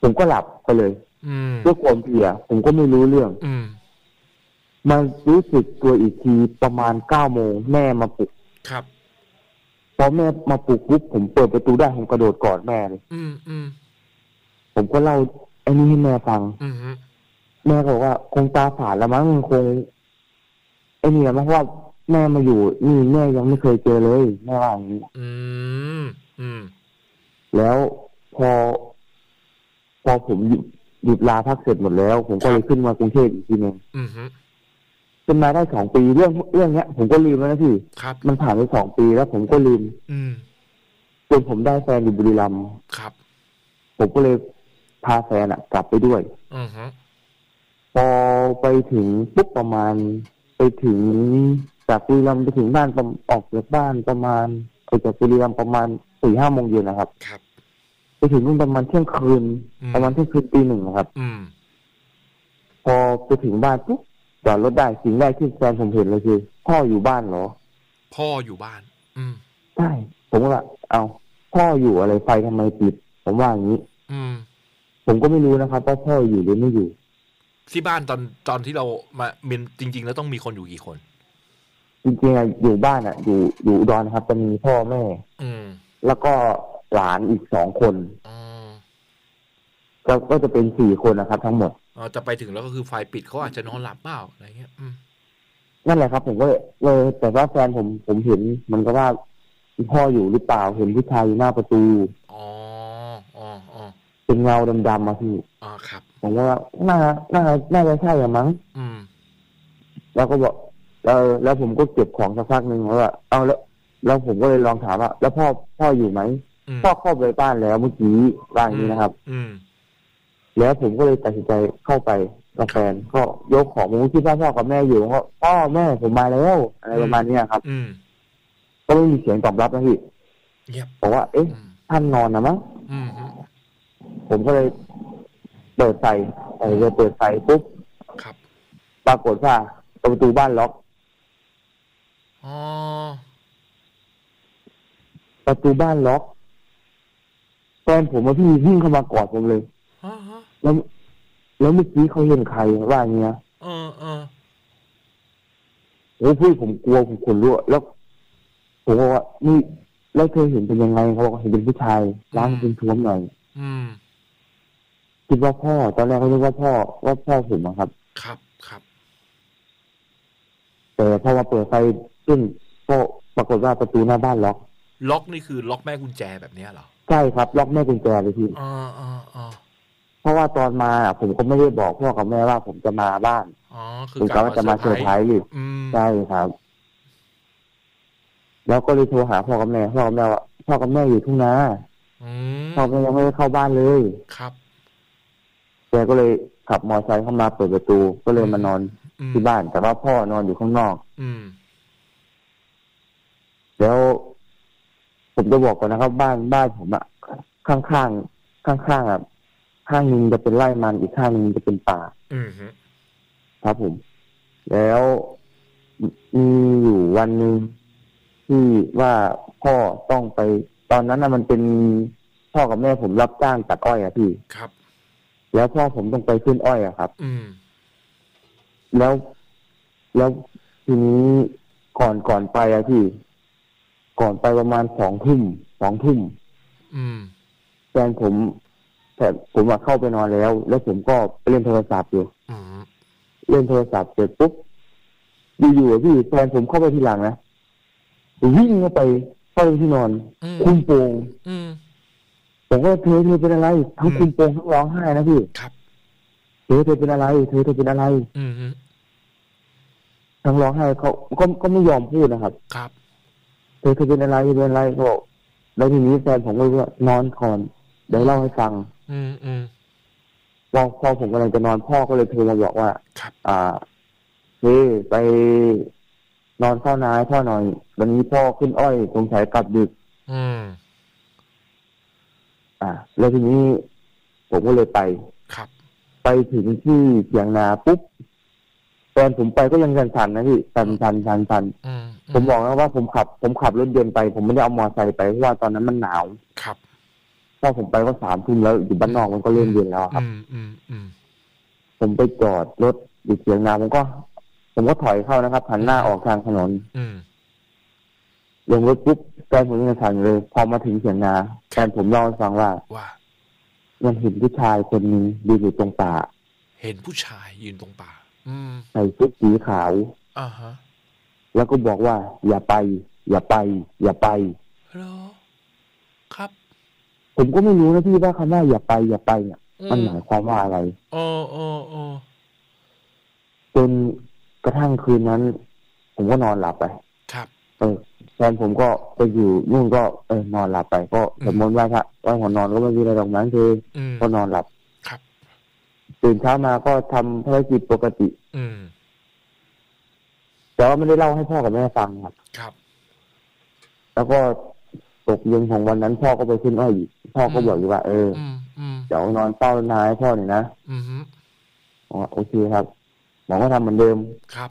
ผมก็หลับไปเลยด้วยความเพลียผมก็ไม่รู้เรื่องมันรู้สึกตัวอีกทีประมาณ 9 โมงแม่มาปลุกครับพอแม่มาปลุกปุ๊บผมเปิดประตูได้ผมกระโดดกอดแม่เลยผมก็เล่าไอ้นี่ให้แม่ฟังแม่ก็บอกว่าคงตาฝาดแล้วมั้งคงไอ้นี่นะเพราะว่าแม่มาอยู่นี่แม่ยังไม่เคยเจอเลยแม่ว่าอย่างนี้แล้วพอผมหยุดลาพักเสร็จหมดแล้วผมก็เลยขึ้นมากรุงเทพอีกทีนึงเป็นมาได้2 ปีเรื่องเนี้ยผมก็ลืมแล้วนะพี่มันผ่านไป2 ปีแล้วผมก็ลืมจนผมได้แฟนอยู่บุรีรัมย์ผมก็เลยพาแฟนอ่ะกลับไปด้วยพอไปถึงปุ๊บประมาณไปถึงจากบุรีรัมย์ไปถึงบ้านออกจากบ้านประมาณไปจากบุรีรัมย์ประมาณ 4-5 โมงเย็นนะครับไปถึงนู่นประมาณเที่ยงคืนประมาณเที่ยงคืนตีหนึ่งนะครับพอไปถึงบ้านปุ๊บจอดรถได้สิ่งแรกที่แฟนผมเห็นเลยคือพ่ออยู่บ้านเหรอพ่ออยู่บ้านใช่ผมก็ว่าเอาพ่ออยู่อะไรไฟทำไมปิดผมว่าอย่างนี้ผมก็ไม่รู้นะครับว่าพ่ออยู่หรือไม่อยู่ที่บ้านตอนที่เรามาเมนจริงๆแล้วต้องมีคนอยู่กี่คนจริงๆอยู่บ้านอ่ะอยู่อุดรครับจะมีพ่อแม่แล้วก็หลานอีก2 คนก็จะเป็น4 คนนะครับทั้งหมดอ๋อจะไปถึงแล้วก็คือไฟปิดเขาอาจจะนอนหลับเปล่าอะไรเงี้ยนั่นแหละครับผมก็เลยแต่ว่าแฟนผมเห็นมันก็ว่าพ่ออยู่หรือเปล่าเห็นผู้ชายอยู่หน้าประตูอ๋อเป็นเงาดำๆมาพี่อ๋อครับผมว่าน่าจะใช่อะมั้งแล้วก็บอกแล้วผมก็เก็บของสักพักนึงว่าเอาแล้วผมก็เลยลองถามว่าแล้วพ่ออยู่ไหมพ่อเข้าไปบ้านแล้วเมื่อกี้บ้านนี้นะครับแล้วผมก็เลยตัดสินใจเข้าไปกับแฟนก็ยกของผมคิดว่าพ่อกับแม่อยู่ก็พ่อแม่ผมมาแล้วอะไรประมาณนี้ครับก็ไม่มีเสียงตอบรับนะพี่บอกว่าเอ๊ะท่านนอนนะมั้งผมก็เลยเปิดไฟปุ๊บปรากฏว่าประตูบ้านล็อกประตูบ้านล็อกแฟนผมมาพี่วิ่งเข้ามากอดผมเลยแล้วเมื่อกี้เขาเห็นใครว่าอย่างเงี้ยโอ้พี่ผมกลัวผมขนลุกแล้วผมว่านี่แล้วเธอเห็นเป็นยังไงเขาบอกเห็นเป็นผู้ชายร่างเป็นท้วมหน่อยคิดว่าพ่อตอนแรกเขาคิดว่าพ่อผมอะครับครับแต่พอมาเปิดไฟขึ้นก็ปรากฏว่าประตูหน้าบ้านล็อกนี่คือล็อกแม่กุญแจแบบนี้เหรอใช่ครับล็อกแม่กุญแจเลยพี่เพราะว่าตอนมาผมก็ไม่ได้บอกพ่อกับแม่ว่าผมจะมาบ้านผมกะว่าจะมาเซอร์ไพรส์อยู่ใช่ครับแล้วก็เลยโทรหาพ่อกับแม่ว่าพ่อกับแม่อยู่ทุ่งนาพ่อกับแม่ยังไม่ได้เข้าบ้านเลยครับแกก็เลยขับมอเตอร์ไซค์เข้ามาเปิดประตูก็เลยมานอนที่บ้านแต่ว่าพ่อนอนอยู่ข้างนอกแล้วผมจะบอกก่อนนะครับบ้านผมอะข้างอะข้างหนึ่งจะเป็นไร่มันอีกข้างหนึ่งจะเป็นป่าครับผมแล้วมีอยู่วันหนึ่งที่ว่าพ่อต้องไปตอนนั้นนะมันเป็นพ่อกับแม่ผมรับจ้างตัดอ้อยอะพี่ครับแล้วพ่อผมต้องไปขึ้นอ้อยอะครับแล้วทีนี้ก่อนไปอะพี่ ก่อนไปประมาณสองทุ่มแฟนผมแต่ผมว่าเข้าไปนอนแล้วผมก็เล่นโทรศัพท์อยู่เล่นโทรศัพท์เสร็จปุ๊บอยู่ๆพี่แฟนผมเข้าไปทีหลังนะวิ่งเข้าไปที่นอนคุมโปงผมก็เธอเป็นอะไรทั้งคุมโปงทั้งร้องไห้นะพี่ครับเธอเป็นอะไรเธอเป็นอะไรทั้งร้องไห้เขาก็ไม่ยอมพูดนะครับครับเธอเป็นอะไรเป็นอะไรก็แล้วทีนี้แฟนผมก็ว่านอนก่อนเดี๋ยวเล่าให้ฟังพอผมกำลังจะนอนพ่อก็เลยโทรมาบอกว่าเฮ้ยไปนอนเฝ้านายพ่อหน่อยวันนี้พ่อขึ้นอ้อยสงสัยกลับดึกแล้วทีนี้ผมก็เลยไปครับไปถึงที่เถียงนาปุ๊บแฟนผมไปก็ยังสั่นๆนะพี่สั่นผมบอกนะว่าผมขับรถยนต์ไปผมไม่ได้เอามอเตอร์ไซค์ไปเพราะว่าตอนนั้นมันหนาวครับพอผมไปก็3 ทุ่มแล้วอยู่บ้านนอกมันก็เริ่มเย็นแล้วครับผมไปจอดรถอยู่เถียงนาผมก็ถอยเข้านะครับหันหน้าออกทางถนนลงรถปุ๊บแฟนผมยังสั่นเลยพอมาถึงเถียงนาแฟนผมเล่าให้ฟังว่ามันเห็นผู้ชายคนนึงยืนอยู่ตรงป่าเห็นผู้ชายยืนตรงป่าใส่ชุดสีขาวแล้วก็บอกว่าอย่าไปเหรอครับผมก็ไม่รู้นะพี่ว่าคำว่าอย่าไปเนี่ยมันหมายความว่าอะไรอ๋อจนกระทั่งคืนนั้นผมก็นอนหลับไปครับแฟนผมก็ไปอยู่นู่นก็นอนหลับไปก็สมมติว่าถ้าว่าหัวนอนก็ไม่มีอะไรตรงนั้นคือก็นอนหลับครับตื่นเช้ามาก็ทำภารกิจปกติแต่ว่าไม่ได้เล่าให้พ่อกับแม่ฟังครับแล้วก็ตกเย็นของวันนั้นพ่อก็ไปขึ้นอ้อยอีกพ่อก็บอกว่าเดี๋ยวนอนเฝ้านายพ่อหน่อยนะโอเคครับหมอก็ทำเหมือนเดิม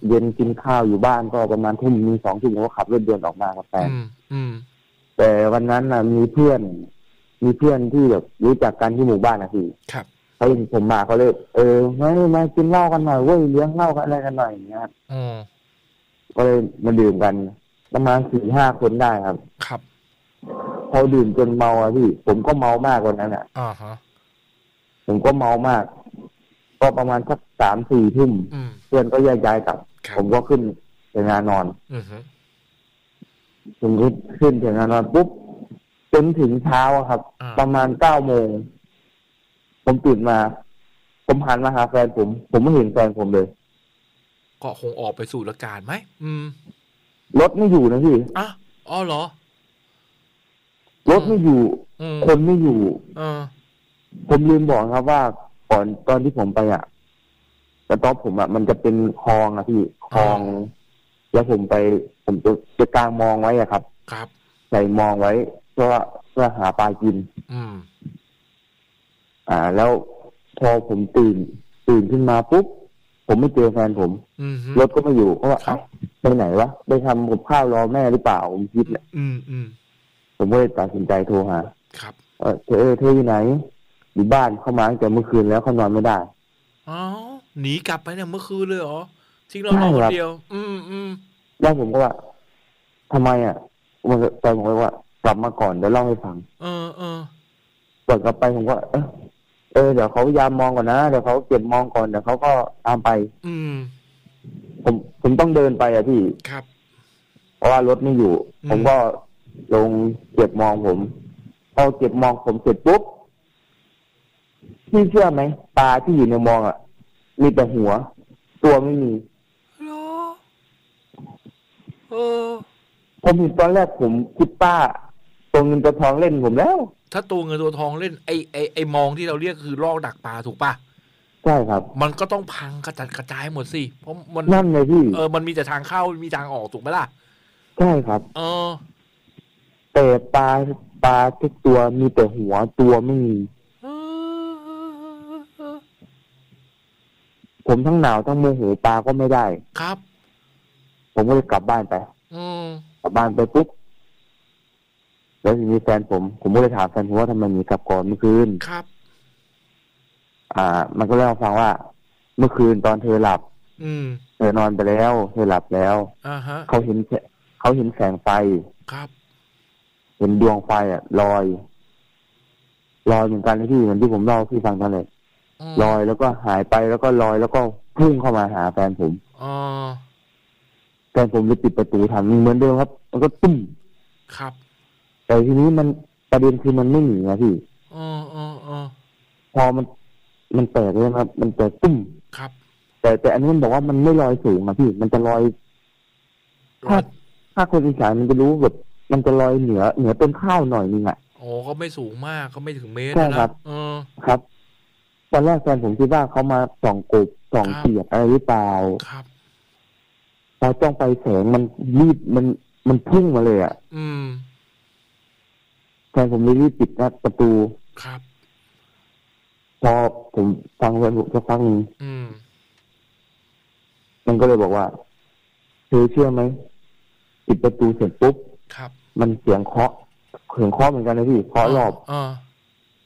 เย็นกินข้าวอยู่บ้านก็ประมาณทุ่ม 2 ทุ่มผมก็ขับรถยนต์ออกมากับแฟนแต่วันนั้นนะมีเพื่อนที่แบบรู้จักกันที่หมู่บ้านนะพี่เขาเห็นผมมาเขาเลยมากินเหล้ากันหน่อยเว้ยเลี้ยงเหล้ากันอะไรกันหน่อยอย่างเงี้ยก็เลยมาดื่มกันประมาณ 4-5 คนได้ครับพอดื่มจนเมาอะพี่ผมก็เมามากกว่านั้นอ่ะผมก็เมามากก็ประมาณสัก 3-4 ทุ่มเพื่อนก็แยกย้ายกลับผมก็ขึ้นเถียงนานอนผมขึ้นเถียงนานอนปุ๊บจนถึงเช้าครับประมาณ 9 โมงผมตื่นมาผมหันมาหาแฟนผมไม่เห็นแฟนผมเลยก็คงออกไปสู่อากาศไหมรถไม่อยู่นะพี่อ๋อเหรอรถไม่อยู่คนไม่อยู่ผมลืมบอกครับว่าก่อนตอนที่ผมไปแต่ตอนผมมันจะเป็นคลองพี่คลองแล้วผมจะกางมองไว้ครับครับใส่มองไว้เพื่อหาปลากินแล้วพอผมตื่นขึ้นมาปุ๊บผมไม่เจอแฟนผมรถก็ไม่อยู่เพราะว่าไปไหนวะไปทำกับข้าวรอแม่หรือเปล่าผมคิดแหละผมก็เลยตัดสินใจโทรหาครับเธออยู่ไหนอยู่บ้านเข้ามาตั้งแต่เมื่อคืนแล้วเขานอนไม่ได้หนีกลับไปเนี่ยเมื่อคืนเลยเหรอทิ้งเราคนเดียวแล้วผมก็ว่าทำไมมันใจผมก็ว่ากลับมาก่อนเดี๋ยวเล่าให้ฟังเปิดกลับไปผมก็เดี๋ยวเขายามมองก่อนนะเดี๋ยวเขาเก็บมองก่อนเดี๋ยวเขาก็ตามไปผมต้องเดินไปพี่ครับเพราะว่ารถไม่อยู่ผมก็ลงเก็บมองผมพอเก็บมองผมเสร็จปุ๊บพี่เชื่อไหมตาที่อยู่ในมองมีแต่หัวตัวไม่มีผมเห็นตอนแรกผมคิดป้าตัวเงินตัวทองเล่นผมแล้วถ้าตัวเงินตัวทองเล่นไอ้มองที่เราเรียกคือลอกดักปลาถูกป่ะใช่ครับมันก็ต้องพังกระจัดกระจายหมดสิเพราะมันนั่นไงพี่มันมีแต่ทางเข้ามีทางออกถูกไหมล่ะใช่ครับแต่ปลาทุกตัวมีแต่หัวตัวไม่มีผมทั้งหนาวทั้งโมโหปลาก็ไม่ได้ครับผมก็เลยกลับบ้านไปกลับบ้านไปปุ๊บแล้วทีนี้แฟนผมก็เลยถามแฟนผมว่าทำไมมีกลับก่อนเมื่อคืนครับมันก็เล่าฟังว่าเมื่อคืนตอนเธอหลับเธอนอนไปแล้วเธอหลับแล้วเขาเห็นแสงไฟครับ เห็นดวงไฟอ่ะลอยเหมือนกันที่เหมือนที่ผมเล่าพี่ฟังนั่นแหละลอยแล้วก็หายไปแล้วก็ลอยแล้วก็พุ่งเข้ามาหาแฟนผมแฟนผมเลยปิดประตูทันเหมือนเดิมครับแล้วก็ตุ้มครับแต่ทีนี้มันประเด็นคือมันไม่หนีนะพี่พอมันแตกเลยครับมันแตกตุ้มครับแต่อันนี้มันบอกว่ามันไม่ลอยสูงนะพี่มันจะลอยถ้าคนอีสานมันจะรู้แบบมันจะลอยเหนือต้นข้าวหน่อยนึงอ่ะโอ้ก็ไม่สูงมากก็ไม่ถึงเมตรนะครับครับตอนแรกแฟนผมคิดว่าเขามาส่องกบส่องเขียดอะไรหรือเปล่าครับพอจ้องไปแสงมันรีบมันพุ่งมาเลยอ่ะแฟนผมรีบปิดนะประตูครับพอผมฟังแฟนผมสักพักนึงมันก็เลยบอกว่าเธอเชื่อไหมปิดประตูเสร็จปุ๊บครับมันเสียงเคาะเหมือนกันนะพี่เคาะรอบ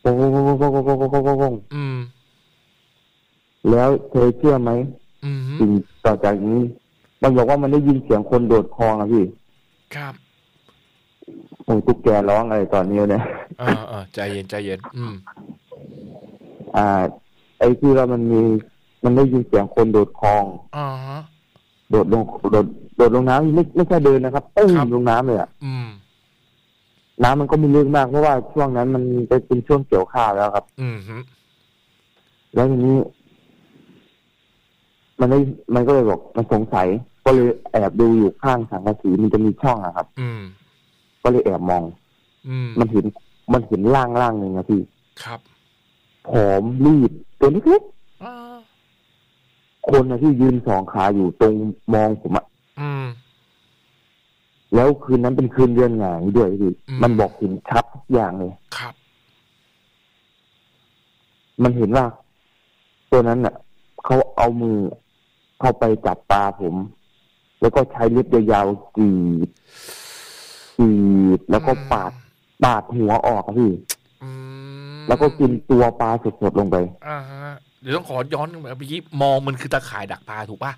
โป้งโป้งโป้งโป้งโป้งแล้วเธอเชื่อไหมสิ่งต่อจากนี้มันบอกว่ามันได้ยินเสียงคนโดดคลองนะพี่ครับโอ้ตุ๊กแกร้องอะไรตอนนี้เนี่ยใจเย็นใจเย็นไอ้ที่เรามันได้ยินเสียงคนโดดคลองโดดลงน้ำไม่ใช่เดินนะครับเอ้ยลงน้ำเลยอ่ะน้ำมันก็ไม่ลึกมากเพราะว่าช่วงนั้นมันเป็นช่วงเกี่ยวข้าวแล้วครับแล้วทีนี้มันก็เลยบอกมันสงสัยก็เลยแอบดูอยู่ข้างสังกะสีมันจะมีช่องนะครับก็เลยแอบมองมันเห็นร่างหนึ่งนะพี่ครับผอมรีบตัวเล็กๆคนนะที่ยืนสองขาอยู่ตรงมองผมอ่ะแล้วคืนนั้นเป็นคืนเดือนหงายด้วยพี่มันบอกเห็นชัดทุกอย่างเลยครับมันเห็นว่าตัวนั้นน่ะเขาเอามือเข้าไปจับตาผมแล้วก็ใช้เล็บยาวๆกรีดแล้วก็ปาดหัวออกครับพี่แล้วก็กินตัวปลาสดๆลงไปเดี๋ยวต้องขอย้อนไปเมื่อกี้มองมันคือตาข่ายดักปลาถูกปะ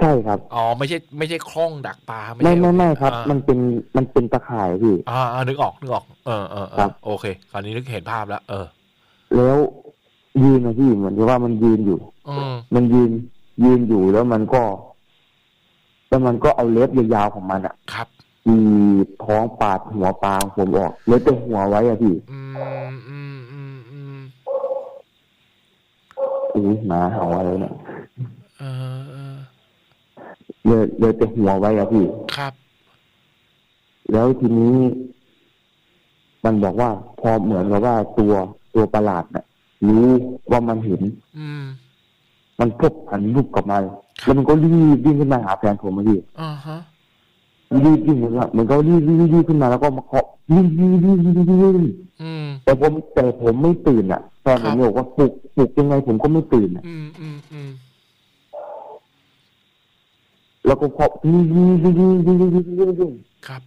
ใช่ครับอ๋อไม่ใช่คล้องดักปลาไม่ครับมันเป็นตะข่ายพี่นึกออกเออครับโอเคคราวนี้นึกเห็นภาพแล้วแล้วยืนนะพี่เหมือนกับว่ามันยืนอยู่มันยืนอยู่แล้วมันก็เอาเล็บยาวๆของมันอ่ะครับตีท้องปาดหัวปลาผมออกเล็บตัวหัวไว้อะพี่หมาเห่าอะไรเนี่ยเลยแต่หัวไว้ครับพี่ครับแล้วทีนี้มันบอกว่าพอเหมือนกับว่าตัวประหลาดน่ะรู้ว่ามันเห็นมันพบหันลุกกลับมาแล้วมันก็รีบวิ่งขึ้นมาหาแฟนผมมาดิรีบวิ่งเลยครับมันก็รีบขึ้นมาแล้วก็มาเคาะรีบแต่ผมไม่ตื่นอ่ะแฟนผมบอกว่าปลุกยังไงผมก็ไม่ตื่นอ่ะแล้วก็เคาะครับ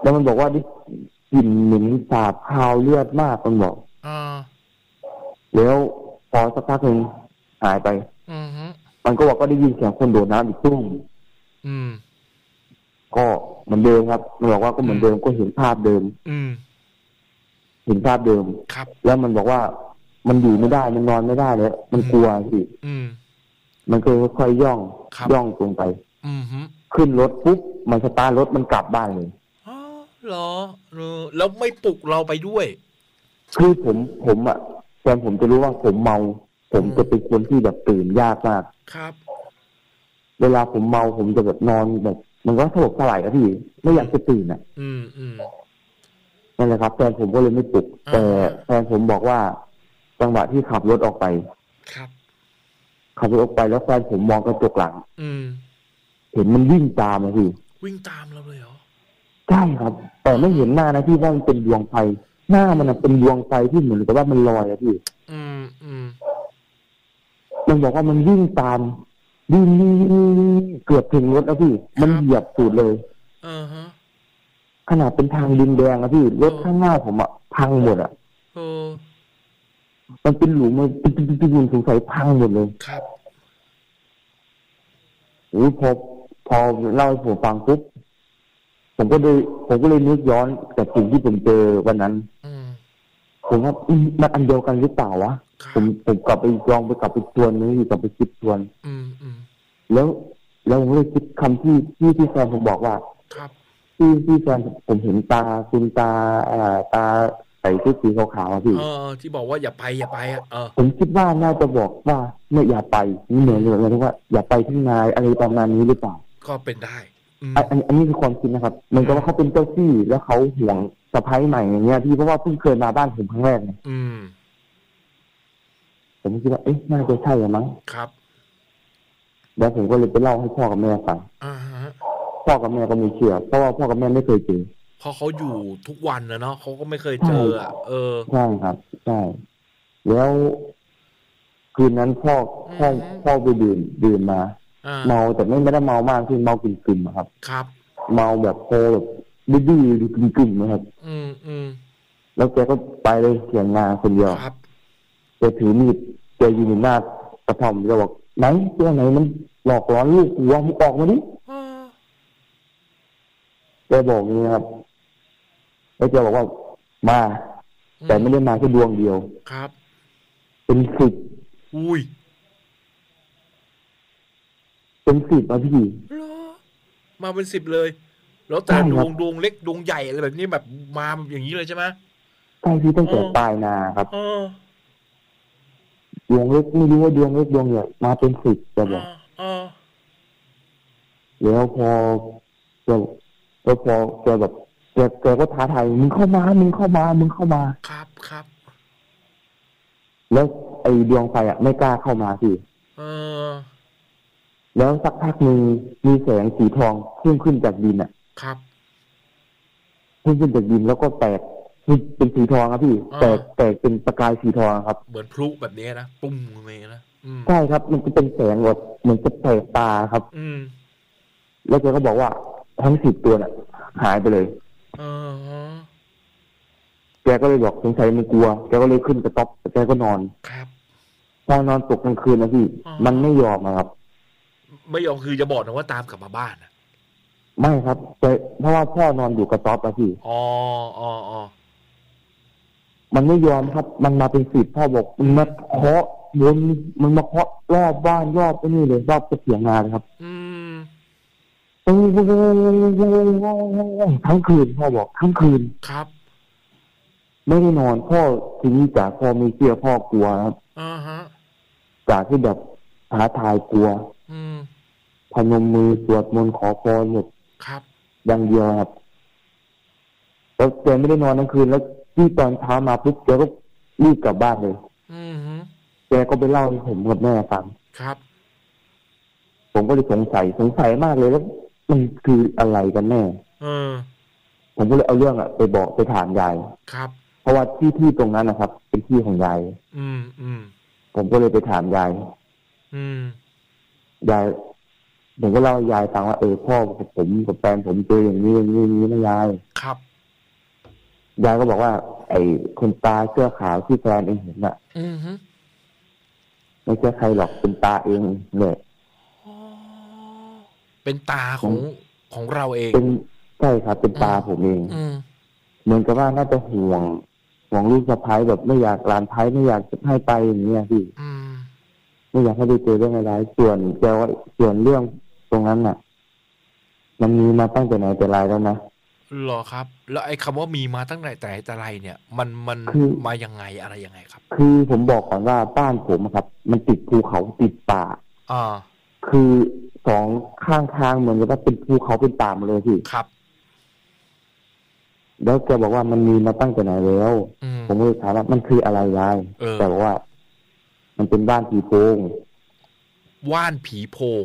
แล้วมันบอกว่าดิกลิ่นเหม็นสาบคาวเลือดมากมันบอกแล้วพอสักพักหนึ่งหายไปมันก็บอกก็ได้ยินเสียงคนโดดน้ำอีกตุ้มก็เหมือนเดิมครับมันบอกว่าก็เหมือนเดิมก็เห็นภาพเดิมครับแล้วมันบอกว่ามันอยู่ไม่ได้มันนอนไม่ได้เลยมันกลัวสิมันก็ค่อยๆย่องลงไปขึ้นรถปุ๊บมันสตาร์ทรถมันกลับบ้านเลยอ๋อเหรอแล้วไม่ปลุกเราไปด้วยคือผมอ่ะแฟนผมจะรู้ว่าผมเมาผมจะเป็นคนที่แบบตื่นยากมากครับเวลาผมเมาผมจะแบบนอนแบบมันก็สลบสลายนะพี่ไม่อยากจะตื่นอ่ะนั่นแหละครับแฟนผมก็เลยไม่ปลุกแต่แฟนผมบอกว่าจังหวะที่ขับรถออกไปครับขับรถออกไปแล้วแฟนผมมองกระจกหลังเห็นมันวิ่งตามนะพี่วิ่งตามเราเลยเหรอใช่ครับแต่ไม่เห็นหน้านะพี่ว่ามันเป็นดวงไฟหน้ามันเป็นดวงไฟที่เหมือนกับว่ามันลอยนะพี่มันบอกว่ามันวิ่งตามวิ่งเกือบถึงรถนะพี่มันเหยียบสุดเลยขนาดเป็นทางดินแดงนะพี่รถข้างหน้าผมอะพังหมดอะมันเป็นหลุมมันเป็นหลุมสงสัยพังหมดเลยครับพอเล่าให้ผมฟังปุ๊บ ผมก็เลยนึกย้อนกับสิ่งที่ผมเจอวันนั้นผมว่ามันอันเดียวกันหรือเปล่าวะผมกลับไปลองไปกลับไปทวนนี้กลับไปคิดทวนแล้วผมเลยคิดคำที่แฟนผมบอกว่าที่แฟนผมเห็นตาคุณตาใส่ชุดสีขาวๆพี่ที่บอกว่าอย่าไปอ่ะผมคิดว่าน่าจะบอกว่าไม่อย่าไปนี่เหมือนเลยว่าอย่าไปที่นายอะไรประมาณนี้หรือเปล่าก็เป็นได้อันนี้คือความคิดนะครับเหมือนกับว่าเขาเป็นเจ้าที่แล้วเขาห่วงสะพ้ายใหม่อย่างเงี้ยพี่เพราะว่าเพิ่งเคยมาบ้านผมครั้งแรกเนี่ยผมคิดว่าเอ๊ะน่าจะใช่หรือมั้งครับแล้วผมก็เลยไปเล่าให้พ่อกับแม่ฟังพ่อกับแม่ก็ไม่เชื่อเพราะว่าพ่อกับแม่ไม่เคยเจอเพราะเขาอยู่ทุกวันนะเนาะเขาก็ไม่เคยเจอใช่ครับใช่แล้วคืนนั้นพ่อไปดื่มมาเมาแต่ไม่ได้เมามากคือเมากึ่มๆครับครับเมาแบบโคแบบดื้อๆกึ่มๆนะครับแล้วแกก็ไปเลยเถียงนาคนเดียวครับแกถือมีดแกยืนหน้ากระท่อมแกบอกไหนเจ้าไหนมันหลอกหลอนลูกกูวางให้ออกมาดิแกบอกนี้ครับแล้วแกบอกว่ามาแต่ไม่ได้มาแค่ดวงเดียวครับเป็นสิบเป็นสิบมาพี่มาเป็นสิบเลยแล้วแต่ดวงเล็กดวงใหญ่อะไรแบบนี้แบบมาอย่างนี้เลยใช่ไหมใช่พี่ตั้งแต่ปลายนาครับดวงเล็กไม่รู้ว่าดวงเล็กดวงใหญ่มาเป็นสิบแต่บอกแล้วพอแกแบบแกก็ท้าทายมึงเข้ามาครับแล้วไอ้ดวงไฟอ่ะไม่กล้าเข้ามาพี่แล้วสักพักนึงมีแสงสีทองขึ้นจากดินอ่ะครับขึ้นจากดินแล้วก็แตกเป็นสีทองครับพี่แตกเป็นประกายสีทองครับเหมือนพลุแบบนี้นะปุ้มอะไรนะใช่ครับมันเป็นแสงแบบเหมือนจะแตกตาครับแล้วแกก็บอกว่าทั้งสิบตัวน่ะหายไปเลยแกก็เลยบอกสงสัยมันกลัวแกก็เลยขึ้นกระต๊อบแกก็นอนครับพอนอนตกกลางคืนนะพี่มันไม่ยอมครับไม่ยอมคือจะบอกนะว่าตามกลับมาบ้านนะไม่ครับเพราะว่าพ่อนอนอยู่กระต๊อบนะพี่อ๋อมันไม่ยอมครับมันมาเป็นสิบพ่อบอกมันมาเคาะวนมันมาเคาะรอบบ้านรอบไอ้นี่เลยรอบกระเถียงนาเลยครับทั้งคืนพ่อบอกทั้งคืนครับไม่ได้นอนพ่อทีนี้จากพ่อมีเสียพ่อกลัวครับจากที่แบบท้าทายกลัวพนมมือสวดมนต์ขอพรหมดครับอย่างเดียวครับแล้วแกไม่ได้นอนทั้งคืนแล้วที่ตอนเช้ามาปุ๊บแกก็รีบกลับบ้านเลยแกก็ไปเล่าให้ผมกับแม่ฟังครับผมก็เลยสงสัยมากเลยแล้วมันคืออะไรกันแน่ผมก็เลยเอาเรื่องไปบอกไปถามยายครับเพราะว่าที่ตรงนั้นนะครับเป็นที่ของยายผมก็เลยไปถามยายผมก็เล่ายายฟังว่าพ่อกับผมกับแฟนผมเจออย่างนี้นะยายครับยายก็บอกว่าไอ้คนตาเสื้อขาวที่แฟนเองเห็นน่ะไม่ใช่ใครหรอกเป็นตาเองเนี่ยเป็นตาของเราเองใช่ครับเป็นตาผมเองเหมือนกับว่าน่าจะห่วงลูกสะพ้ายแบบไม่อยากลานท้ายไม่อยากจะให้ไปอย่างนี้พี่ไม่อยากให้ไปเจอเรื่องอะไรส่วนเรื่องตรงนั้นน่ะมันมีมาตั้งแต่ไหนแต่ไรแล้วนะหรอครับแล้วไอ้คำว่ามีมาตั้งแต่ไหนแต่ไรเนี่ยมันมายังไงอะไรยังไงครับคือผมบอกก่อนว่าบ้านผมครับมันติดภูเขาติดป่าคือสองข้างทางเหมือนกับว่าเป็นภูเขาเป็นป่ามาเลยพี่ครับแล้วแกบอกว่ามันมีมาตั้งแต่ไหนแล้วผมเลยถามว่ามันคืออะไรยายแต่บอกว่ามันเป็นว่านผีโพงว่านผีโพง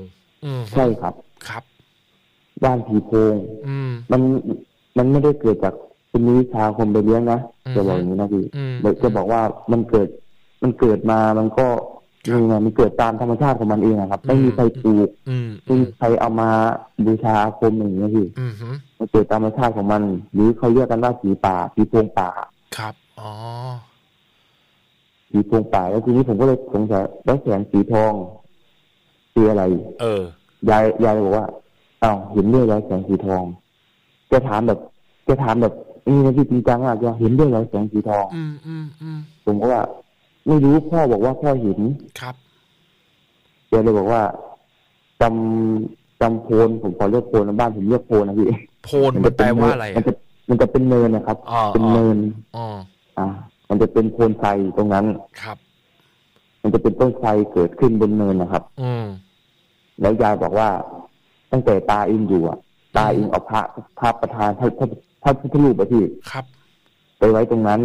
ใช่ครับครับว่านผีโพงมันไม่ได้เกิดจากคนนี้ชาวคนไปเลี้ยงนะจะบอกอย่างนี้นะพี่จะบอกว่ามันเกิดมามันก็มันเกิดตามธรรมชาติของมันเองครับไม่มีใครปลูกไม่มีใครเอามาบูชาอาคมอย่างนี้พี่มันเกิดตามธรรมชาติของมันหรือเขาเรียกกันว่าผีป่าผีโพงป่าครับอ๋อผีโพงป่าแล้วทีนี้ผมก็เลยสงสัยแล้วแสงสีทองคืออะไรยายบอกว่าอ้าวเห็นด้วยแล้วแสงสีทอง จะถามแบบนี่นะพี่จริงจังมากว่าเห็นด้วยเหรอแสงสีทองผมก็ว่าไม่รู้พ่อบอกว่าพ่อเห็นครับเดี๋ยวเลยบอกว่าจำโพนผมขอเรียกโพนบ้านผมเรียกโพนนะพี่โพนมันแปลว่าอะไรมันจะเป็นเนินนะครับเป็นเนินมันจะเป็นโพนไทรตรงนั้นครับมันจะเป็นต้นไทรเกิดขึ้นบนเนินนะครับแล้วยายบอกว่าตั้งแต่ตาเองอยู่อ่ะตาเองเอาพระประธานพระพุทธรูปอะพี่ครับไปไว้ตรงนั้น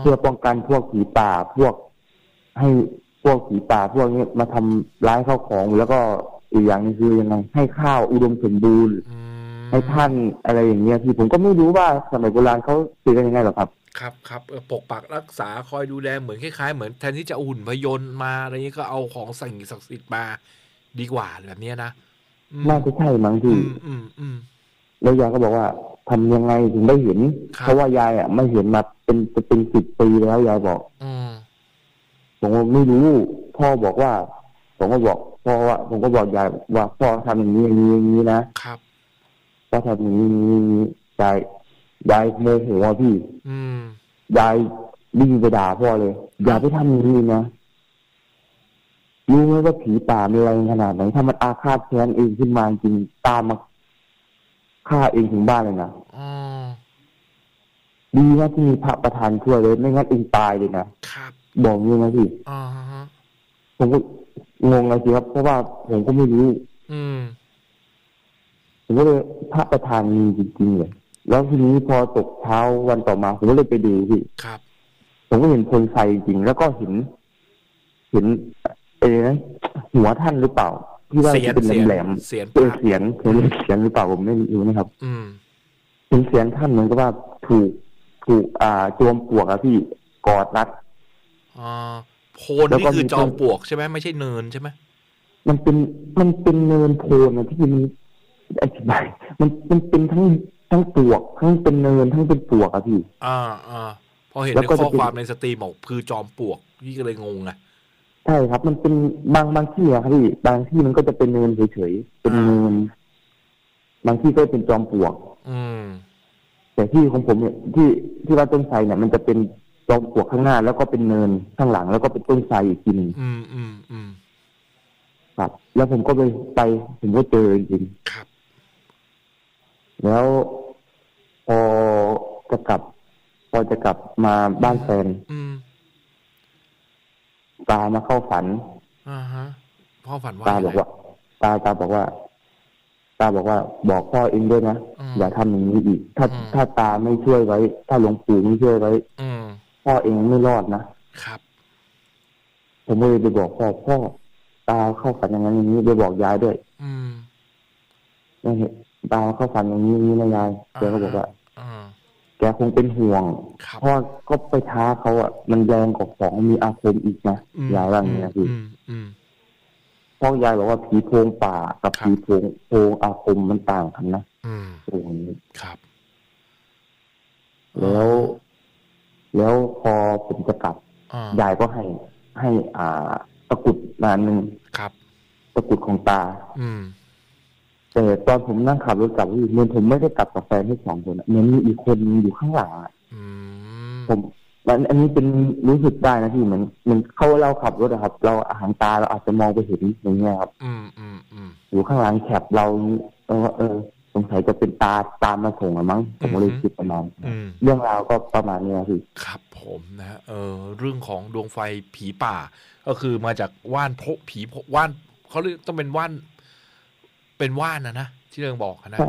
เพื่อป้องกันพวกผีป่าพวกให้พวกผีป่าพวกนี้มาทำร้ายข้าวของแล้วก็อีกอย่างนึงคือยังไงให้ข้าวอุดมสมบูรณ์ให้ท่านอะไรอย่างเงี้ยพี่ผมก็ไม่รู้ว่าสมัยโบราณเขาตีกันยังไงหรอครับครับครับปกปักรักษาคอยดูแลเหมือนคล้ายๆเหมือนแทนที่จะหุ่นพยนต์มาอะไรนี้ก็เอาของสิ่งศักดิ์สิทธิ์มาดีกว่าแบบนี้นะน่าจะใช่มั้งพี่แล้วยายก็บอกว่าทำยังไงถึงได้เห็นเพราะว่ายายอ่ะไม่เห็นมาเป็น10 ปีแล้วยายบอกผมก็ไม่รู้พ่อบอกว่าผมก็บอกพ่อว่าผมก็บอกยายว่าพ่อทำอย่างนี้อย่างนี้อย่างนี้นะครับพ่อทำอย่างนี้ยายโมโหพี่ยายวิ่งไปด่าพ่อเลยอย่าไปทำอย่างนี้นะรู้ไหมว่าผีป่ามีอะไรขนาดไหนถ้ามันอาฆาตแค้นเองขึ้นมาจริงตามมาฆ่าเองถึงบ้านเลยนะดีนะที่มีพระประธานช่วยเลยไม่งั้นเองตายเลยนะครับบอกงี้นะพี่ผมก็งงเลยสิครับเพราะว่าผมก็ไม่รู้ผมก็เลยพระประธานมีจริงๆเลยแล้วทีนี้พอตกเช้าวันต่อมาผมก็เลยไปดูพี่ครับผมก็เห็นคนใส่จริงแล้วก็เห็นหัวท่านหรือเปล่าที่ว่าเป็นแหลมๆเสียงหรือเปล่าผมไม่รู้นะครับเป็นเสียงท่านเหมือนกับว่าถูกจอมปลวกอะพี่กอดรัดโพนนี่คือจอมปลวกใช่ไหมไม่ใช่เนินใช่ไหมมันเป็นเนินโพนนะที่มันอธิบายมันเป็นทั้งปลวกทั้งเป็นเนินทั้งเป็นปลวกอะพี่พอเห็นในข้อความในสตรีมบอกคือจอมปลวกพี่ก็เลยงงไงใช่ครับมันเป็นบางที่อะครับพี่บางที่มันก็จะเป็นเนินเฉยๆเป็นเนินบางที่ก็เป็นจอมปลวกแต่ที่ของผมเนี่ยที่ว่าต้นไทรเนี่ยมันจะเป็นจอมปลวกข้างหน้าแล้วก็เป็นเนินข้างหลังแล้วก็เป็นต้นไทรอีกทีนึงครับแล้วผมก็ไปผมก็เจอจริงครับแล้วพอจะกลับมาบ้านแฟนตามาเข้าฝันพ่อฝันว่าตาบอกว่าบอกพ่อเองด้วยนะอย่าทำอย่างนี้อีกถ้าตาไม่ช่วยไว้ถ้าหลวงปู่ไม่ช่วยไว้พ่อเองไม่รอดนะครับผมเลยไปบอกพ่อตาเข้าฝันอย่างนั้นอย่างนี้ไปบอกยายด้วยนี่เห็นตาเข้าฝันอย่างนี้นี่นะยายแกก็บอกว่าแกคงเป็นห่วงพ่อก็ไปท้าเขาอ่ะมันแรงกว่าของมีอาคมอีกนะยายว่าอย่างนี้นะพี่พ่อยายบอกว่าผีโพงป่ากับผีโพงอาคมมันต่างกันนะโพงนี้ครับแล้วพอผมจะกลับยายก็ให้ตะกุดนานหนึ่งตะกุดของตาแต่ตอนผมนั่งขับรถกลับที่เมืองผมไม่ได้กลับกับแฟนที่2 คนเมืองมีอีกคนอยู่ข้างหลังผมอันนี้เป็นรู้สึกได้นะที่เหมือนเราขับรถนะครับเราอาหารตาเราอาจจะมองไปเห็นอย่างเงี้ยครับอยู่ข้างหลังแคบเราสงสัยจะเป็นตาตามมาส่งอะมั้งผมเลยคิดประมาณเรื่องราวก็ประมาณนี้พี่ครับผมนะเรื่องของดวงไฟผีป่าก็คือมาจากว่านพกผีว่านเขาเรียกต้องเป็นว่านเป็นว่านนะที่เรื่องบอกนะ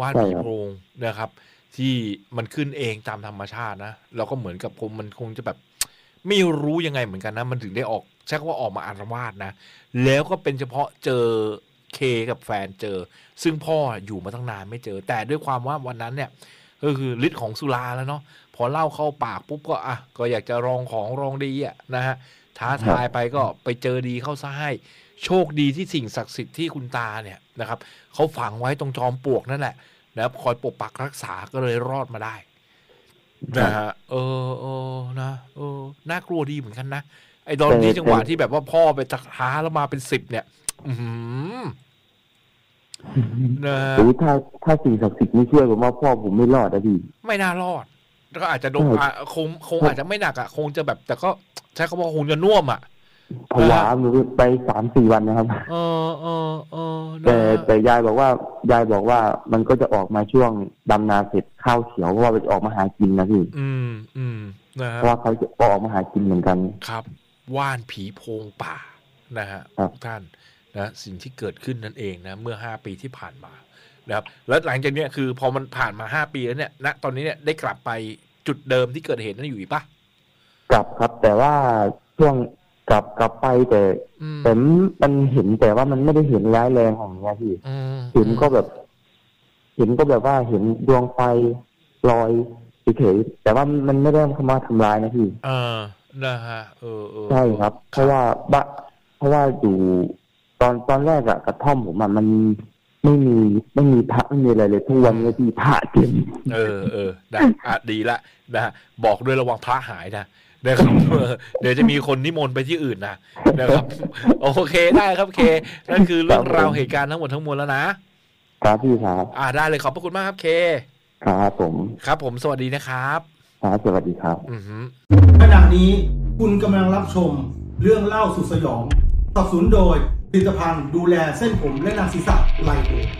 ว่านผีโพงนะครับที่มันขึ้นเองตามธรรมชาตินะแล้วก็เหมือนกับคงมันคงจะแบบไม่รู้ยังไงเหมือนกันนะมันถึงได้ออกใช้คำว่าออกมาอารวาสนะแล้วก็เป็นเฉพาะเจอเคกับแฟนเจอซึ่งพ่ออยู่มาตั้งนานไม่เจอแต่ด้วยความว่าวันนั้นเนี่ยก็คือฤทธิ์ของสุราแล้วเนาะพอเล่าเข้าปากปุ๊บก็ก็อยากจะลองของลองดีอ่ะนะฮะท้าทายไปก็ไปเจอดีเข้าซะให้โชคดีที่สิ่งศักดิ์สิทธิ์ที่คุณตาเนี่ยนะครับเขาฝังไว้ตรงจอมปลวกนั่นแหละนะคอยปกปักรักษาก็เลยรอดมาได้นะฮะนะน่ากลัวดีเหมือนกันนะไอ้ตอนที่จังหวะที่แบบว่าพ่อไปตักท้าแล้วมาเป็น10เนี่ย หรือถ้าสิ่งศักดิ์สิทธิ์ไม่เชื่อผมว่าพ่อผมไม่รอดนะพี่ไม่น่ารอดก็อาจจะโดนคงอาจจะไม่หนักอ่ะคงจะแบบแต่ก็ใช้คำว่าคงจะน่วมอ่ะผวาไป 3-4 วันนะครับแต่ยายบอกว่ามันก็จะออกมาช่วงดำนาเสร็จข้าวเขียวเพราะว่าจะออกมาหากินนะพี่นะเพราะว่าเขาจะออกมาหากินเหมือนกันครับว่านผีโพงป่านะฮะทุกท่านนะสิ่งที่เกิดขึ้นนั่นเองนะเมื่อ5ปีที่ผ่านมานะครับแล้วหลังจากนี้คือพอมันผ่านมา5ปีแล้วเนี่ยณตอนนี้เนี่ยได้กลับไปจุดเดิมที่เกิดเหตุนั่นอยู่ปะกลับครับแต่ว่าช่วงกลับไปแต่ผมมันเห็นแต่ว่ามันไม่ได้เห็นร้ายแรงของเงี้ยพี่เห็นก็แบบว่าเห็นดวงไฟลอยเฉยๆแต่ว่ามันไม่ได้เข้ามาทำร้ายนะพี่นะฮะใช่ครับเพราะว่าอยู่ตอนแรกอะกระท่อมผมมันไม่มีพระไม่มีอะไรเลยทุกวันนี้พี่พระเต็มได้ดีละนะบอกด้วยระวังพระหายนะนะครับเดี๋ยวจะมีคนนิมนต์ไปที่อื่นนะนะครับโอเคได้ครับเคนั่นคือเรื่องราวเหตุการณ์ทั้งหมดทั้งมวลแล้วนะครับพี่ครับได้เลยขอบพระคุณมากครับเคครับผมครับผมสวัสดีนะครับครับสวัสดีครับขณะนี้คุณกำลังรับชมเรื่องเล่าสุดสยองสนับสนุนโดยผลิตภัณฑ์ดูแลเส้นผมและหนังศีรษะไลโอ